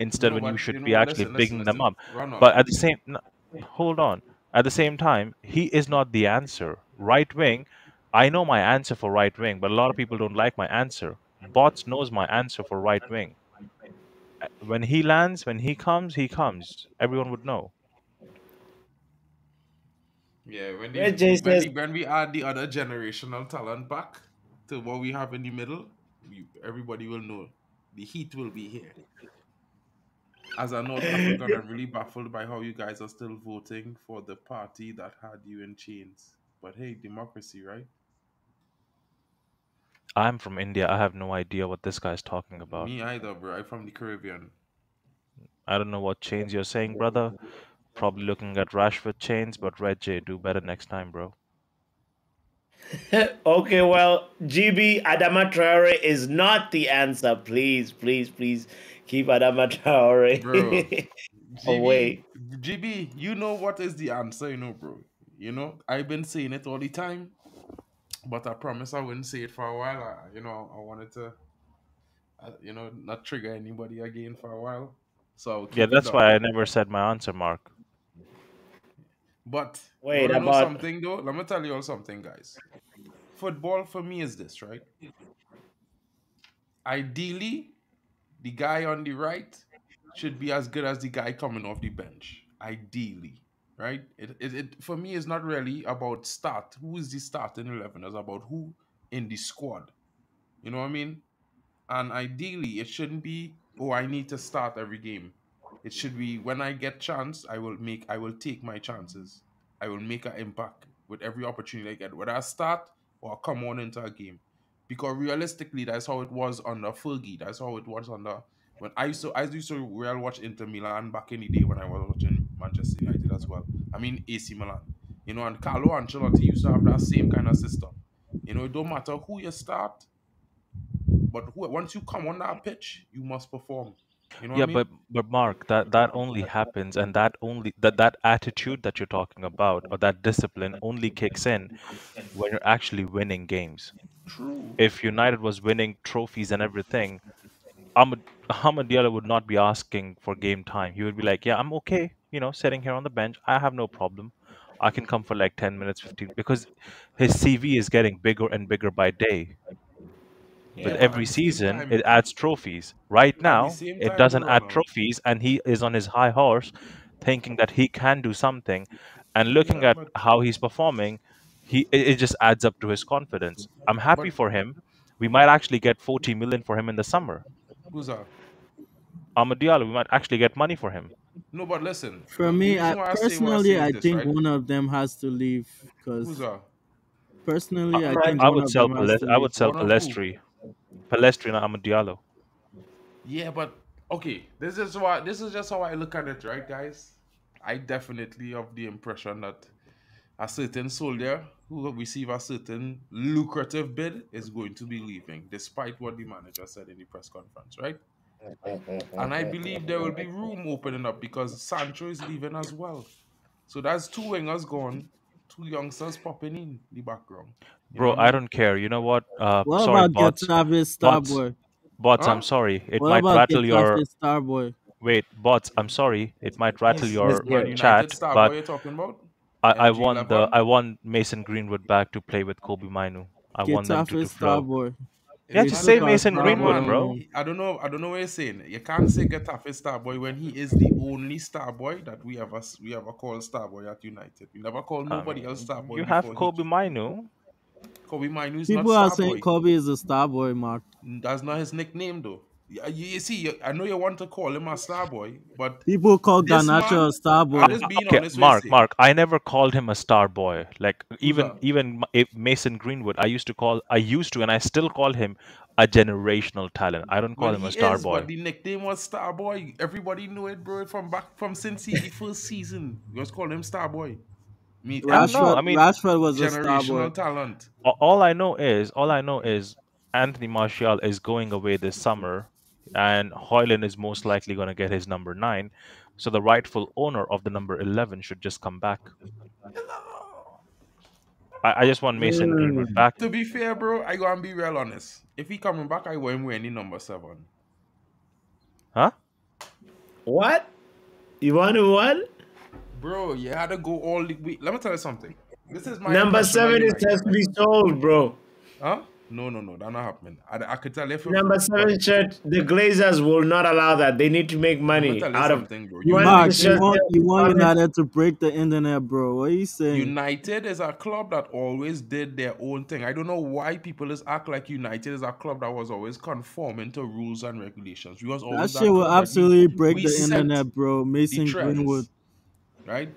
instead you know when what, you should you know, be actually listen, bigging listen, them listen, up. But at the same, no, hold on. At the same time, he is not the answer. Right wing, I know my answer for right wing, but a lot of people don't like my answer. Bots knows my answer for right wing. When he lands, when he comes, he comes. Everyone would know. Yeah, when, the, when, the, when we add the other generational talent back to what we have in the middle, we, everybody will know. The heat will be here. As a North African, I'm really baffled by how you guys are still voting for the party that had you in chains. But hey, democracy, right? I'm from India. I have no idea what this guy's talking about. Me either, bro. I'm from the Caribbean. I don't know what chains you're saying, brother. Probably looking at Rashford chains, but Red Jay, do better next time, bro. Okay, well, G B, Adama Traore is not the answer. Please, please, please keep Adama Traore bro, away. G B, you know what is the answer, you know, bro. You know, I've been saying it all the time. But I promise I wouldn't say it for a while. I, you know, I wanted to, uh, you know, not trigger anybody again for a while. So yeah, that's why I never said my answer, Mark. But wait, you know something though. Let me tell you all something, guys. Football for me is this, right? Ideally, the guy on the right should be as good as the guy coming off the bench. Ideally. Right? It, it, it for me, it's not really about start. Who is the starting eleven? It's about who in the squad. You know what I mean? And ideally, it shouldn't be, oh, I need to start every game. It should be, when I get chance, I will make, I will take my chances. I will make an impact with every opportunity I get, whether I start or I come on into a game. Because realistically, that's how it was under Fergie. That's how it was under... When I used to, I used to well watch Inter Milan back in the day when I was watching Manchester United as well. I mean, A C Milan. You know, and Carlo Ancelotti used to have that same kind of system. You know, it don't matter who you start, but who, once you come on that pitch, you must perform. You know what yeah, I mean? but but Mark, that that only happens, and that only that that attitude that you're talking about, or that discipline, only kicks in when you're actually winning games. True. If United was winning trophies and everything, Amad Diallo would not be asking for game time. He would be like, yeah, I'm okay, you know, sitting here on the bench. I have no problem. I can come for like ten minutes, fifteen, because his C V is getting bigger and bigger by day. But yeah, every season, time, it adds trophies. Right now, it doesn't add Ronald. trophies, and he is on his high horse thinking that he can do something. And looking yeah, at but, how he's performing, he it, it just adds up to his confidence. I'm happy but, for him. We might actually get forty million for him in the summer. Who's that? Amad Diallo, we might actually get money for him. No, but listen. For me, I, I personally, I, I this, think right? one of them has to leave. Cause Who's that? Personally, I, I think I would, one sell of them I would sell Palestri. Palestri and Amad Diallo. Yeah, but okay. This is why. This is just how I look at it, right, guys? I definitely have the impression that a certain soldier who will receive a certain lucrative bid is going to be leaving, despite what the manager said in the press conference, right? And I believe there will be room opening up because Sancho is leaving as well. So that's two wingers gone, two youngsters popping in the background. Bro, know? I don't care. You know what? Uh, what sorry, about bots. Get Jarvis Starboy? Bots, huh? I'm sorry. It what might rattle your... Starboy? Wait, bots, I'm sorry. It might rattle yes, your yes, chat, Starboy but... You're talking about? I, I want the I want Mason Greenwood back to play with Kobbie Mainoo. I Get want them to, to flow. Yeah, just say Mason Greenwood, bro. I don't know. I don't know what you're saying. You can't say Getafe Starboy when he is the only Starboy that we ever we ever called Starboy at United. We never called nobody um, else Starboy. You have Kobbie Mainoo. Kobbie Mainoo is not Starboy. People are saying Kobbie is a Starboy, Mark. That's not his nickname, though. You see, I know you want to call him a Starboy, but people call Garnacho a Starboy. Okay, Mark, Mark, I never called him a Starboy. Like even even Mason Greenwood, I used to call, I used to, and I still call him a generational talent. I don't call him a Starboy. But the nickname was Starboy. Everybody knew it, bro. From back from since the first season, you just called him Starboy. Rashford, I mean, Rashford was a generational talent. All I know is, all I know is, Anthony Martial is going away this summer. And Højlund is most likely going to get his number nine, so the rightful owner of the number eleven should just come back. I, I just want Mason Greenwood back. To be fair, bro, I gotta be real honest. If he coming back, I want him wearing the number seven. Huh? What? You want to what? Bro, you had to go all the way. Let me tell you something. This is my number seven. It has to be sold, bro. Huh? No, no, no, that's not happening. I, I could tell if number seven shirt, the Glazers will not allow that. They need to make money out of thing, bro. You, Mark, you want, you want United to break the internet, bro. What are you saying? United is a club that always did their own thing. I don't know why people just act like United is a club that was always conforming to rules and regulations. We was always that shit will absolutely break the internet, bro. Mason Greenwood, right?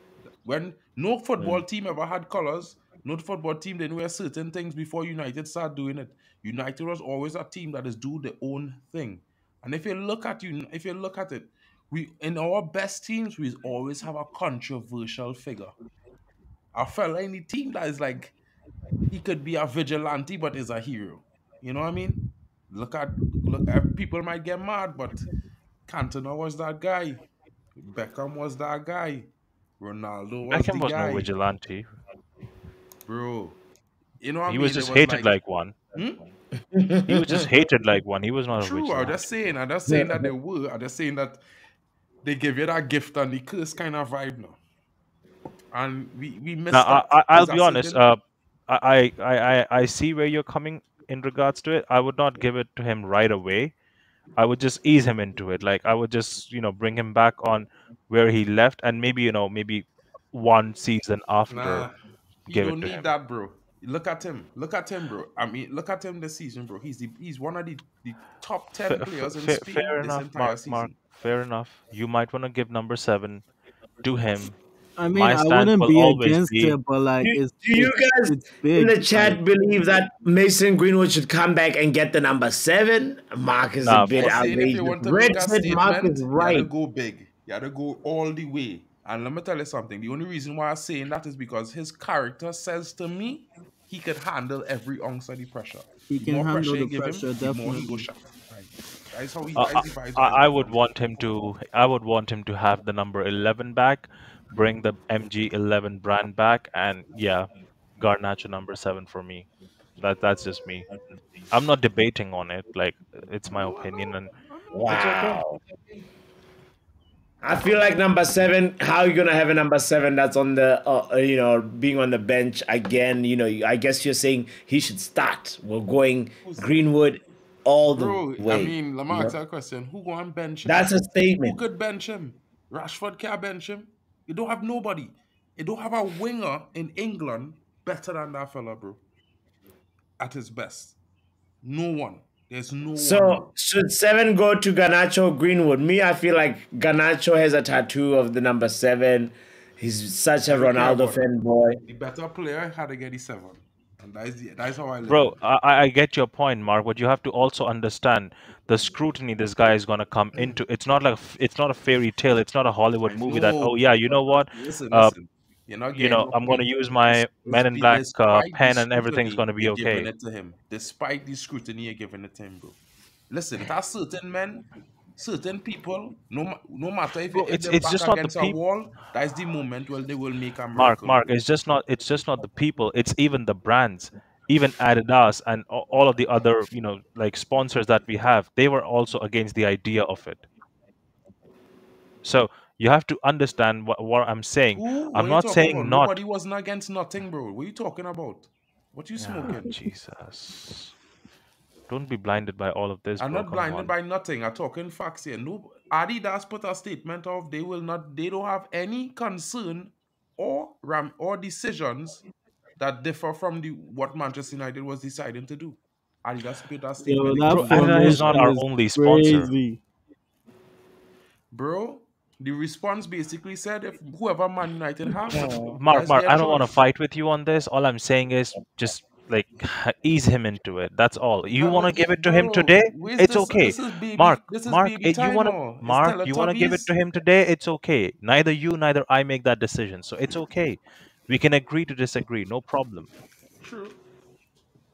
When no football yeah. team ever had colors. No football team, they knew certain things before United started doing it. United was always a team that is do their own thing. And if you look at you, if you look at it, we in our best teams, we always have a controversial figure. A fella in the team that is like, he could be a vigilante, but is a hero. You know what I mean? Look at, look at, people might get mad, but Cantona was that guy. Beckham was that guy. Ronaldo was Beckham the was guy. No vigilante. Bro, you know what he I mean? was just was hated like, like one. Hmm? He was just hated like one. He was not true. A true. I'm just saying. I'm just saying yeah. that they were. I'm just saying that they give you that gift and the curse kind of vibe now. And we we missed. Now, up. I, I, I'll be honest. Uh, I, I I I see where you're coming in regards to it. I would not give it to him right away. I would just ease him into it. Like I would just you know bring him back on where he left, and maybe you know maybe one season after. Nah. You don't need him. that, bro. Look at him. Look at him, bro. I mean, look at him this season, bro. He's the, he's one of the, the top ten fair, players in Spain this enough, entire Mark, season. Mark, fair enough. You might want to give number seven to him. I mean, My I wouldn't be against be... it, but like, do, it's, do you guys it's big, in the chat man. believe that Mason Greenwood should come back and get the number seven? Mark is nah, a bit outrageous. Richard Mark is right. You gotta go big. You gotta go all the way. And let me tell you something. The only reason why I'm saying that is because his character says to me he could handle every ounce of the pressure. He can more handle pressure the give pressure, him, definitely. More right. That is how he, uh, that is I, I, I would want him to. I would want him to have the number eleven back, bring the M G eleven brand back, and yeah, Garnacho number seven for me. That that's just me. I'm not debating on it. Like it's my opinion, and wow. I feel like number seven, how are you going to have a number seven that's on the, uh, you know, being on the bench again? You know, I guess you're saying he should start. We're going Greenwood all the Bro, way. I mean, let me ask that question. Who go and bench him? That's a statement. Who could bench him? Rashford can't bench him. You don't have nobody. You don't have a winger in England better than that fella, bro. At his best. No one. There's no so, one. So, should seven go to Garnacho Greenwood? Me, I feel like Garnacho has a tattoo of the number seven. He's such a Ronaldo fanboy. The better player had to get the seven. And that is, the, that is how I live. Bro, I, I get your point, Mark, but you have to also understand the scrutiny this guy is going to come into. It's not like it's not a fairy tale. It's not a Hollywood movie that, oh, yeah, you know what? Listen, uh, listen. You're not you know, I'm going to use my Men in Black uh, pen and everything's going to be okay. Giving it to him. Despite the scrutiny you're giving it to him, bro. Listen, that's certain men... Certain people, no, no matter if it's, it's back just not the people. That's the moment where they will make a miracle. Mark, Mark, it's just not, it's just not the people. It's even the brands, even Adidas and all of the other, you know, like sponsors that we have. They were also against the idea of it. So you have to understand what, what I'm saying. Ooh, I'm not saying about? not. Nobody wasn't against nothing, bro. What are you talking about? What are you smoking? Oh, Jesus. Don't be blinded by all of this. I'm bro, not blinded on. by nothing. I'm talking facts here. No, Adidas put a statement of they will not, they don't have any concern or ram or decisions that differ from the what Manchester United was deciding to do. Adidas put that statement. Yo, that bro, Adidas is not our is only sponsor. Crazy. Bro, the response basically said if whoever Man United has. Oh. Mark, Mark, I don't want to fight with you on this. All I'm saying is just. Like, ease him into it. That's all. You want to give it to him today? It's okay. Mark, Mark, you want to Mark, you want to give it to him today? It's okay. Neither you, neither I make that decision. So it's okay. We can agree to disagree. No problem. True.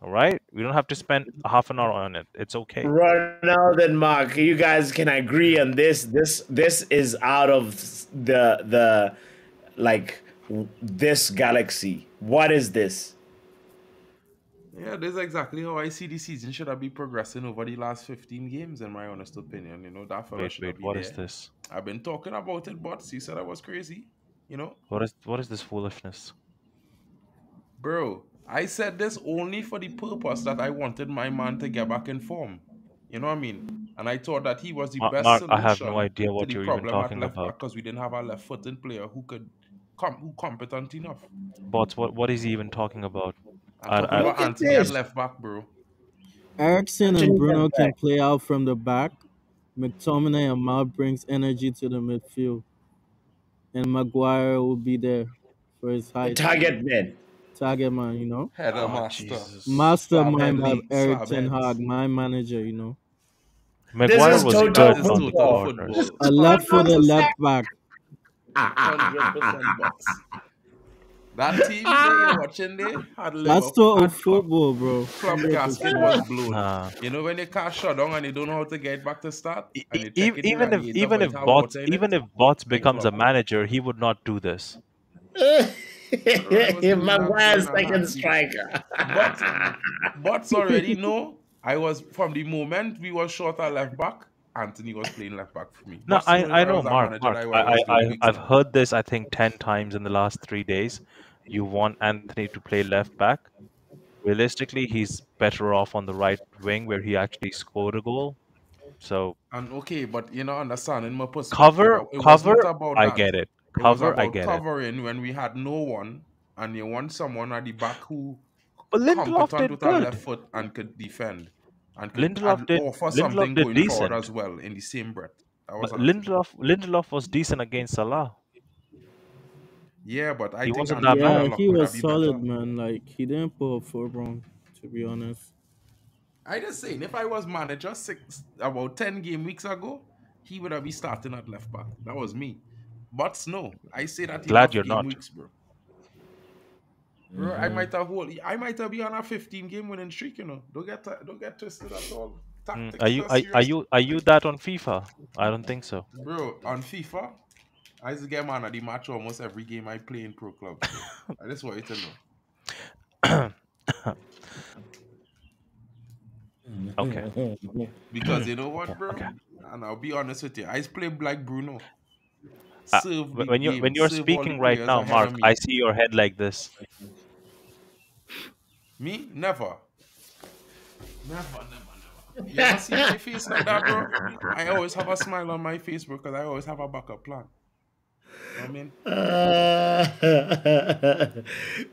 All right? We don't have to spend half an hour on it. It's okay. Ronald and Mark, you guys can agree on this. This this is out of the the like this galaxy. What is this? Yeah, this is exactly how I see the season should have been progressing over the last fifteen games, in my honest opinion. You know, that wait, wait, what there. is this? I've been talking about it, but you said I was crazy. You know? What is what is this foolishness? Bro, I said this only for the purpose that I wanted my man to get back in form. You know what I mean? And I thought that he was the Mark, best Mark, solution I have no idea what you're even talking about. Because we didn't have a left-footed player who could come who competent enough. But what what is he even talking about? I'm I, I, Anthony at left back, bro. Eriksen and Bruno can play out from the back. McTominay and Mount brings energy to the midfield, and Maguire will be there for his height. Target man, target man, you know. Head oh, master, mastermind of Erik ten Hag, my manager, you know. Maguire was good on the corners. A lot for the left back. one hundred percent box. That team they watching there had That's total football, bro. Club gasket was blown. Nah. You know when they can't shut down and they don't know how to get back to start. E e even if even if bots even if bots becomes a manager, he would not do this. Maguire's second striker. But bots already know. I was from the moment we were short at left back. Anthony was playing left back for me. No, I, I know, Mark. Mark I, I, I, I've heard this, I think, ten times in the last three days. You want Anthony to play left back. Realistically, he's better off on the right wing where he actually scored a goal. So, and okay, but you know, understand in my position, cover, it cover. About I get it. Cover, it I get covering it. Covering when we had no one, and you want someone at the back who competent with our left foot and could defend. And Lindelof did, offer Lindelof something did going decent as well in the same breath. Was Lindelof, Lindelof was decent against Salah. Yeah, but I he think wasn't that yeah, bad. He was solid, be man. Like he didn't pull up four wrong, to be honest. I just saying, if I was manager six about ten game weeks ago, he would have been starting at left back. That was me. But no, I say that. Glad you're not. Weeks, bro. Bro, mm-hmm. I might have hold, I might have been on a fifteen game winning streak, you know. Don't get don't get twisted at all. Tactics, are you are, are you are you that on FIFA? I don't think so. Bro, on FIFA, I just get man at the match almost every game I play in pro club. I just want you to know. Okay. Because you know what, bro? Okay. And I'll be honest with you, I just play like Bruno. Uh, when you when you're speaking right now, Mark, I see your head like this. Me? Never. Never, never, never. You ever see my face like that, bro? I always have a smile on my face because I always have a backup plan. I mean, uh,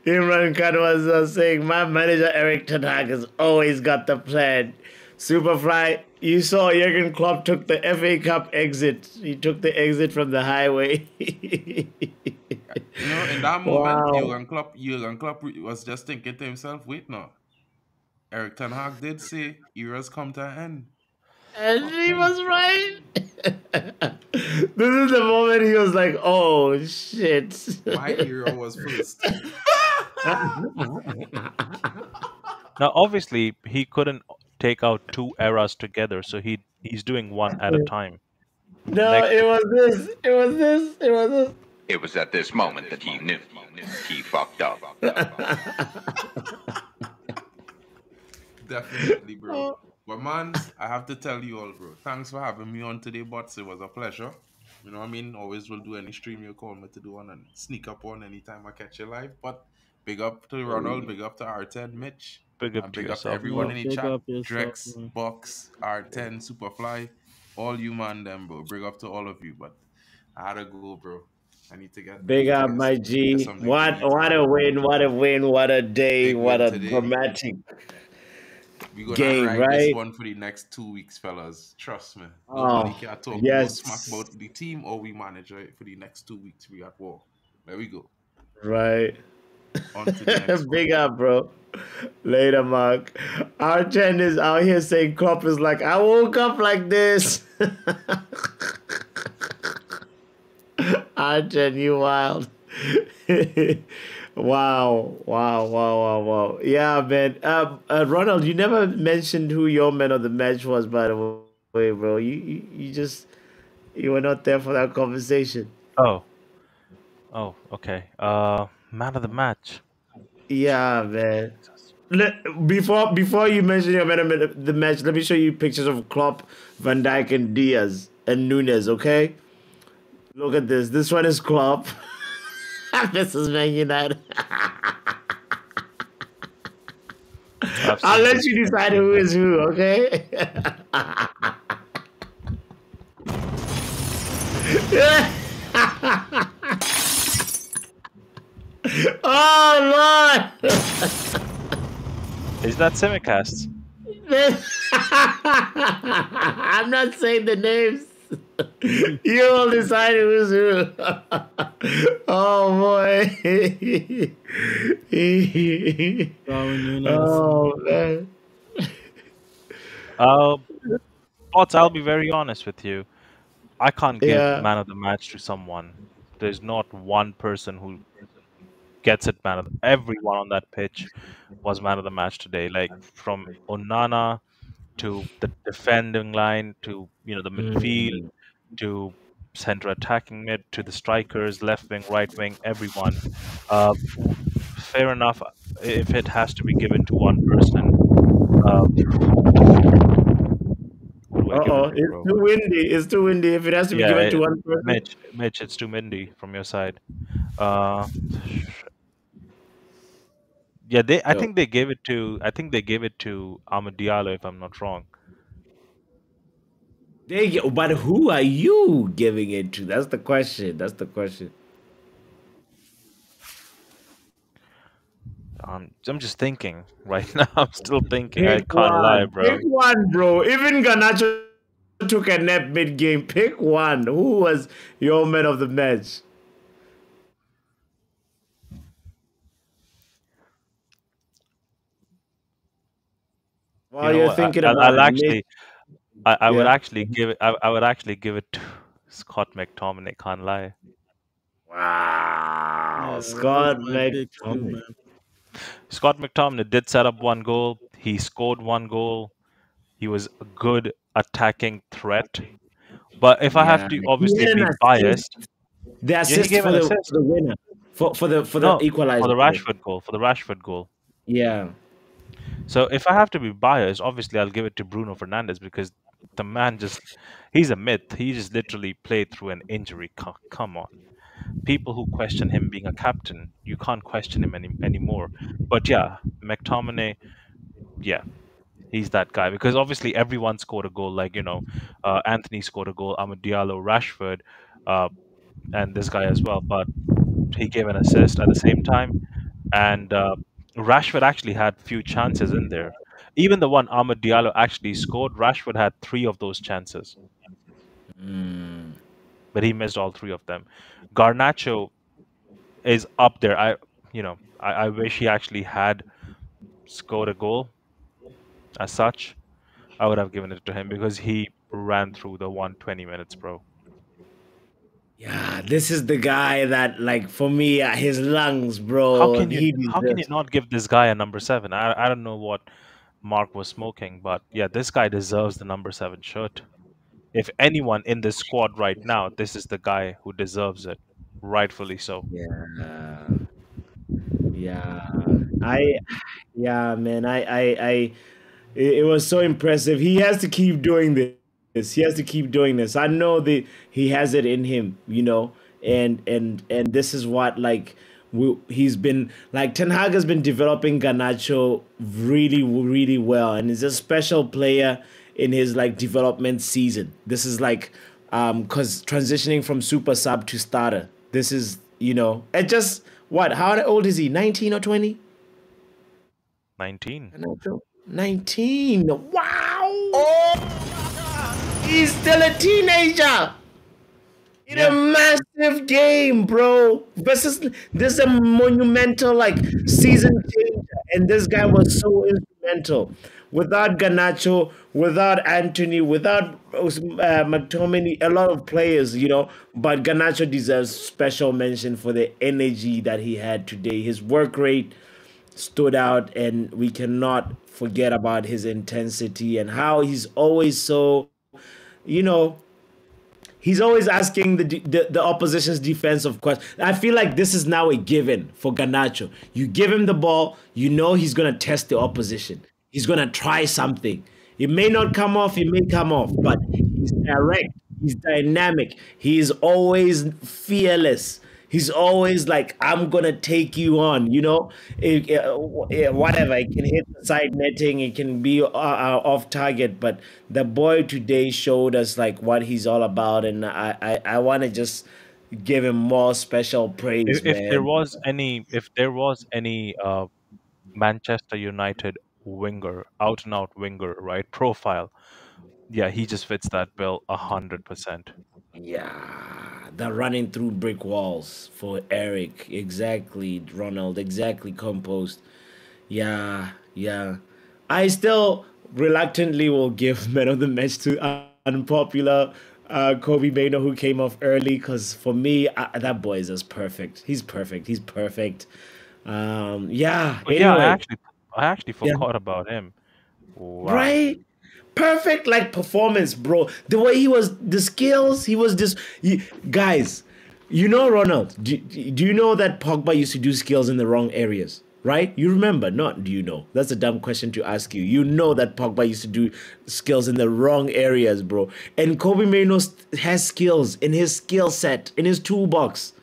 Imran Khan was uh, saying, my manager Erik ten Hag has always got the plan. Superfly, you saw Jürgen Klopp took the F A Cup exit. He took the exit from the highway. You know, in that moment, wow. Jürgen Klopp, Jürgen Klopp was just thinking to himself, wait now, Erik ten Hag did say, eras come to an end. And he was right. This is the moment he was like, oh, shit. My hero was first. Now, obviously, he couldn't take out two eras together, so he he's doing one at a time. No, Next. it was this. It was this. It was this. It was at this moment that he knew. He fucked up. Definitely, bro. But man, I have to tell you all, bro, thanks for having me on today, bots. It was a pleasure. You know what I mean? Always will do any stream you call me to do on and sneak up on anytime I catch you live. But big up to Ronald, big up to R ten, Mitch. Big up, and big to up everyone yeah, in the chat. Drex, man. Box, R ten, Superfly, all you man them, bro. Big up to all of you. But I had to go, bro. I need to get big up, my G. What what a win, what a win, what a day, what a dramatic. We're gonna game, write right? this one for the next two weeks, fellas. Trust me. Nobody oh, can talk yes. smack about the team or we manager it for the next two weeks. We at war. There we go. Right. On to the next Big one. Up, bro. Later, Mark. Arjen is out here saying Klopp is like, I woke up like this. Arjen, you wild. Wow, wow, wow, wow, wow. Yeah, man. Uh, uh, Ronald, you never mentioned who your man of the match was, by the way, bro. You, you, you just, you were not there for that conversation. Oh. Oh, okay. Uh, man of the match. Yeah, man. Let, before, before you mention your man of the match, let me show you pictures of Klopp, Van Dijk, and Diaz, and Nunes, okay? Look at this. This one is Klopp. This is Man United. I'll let you decide who is who, okay? Oh, Lord! Is that Semicast? I'm not saying the names. You all decide who's who. Oh boy. Oh man. Uh, but I'll be very honest with you. I can't give yeah. man of the match to someone. There's not one person who gets it man of the match. Everyone on that pitch was man of the match today. Like from Onana to the defending line, to you know the midfield, to center attacking mid, to the strikers, left wing, right wing, everyone. Uh, fair enough, if it has to be given to one person. Uh, uh oh, it it's too windy. It's too windy. If it has to be yeah, given it, to one person, Mitch, Mitch, it's too windy from your side. Uh, Yeah, they. I Yo. think they gave it to. I think they gave it to Amad Diallo, if I'm not wrong. They, but who are you giving it to? That's the question. That's the question. Um, I'm just thinking right now. I'm still thinking. Pick I can't one. lie, bro. Pick one, bro. Even Garnacho took a nap mid-game. Pick one. Who was your man of the match? While you know, you're thinking I, about I'll it, actually, I, I yeah. would actually give it. I, I would actually give it to Scott McTominay. Can't lie. Wow, yeah, Scott McTominay. Scott McTominay did set up one goal. He scored one goal. He was a good attacking threat. But if yeah. I have to obviously be biased, the assist yeah, for the, assist. the winner for for the for the no, equalizer for the Rashford goal for the Rashford goal. Yeah. So if I have to be biased, obviously I'll give it to Bruno Fernandes because the man just—he's a myth. He just literally played through an injury. Come on, people who question him being a captain, you can't question him any anymore. But yeah, McTominay, yeah, He's that guy, because obviously everyone scored a goal. Like, you know, uh, Anthony scored a goal, Amad Diallo, Rashford, uh, and this guy as well. But he gave an assist at the same time, and uh, Rashford actually had few chances in there. Even the one Amad Diallo actually scored, Rashford had three of those chances, Mm. but he missed all three of them. Garnacho is up there. I, you know, I, I wish he actually had scored a goal as such. I would have given it to him because he ran through the one twenty minutes, bro. Yeah, this is the guy that, like, for me, uh, his lungs, How bro, can you he how can you deserves. not give this guy a number seven? I I don't know what Mark was smoking, but yeah, this guy deserves the number seven shirt. If anyone in this squad right now, this is the guy who deserves it, rightfully so. Yeah, yeah. I, yeah, man. I, I, I. It, it was so impressive. He has to keep doing this. He has to keep doing this. I know that he has it in him, you know, and and and this is what, like, we, he's been like Ten Hag has been developing Garnacho really, really well, and he's a special player in his, like, development season. This is like, um, cause transitioning from super sub to starter. This is, you know, and just what? How old is he? nineteen or twenty? nineteen. nineteen. Wow. He's still a teenager in a Yeah. massive game, bro. This is this is a monumental, like, season changer, and this guy was so instrumental. Without Garnacho, without Anthony, without uh, McTominay, a lot of players, you know. But Garnacho deserves special mention for the energy that he had today. His work rate stood out, and we cannot forget about his intensity and how he's always so, you know, he's always asking the, de- the the opposition's defensive question. I feel like this is now a given for Garnacho. You give him the ball, you know he's gonna test the opposition. He's gonna try something. It may not come off, it may come off, but he's direct. He's dynamic. He's always fearless. He's always like, "I'm gonna take you on," you know. It- it- wh- yeah, whatever, it can hit the side netting, it can be uh, uh, off target, but the boy today showed us like what he's all about, and I I, I want to just give him more special If, praise, if there man. was any, if there was any uh, Manchester United winger, out and out winger, right, profile, yeah, he just fits that bill a hundred percent. Yeah, the running through brick walls for Eric. Exactly, Ronald. Exactly, compost. Yeah, yeah. I still reluctantly will give man of the match to un- unpopular uh, Kobbie Mainoo, who came off early, because for me, I, that boy is just perfect. He's perfect. He's perfect. Um, yeah, Oh yeah, I anyway. actually, I actually Yeah. forgot about him. Wow. Right? Perfect, like, performance, bro. The way he was, the skills, he was just. He, guys, you know, Ronald, do, do you know that Pogba used to do skills in the wrong areas, right? You remember, not do you know? That's a dumb question to ask you. You know that Pogba used to do skills in the wrong areas, bro. And Kobbie Mainoo st- has skills in his skill set, in his toolbox.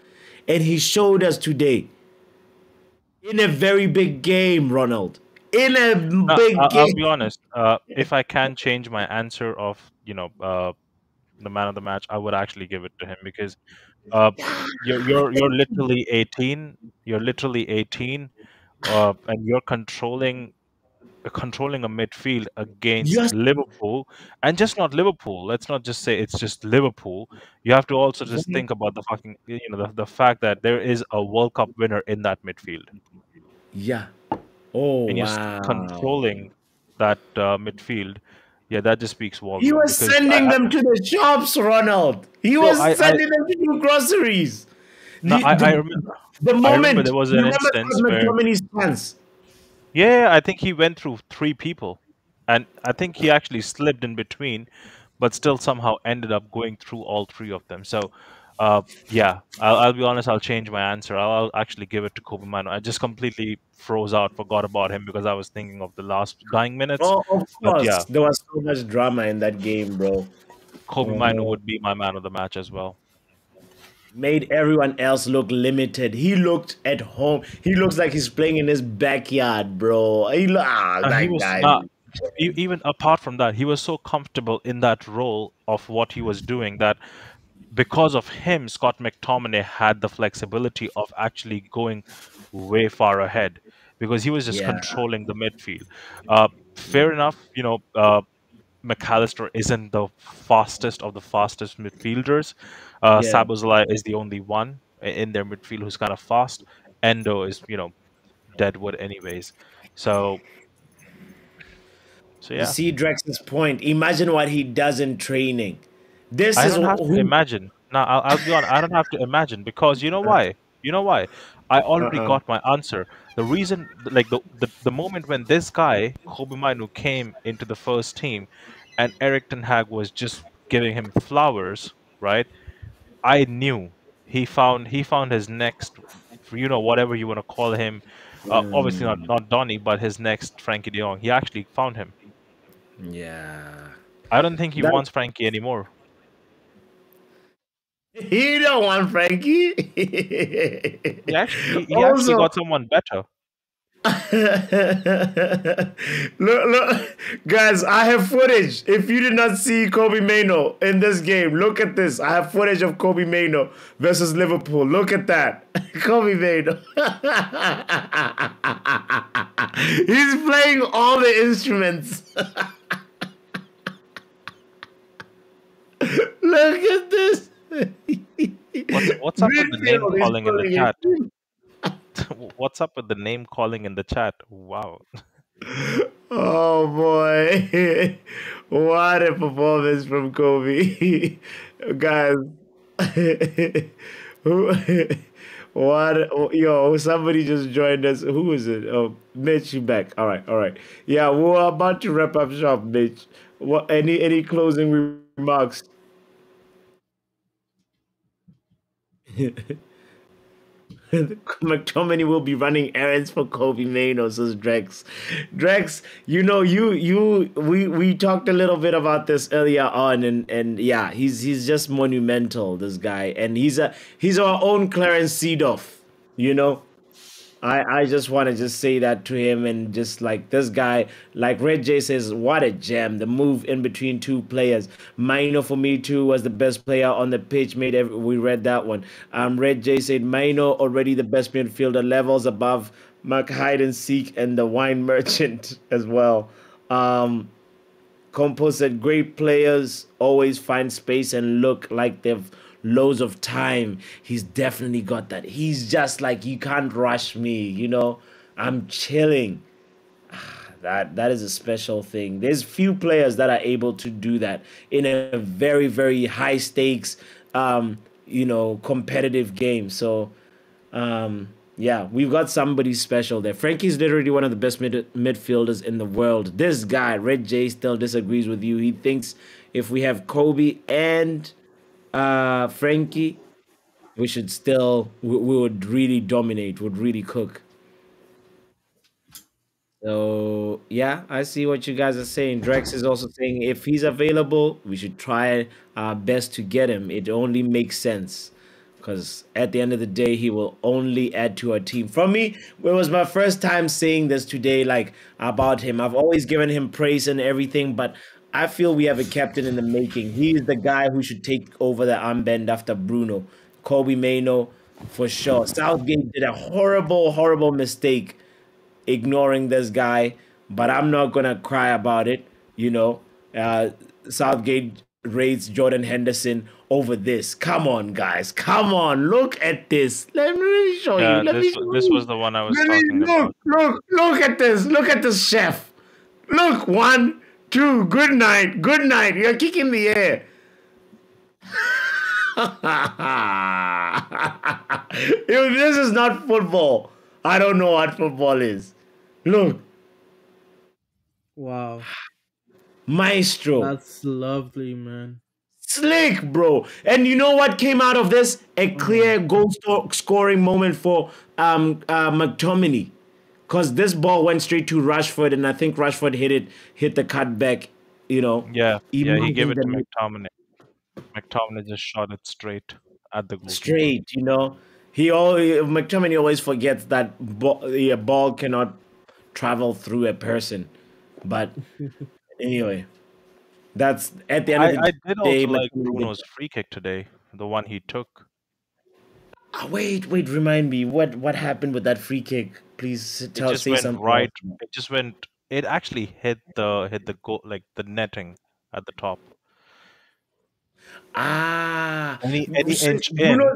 And he showed us today in a very big game, Ronald. In a No, I- big I'll be game. honest. Uh, if I can change my answer of, you know, uh, the man of the match, I would actually give it to him because uh, you're you're you're literally eighteen. You're literally eighteen, uh, and you're controlling controlling a midfield against Yes. Liverpool, and just not Liverpool. Let's not just say it's just Liverpool. You have to also just think about the fucking, you know, the, the fact that there is a World Cup winner in that midfield, Yeah. Oh, and you're s- wow. controlling that uh, midfield. Yeah, that just speaks He volume was because I, sending I them to the shops, Ronald. He bro, was I, I sending them to do groceries. no, The, I, I the, remember, the I remember moment, there was you an remember instance Todd where McTominay's plans? yeah, I think he went through three people, and I think he actually slipped in between, but still somehow ended up going through all three of them. So, uh, yeah, I'll, I'll be honest. I'll change my answer. I'll, I'll actually give it to Kobbie Mainoo. I just completely froze out, forgot about him because I was thinking of the last dying minutes. Oh, of But course. yeah, There was so much drama in that game, bro. Kobbie Mainoo Oh, would be my man of the match as well. made everyone else look limited. He looked at home. He looks like he's playing in his backyard, bro. He lo- ah, Uh, he that was guy. even apart from that, he was so comfortable in that role of what he was doing that because of him, Scott McTominay had the flexibility of actually going way far ahead because he was just Yeah. controlling the midfield. Uh, fair enough, you know, uh, McAllister isn't the fastest of the fastest midfielders. Uh, Yeah. Sabozlai is the only one in their midfield who's kind of fast. Endo is, you know, deadwood anyways. So... So, yeah. You see Drex's point. Imagine what he does in training. This I is don't have who... to imagine. No, I'll, I'll be honest. I don't have to imagine because you know why? You know why? I already uh-uh. got my answer. The reason, like the, the the moment when this guy Kobbie Mainoo came into the first team, and Erik ten Hag was just giving him flowers, right? I knew he found he found his next, you know, whatever you want to call him. Uh, mm. Obviously not not Donny, but his next Frankie De Jong. He actually found him. Yeah, I don't think he that... wants Frankie anymore. He don't want Frankie. he actually, he also... actually got someone better. look, look, guys! I have footage. If you did not see Kobbie Mainoo in this game, look at this. I have footage of Kobbie Mainoo versus Liverpool. Look at that, Kobbie Mainoo. He's playing all the instruments. Look at this. What, what's up with the name calling in the chat? What's up with the name calling in the chat? Wow. Oh, boy. What a performance from Kobbie. Guys. What? Yo, somebody just joined us. Who is it? Oh, Mitch, you back. All right, all right. Yeah, we're about to wrap up shop, Mitch. What, any, any closing remarks? McTominay will be running errands for Kobbie Mainoo, says Drex. Drex, you know, you you we we talked a little bit about this earlier on, and and yeah, he's he's just monumental, this guy, and he's a he's our own Clarence Seedorf, you know. I I just want to just say that to him, and just like this guy, like Red Jay says, what a gem! The move in between two players. Mainoo for me too was the best player on the pitch. Made every, we read that one. Um, Red Jay said Mainoo already the best midfielder, levels above Mark Hide and Seek and the Wine Merchant as well. Um, Compo said great players always find space and look like they've loads of time. He's definitely got that. He's just like, you can't rush me, you know, I'm chilling. That that is a special thing. There's few players that are able to do that in a very, very high stakes, um, you know, competitive game. So um, yeah, we've got somebody special there. Frankie's literally one of the best mid midfielders in the world. This guy, Red Jay, still disagrees with you. He thinks if we have Kobbie and Uh, Frankie, we should still, we, we would really dominate, would really cook. So, yeah, I see what you guys are saying. Drex is also saying if he's available, we should try our best to get him. It only makes sense because at the end of the day, he will only add to our team. For me, it was my first time saying this today, like about him. I've always given him praise and everything, but I feel we have a captain in the making. He is the guy who should take over the armband after Bruno. Kobbie Mainoo, for sure. Southgate did a horrible, horrible mistake ignoring this guy, but I'm not going to cry about it. You know, uh, Southgate rates Jordan Henderson over this. Come on, guys. Come on. Look at this. Let me show yeah, you. Let this, me show this you. was the one I was Let talking me, about. Look, look, look at this. Look at this, chef. Look, one. Two, good night, good night. You're kicking the air. If this is not football, I don't know what football is. Look. Wow. Maestro. That's lovely, man. Slick, bro. And you know what came out of this? A clear goal scoring moment for um, uh, McTominay. Because this ball went straight to Rashford, and I think Rashford hit it, hit the cutback, you know. Yeah, yeah, he gave it to McTominay. McTominay just shot it straight at the goal. Straight, you know. He always, McTominay always forgets that ball, a ball cannot travel through a person. But anyway, that's at the end I, of the I did day. Also like Bruno's free kick today, the one he took. Oh, wait, wait, remind me what what happened with that free kick? Please tell. It just say went something. Right. It just went. It actually hit the hit the goal, like the netting at the top. Ah, any, any so inch Bruno,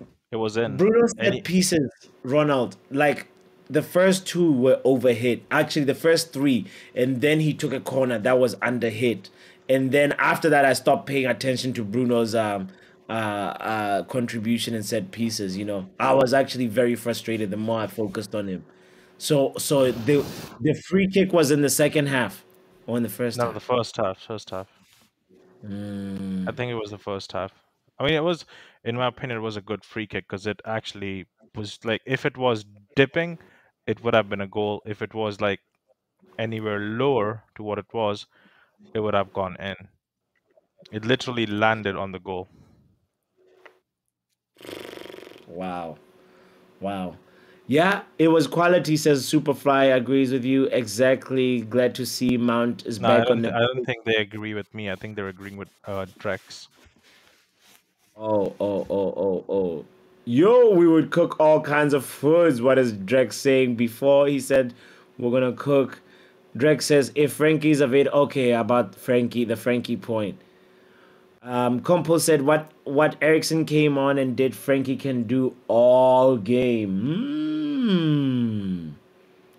in, it was in. Bruno's set any... pieces, Ronald. Like the first two were overhit. Actually, the first three, and then he took a corner that was underhit. And then after that, I stopped paying attention to Bruno's um. Uh, uh, contribution and set pieces. You know, I was actually very frustrated the more I focused on him. So, so the the free kick was in the second half or in the first? No, half? the first half. First half. Mm. I think it was the first half. I mean, it was, in my opinion, it was a good free kick because it actually was like, if it was dipping, it would have been a goal. If it was like anywhere lower to what it was, it would have gone in. It literally landed on the goal. Wow. Wow. Yeah, it was quality, says Superfly. Agrees with you. Exactly. Glad to see Mount is no, back on the... I don't think they agree with me. I think they're agreeing with uh, Drex. Oh, oh, oh, oh, oh. Yo, we would cook all kinds of foods. What is Drex saying? Before he said, we're going to cook. Drex says, if Frankie's available... Okay, about Frankie, the Frankie point. Um, Compo said, what what Eriksen came on and did, Frankie can do all game. Mm.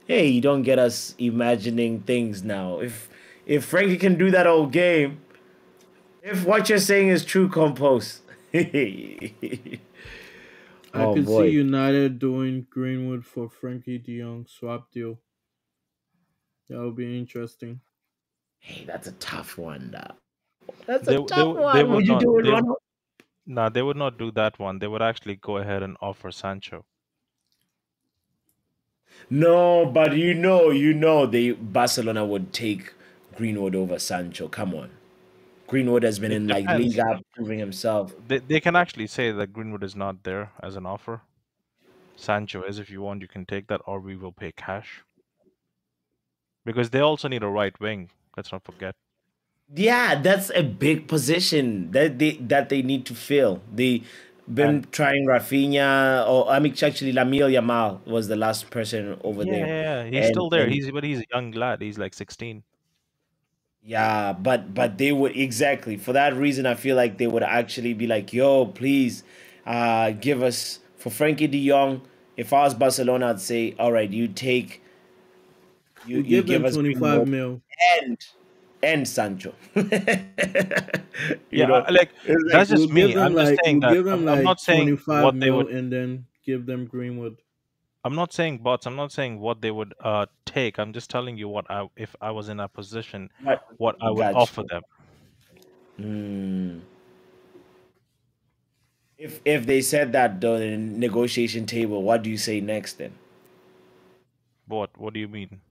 Hey, you don't get us imagining things now. If if Frankie can do that all game, if what you're saying is true, Compos. oh, I can boy. see United doing Greenwood for Frankie De Jong swap deal. That would be interesting. Hey, that's a tough one, though. That's they, a tough they, one. They would, would you not, do it, Ronald? No, nah, they would not do that one. They would actually go ahead and offer Sancho. No, but you know, you know, they Barcelona would take Greenwood over Sancho. Come on, Greenwood has been it in depends. like Liga proving himself. They they can actually say that Greenwood is not there as an offer. Sancho is. If you want, you can take that, or we will pay cash. Because they also need a right wing. Let's not forget. Yeah, that's a big position that they that they need to fill. They've been and, trying Rafinha, or I mean, actually, Lamil Yamal was the last person over yeah, there. Yeah, yeah, he's and, still there. And, he's but he's a young lad. He's like sixteen. Yeah, but but they would exactly for that reason. I feel like they would actually be like, "Yo, please, uh, give us for Frankie De Jong." If I was Barcelona, I'd say, "All right, you take, you, you give, give us twenty-five mil and." And Sancho, you yeah, know? like that's like, just we'll me. I'm like, just saying we'll that. I'm, like I'm not saying what they would, and then give them Greenwood. I'm not saying bots. I'm not saying what they would uh take. I'm just telling you what I, if I was in that position, right. what I would gotcha. offer them. Mm. If if they said that though, the negotiation table, what do you say next then? What? What do you mean?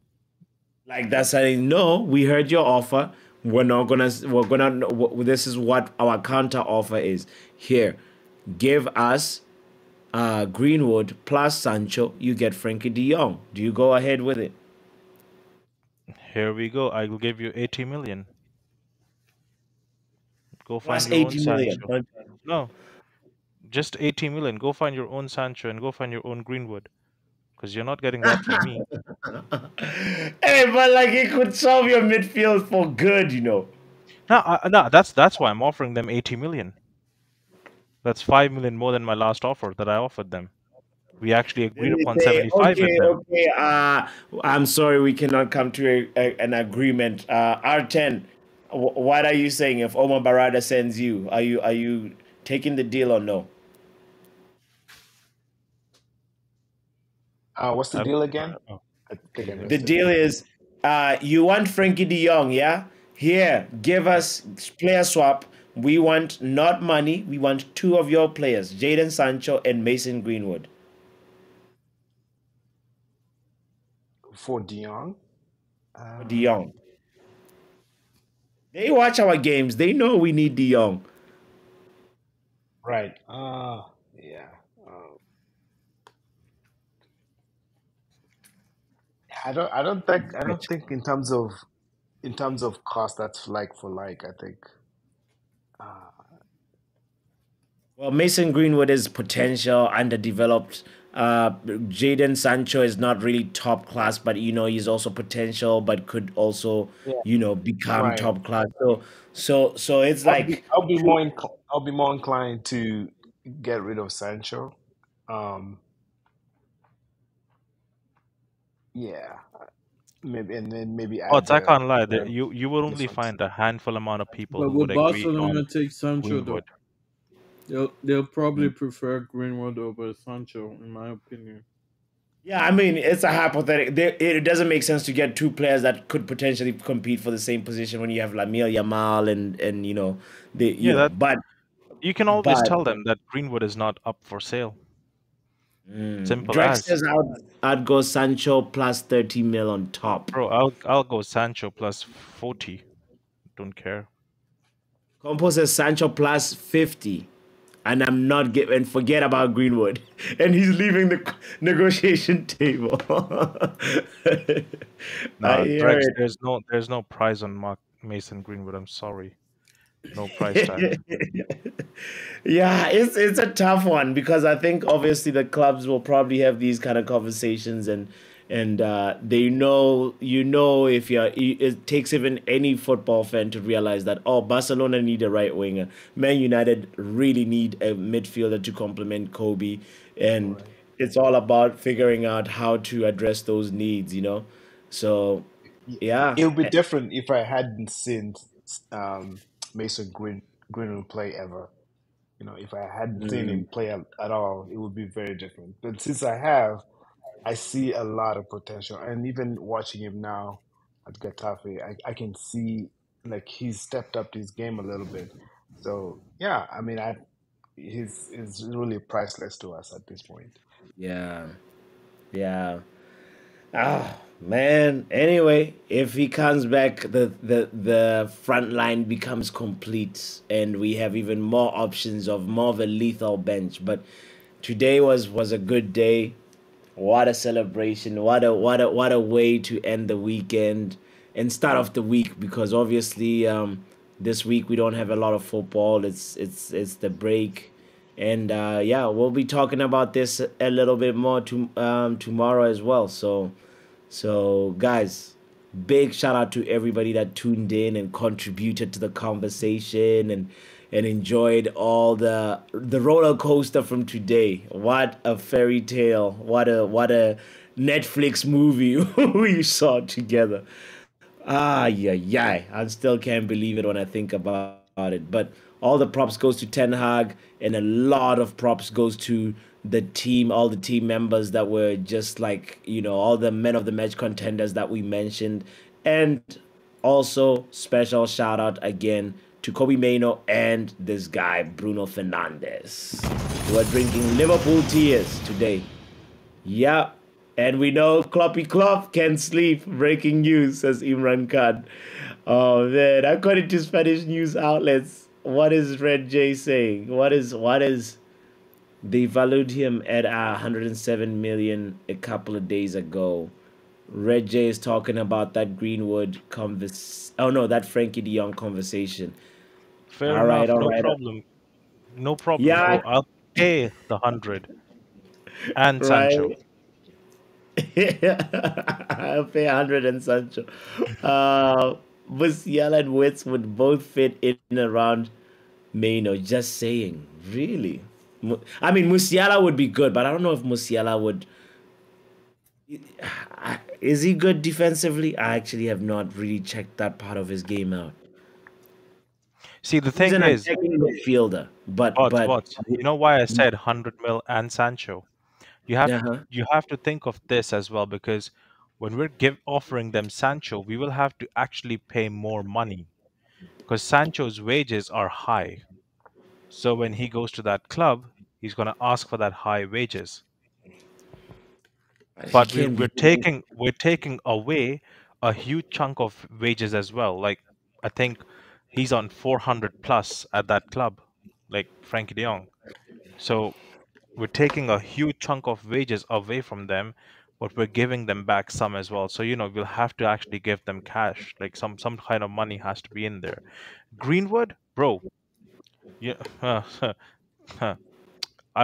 Like that's saying no. We heard your offer. We're not gonna. We're gonna. This is what our counter offer is. Here, give us uh, Greenwood plus Sancho. You get Frankie De Jong. Do you go ahead with it? Here we go. I will give you eighty million. Go find plus your eighty own million. Sancho. No, just eighty million. Go find your own Sancho and go find your own Greenwood. Because you're not getting that from me. Hey, but like it could solve your midfield for good, you know. No, I, no, that's that's why I'm offering them eighty million. That's five million more than my last offer that I offered them. We actually agreed they upon say, seventy-five. Okay, okay. Uh, I'm sorry, we cannot come to a, a, an agreement. Uh, R ten, what are you saying? If Omar Barada sends you, are you are you taking the deal or no? Uh, what's the deal again? Oh. The deal is uh, you want Frankie De Jong, yeah? Here, give us player swap. We want not money. We want two of your players, Jaden Sancho and Mason Greenwood. For De Jong? Um... De Jong. They watch our games. They know we need De Jong. Right. Uh, yeah. I don't. I don't think. I don't think in terms of, in terms of cost, that's like for like. I think. Uh, well, Mason Greenwood is potential, underdeveloped. Uh, Jaden Sancho is not really top class, but you know he's also potential, but could also yeah. you know become right. top class. So, so, so it's I'll like be, I'll be more. Inc- I'll be more inclined to get rid of Sancho. Um, Yeah, maybe and then maybe. Oh, I can't lie. That you you will only find a handful amount of people. But who would Barcelona take Sancho? Though? They'll they'll probably mm-hmm. prefer Greenwood over Sancho, in my opinion. Yeah, I mean it's a hypothetical. They, it doesn't make sense to get two players that could potentially compete for the same position when you have Lamine Yamal and and you know the yeah. Know, that, but you can always but, tell them that Greenwood is not up for sale. Mm. Simple Drex as. Says I'd, I'd go Sancho plus thirty mil on top. Bro, I'll I'll go Sancho plus forty. Don't care. Compo says Sancho plus fifty, and I'm not getting. And forget about Greenwood, and he's leaving the negotiation table. Nah, Drex, there's no there's no prize on Mark Mason Greenwood. I'm sorry. No price tag. Yeah, it's it's a tough one because I think obviously the clubs will probably have these kind of conversations and and uh, they know you know if you're it takes even any football fan to realize that oh Barcelona need a right winger, Man United really need a midfielder to complement Kobbie, and right. it's all about figuring out how to address those needs, you know. So yeah, it would be different if I hadn't seen. Um, Mason Green, Greenwood play ever, you know. If I hadn't seen mm. him play at, at all, it would be very different. But since I have, I see a lot of potential, and even watching him now at Getafe, I, I can see like he's stepped up his game a little bit. So yeah, I mean, I he's is really priceless to us at this point. Yeah, yeah. Ah. Man, anyway, if he comes back, the, the, the front line becomes complete and we have even more options of more of a lethal bench. But today was, was a good day. What a celebration. What a, what a, what a way to end the weekend and start off the week, because obviously um, this week we don't have a lot of football. It's, it's, it's the break. And uh, yeah, we'll be talking about this a little bit more to, um, tomorrow as well. So... So, guys, big shout out to everybody that tuned in and contributed to the conversation and and enjoyed all the the roller coaster from today. What a fairy tale! What a what a Netflix movie we saw together. Ah, yeah, yeah. I still can't believe it when I think about it. But all the props goes to Ten Hag, and a lot of props goes to the team, all the team members that were just like, you know, all the men of the match contenders that we mentioned. And also special shout out again to Kobbie Mainoo and this guy, Bruno Fernandes. We're drinking Liverpool tears today. Yeah. And we know Kloppy Klopp can't sleep. Breaking news, says Imran Khan. Oh man, according to Spanish news outlets, what is Red Jay saying? What is, what is, they valued him at uh, one hundred seven million a couple of days ago. Red Jay is talking about that Greenwood convers. Oh no, that Frankie De Jong conversation. Fair all enough. Right, all no right. problem. No problem. Yeah, bro. I'll pay the hundred and Sancho. I'll pay a hundred and Sancho. Uh, Musiala and Wits would both fit in around Mainoo. Just saying, really. I mean, Musiala would be good, but I don't know if Musiala would... Is he good defensively? I actually have not really checked that part of his game out. See, the thing is... He's an attacking midfielder, but, but, but, but... You know why I said one hundred mil and Sancho? You have, uh-huh. to, you have to think of this as well, because when we're give, offering them Sancho, we will have to actually pay more money, because Sancho's wages are high. So when he goes to that club, he's going to ask for that high wages, but we, we're taking we're taking away a huge chunk of wages as well. Like I think he's on four hundred plus at that club, like Frankie De Jong. So we're taking a huge chunk of wages away from them but we're giving them back some as well. So, you know, we'll have to actually give them cash. Like some, some kind of money has to be in there. Greenwood, bro. Yeah, I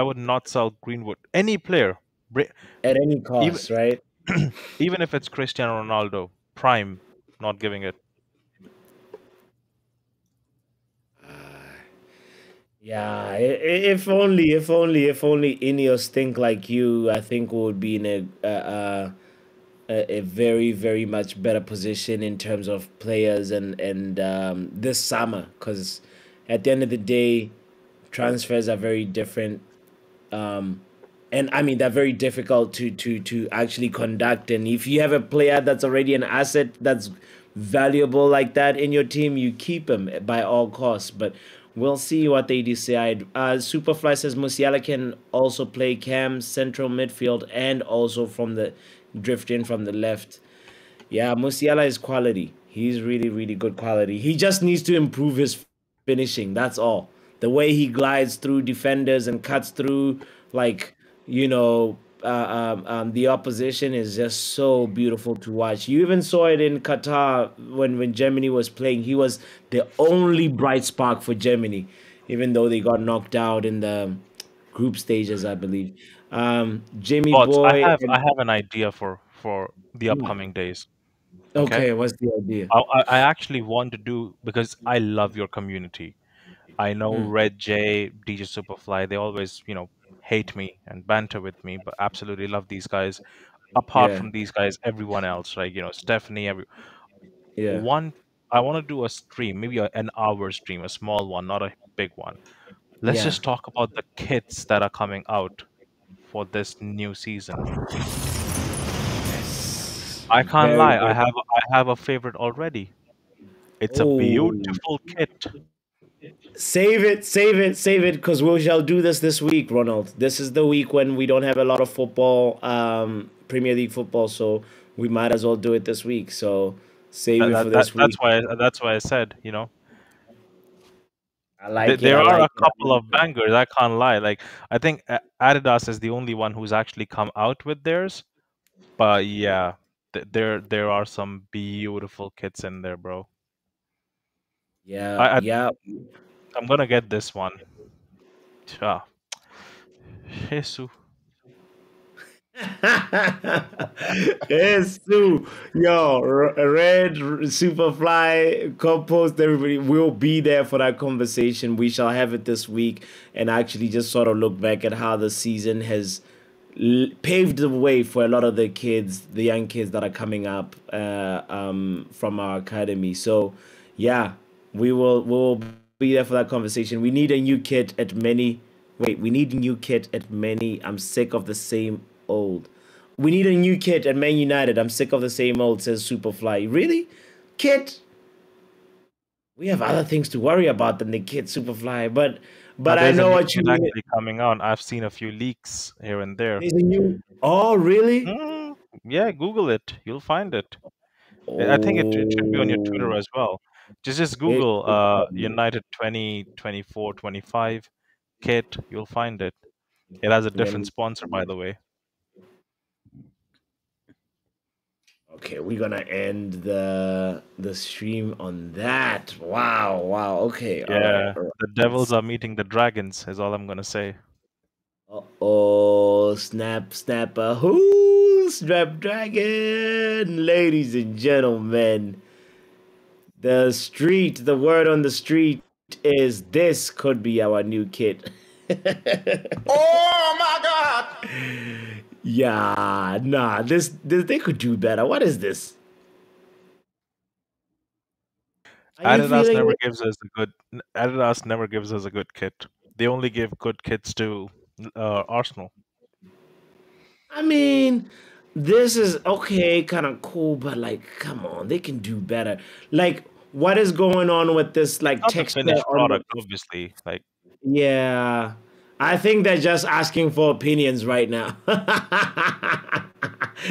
would not sell Greenwood. Any player. At any cost, even, right? Even if it's Cristiano Ronaldo, prime, not giving it. Yeah, if only, if only, if only Ineos think like you, I think we would be in a, a, a, a very, very much better position in terms of players and, and um, this summer. Because at the end of the day, transfers are very different. Um, and, I mean, they're very difficult to, to, to actually conduct. And if you have a player that's already an asset that's valuable like that in your team, you keep him by all costs. But we'll see what they decide. Uh, Superfly says Musiala can also play cam, central midfield, and also from the drift in from the left. Yeah, Musiala is quality. He's really, really good quality. He just needs to improve his finishing. That's all. The way he glides through defenders and cuts through, like, you know, uh, um, um, the opposition is just so beautiful to watch. You even saw it in Qatar when, when Germany was playing. He was the only bright spark for Germany, even though they got knocked out in the group stages, I believe. Um, Jimmy Bots, Boy. I have, and... I have an idea for, for the upcoming days. Okay, okay, what's the idea? I, I actually want to do, because I love your community. I know mm. Red Jay, D J Superfly, they always, you know, hate me and banter with me, but absolutely love these guys. Apart yeah. from these guys, everyone else, like, you know, Stephanie, every yeah. one. I want to do a stream, maybe an hour stream, a small one, not a big one. Let's yeah. just talk about the kits that are coming out for this new season. Yes. I can't Very lie, good. I have I have a favorite already. It's Ooh. a beautiful kit. Save it, save it, save it, because we shall do this this week, Ronald. This is the week when we don't have a lot of football, um, Premier League football, so we might as well do it this week. So save that, it for that, this that, week. That's why, that's why I said, you know. I like Th it, There I are like a couple it. of bangers, I can't lie. Like, I think Adidas is the only one who's actually come out with theirs. But yeah, th there, there are some beautiful kits in there, bro. Yeah, I, I, yeah. I'm gonna get this one. Ah. Jesus. Jesus. Yo, Red, Superfly, Compost, everybody will be there for that conversation. We shall have it this week and actually just sort of look back at how the season has paved the way for a lot of the kids, the young kids that are coming up uh, um, from our academy. So, yeah. We will we'll be there for that conversation. We need a new kit at many. Wait, we need a new kit at many. I'm sick of the same old. We need a new kit at Man United. I'm sick of the same old, says Superfly. Really? Kit? We have other things to worry about than the kit, Superfly. But but I know what you mean. Coming on. I've seen a few leaks here and there. There's a new... Oh, really? Mm, yeah, Google it. You'll find it. Oh. I think it, it should be on your Twitter as well. Just just Google uh, United twenty twenty-four twenty-five kit. You'll find it. It has a different sponsor, by the way. Okay, we're gonna end the the stream on that. Wow, wow. Okay. Yeah, uh, the devils are meeting the dragons. Is all I'm gonna say. Uh oh! Snap, snap a who? Snap dragon, ladies and gentlemen. The street, the word on the street is this could be our new kit. Oh my God! Yeah, nah, this, this they could do better. What is this? Are Adidas feeling... never gives us a good. Adidas never gives us a good kit. They only give good kits to uh, Arsenal. I mean. This is okay, kind of cool, but like, come on, they can do better. Like, what is going on with this? Like, not texture finished product, the... obviously. Like, yeah, I think they're just asking for opinions right now.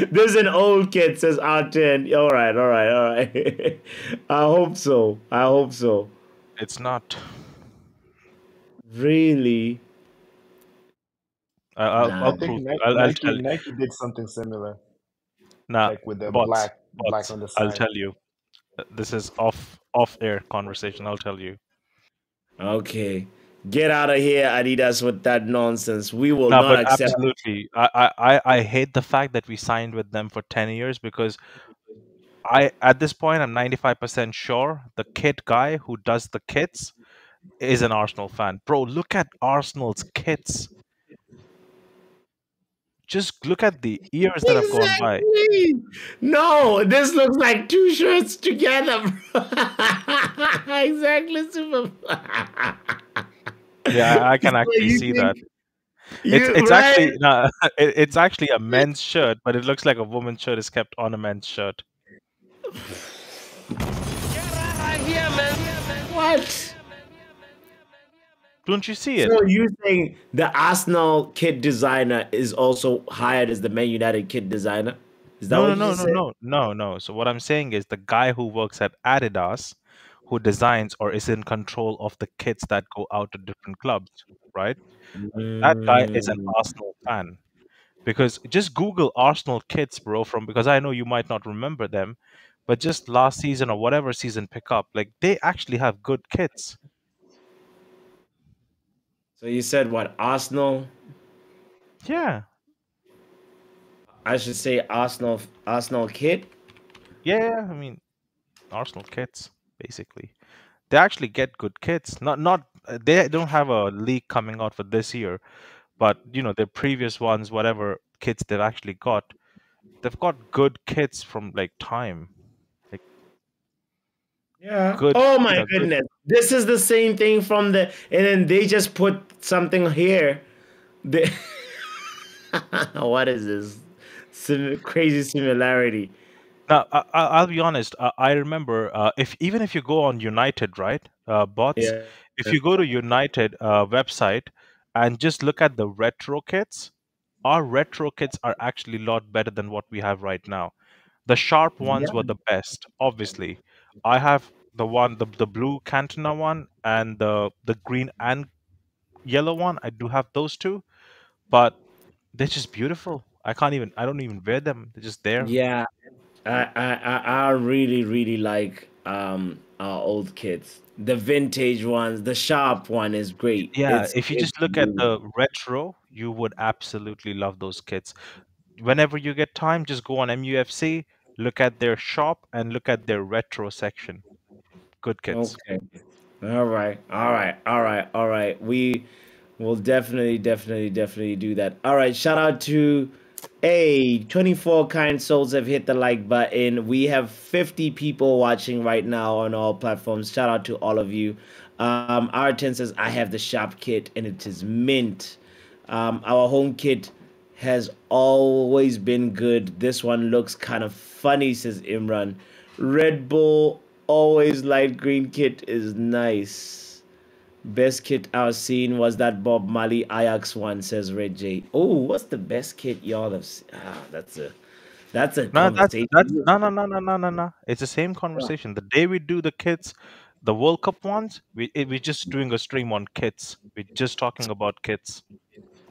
There's an old kid, says R ten. All right, all right, all right. I hope so. I hope so. It's not really. I'll, I'll, I'll, Nike, I'll, I'll, Nike, I'll, Nike did something similar. Nah, like with the bots, black, bots, black on the side. I'll tell you. This is off off air conversation. I'll tell you. Okay, get out of here, Adidas, with that nonsense. We will no, not accept. Absolutely, I, I I hate the fact that we signed with them for ten years because I at this point I'm ninety-five percent sure the kit guy who does the kits is an Arsenal fan. Bro, look at Arsenal's kits. Just look at the ears exactly. that have gone by. No, this looks like two shirts together. Exactly, super. Yeah, I can actually see that. You, it's it's right? actually no, it, it's actually a men's shirt, but it looks like a woman's shirt is kept on a men's shirt. Get out of here, man. What? Don't you see it? So you think the Arsenal kit designer is also hired as the Man United kit designer? Is that no, what no, no, no, no, no, no. So what I'm saying is the guy who works at Adidas, who designs or is in control of the kits that go out to different clubs, right? Mm. That guy is an Arsenal fan. Because just Google Arsenal kits, bro, from because I know you might not remember them, but just last season or whatever season pick up, like they actually have good kits. So you said what, Arsenal? Yeah. I should say Arsenal, Arsenal kit. Yeah, I mean, Arsenal kits basically. They actually get good kits. Not, not they don't have a league coming out for this year, but you know their previous ones, whatever kits they've actually got, they've got good kits from like time. Yeah. Good, oh my you know, goodness. Good. This is the same thing from the and then they just put something here. They, what is this? Some crazy similarity. Now, I, I'll be honest. I, I remember uh, if even if you go on United, right? Uh, bots. Yeah. If you go to United uh, website and just look at the retro kits, our retro kits are actually a lot better than what we have right now. The sharp ones yeah. were the best, obviously. I have the one, the, the blue Cantona one and the, the green and yellow one. I do have those two, but they're just beautiful. I can't even, I don't even wear them. They're just there. Yeah. I, I, I really, really like um, our old kits. The vintage ones, the sharp one is great. Yeah. It's, if you just look at the retro, you would absolutely love those kits. Whenever you get time, just go on M U F C. Look at their shop and look at their retro section. Good kids. Okay. All right. All right. All right. All right. We will definitely, definitely, definitely do that. All right. Shout out to hey, twenty-four kind souls have hit the like button. We have fifty people watching right now on all platforms. Shout out to all of you. Um, R ten says, I have the shop kit and it is mint. Um, our home kit has always been good. This one looks kind of funny, says Imran. Red Bull, always light green kit is nice. Best kit I've seen was that Bob Marley Ajax one, says Red Jay. Oh, what's the best kit y'all have seen? Ah, that's a, that's a no, conversation. That's, that's, no, no, no, no, no, no, no. It's the same conversation. The day we do the kits, the World Cup ones, we, we're just doing a stream on kits. We're just talking about kits.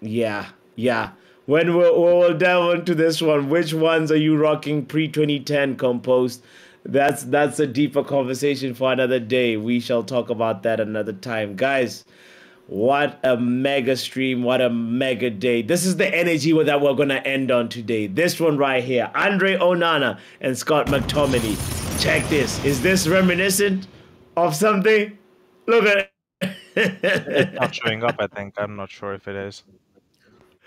Yeah, yeah. When we'll, we'll delve into this one, which ones are you rocking pre twenty ten composed? That's that's a deeper conversation for another day. We shall talk about that another time. Guys, what a mega stream. What a mega day. This is the energy that we're going to end on today. This one right here. Andre Onana and Scott McTominay. Check this. Is this reminiscent of something? Look at it. It's not showing up, I think. I'm not sure if it is.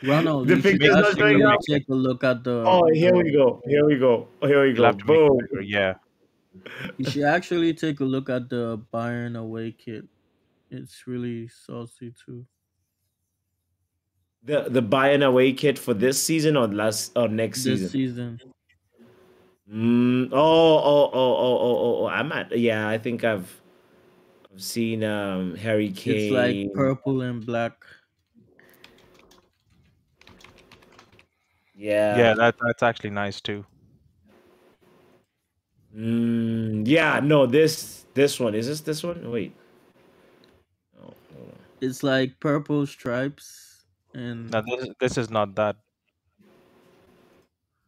Ronald, the picture's not showing up. Take a look at the. Oh, here we go. Here we go. Here we go. Boom. Yeah. You should actually take a look at the Bayern away kit. It's really saucy too. The the Bayern away kit for this season or last or next season? This season. Mm, oh oh oh oh oh oh! I'm at yeah. I think I've I've seen um Harry Kane. It's like purple and black. Yeah, yeah, that that's actually nice too. Mm, yeah, no, this this one is this this one. Wait, oh, hold on. It's like purple stripes and. No, this, this is not that.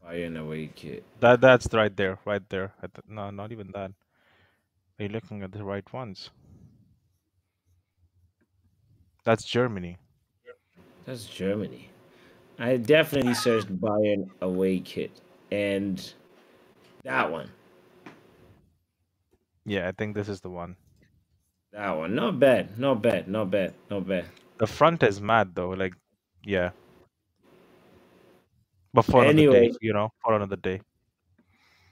Bayern away kit. That that's right there, right there. At the, no, not even that. Are you looking at the right ones? That's Germany. That's Germany. I definitely searched Bayern away kit and that one. Yeah, I think this is the one. That one. Not bad. Not bad. Not bad. Not bad. The front is mad though. Like, yeah. But for anyway, another day, you know, for another day.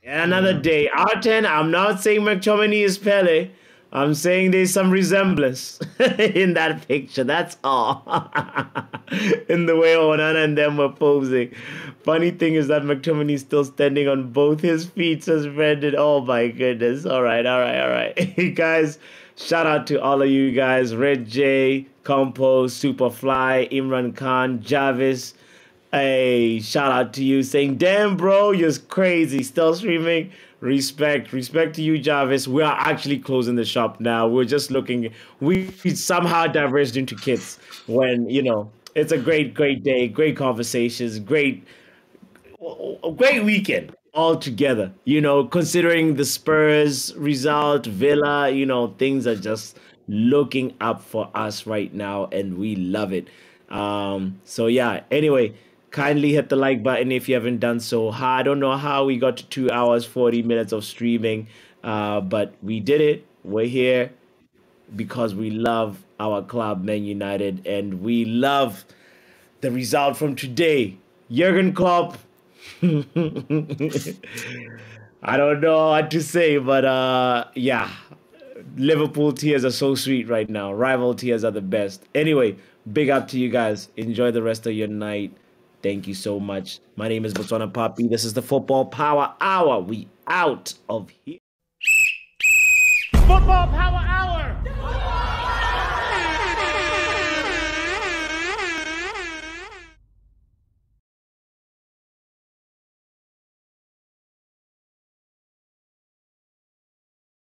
Yeah, another day. R ten, I'm not saying McTominay is Pele. I'm saying there's some resemblance in that picture. That's all. In the way Onana and them were posing. Funny thing is that McTominay is still standing on both his feet suspended. Oh my goodness. All right, all right, all right. Guys, shout out to all of you guys. Red Jay, Compo, Superfly, Imran Khan, Jarvis. Hey, shout out to you saying, damn, bro, you're crazy. Still streaming. Respect, respect to you, Jarvis. We are actually closing the shop now. We're just looking. We somehow diverged into kits when, you know, it's a great, great day, great conversations, great, great weekend all together. You know, considering the Spurs result, Villa, you know, things are just looking up for us right now, and we love it. Um, so, yeah, anyway. Kindly hit the like button if you haven't done so. I don't know how we got to two hours, forty minutes of streaming, uh, but we did it. We're here because we love our club, Man United, and we love the result from today. Jürgen Klopp. I don't know what to say, but uh, yeah. Liverpool tears are so sweet right now. Rival tears are the best. Anyway, big up to you guys. Enjoy the rest of your night. Thank you so much. My name is Botswana Papi. This is the Football Power Hour. We out of here. Football Power Hour.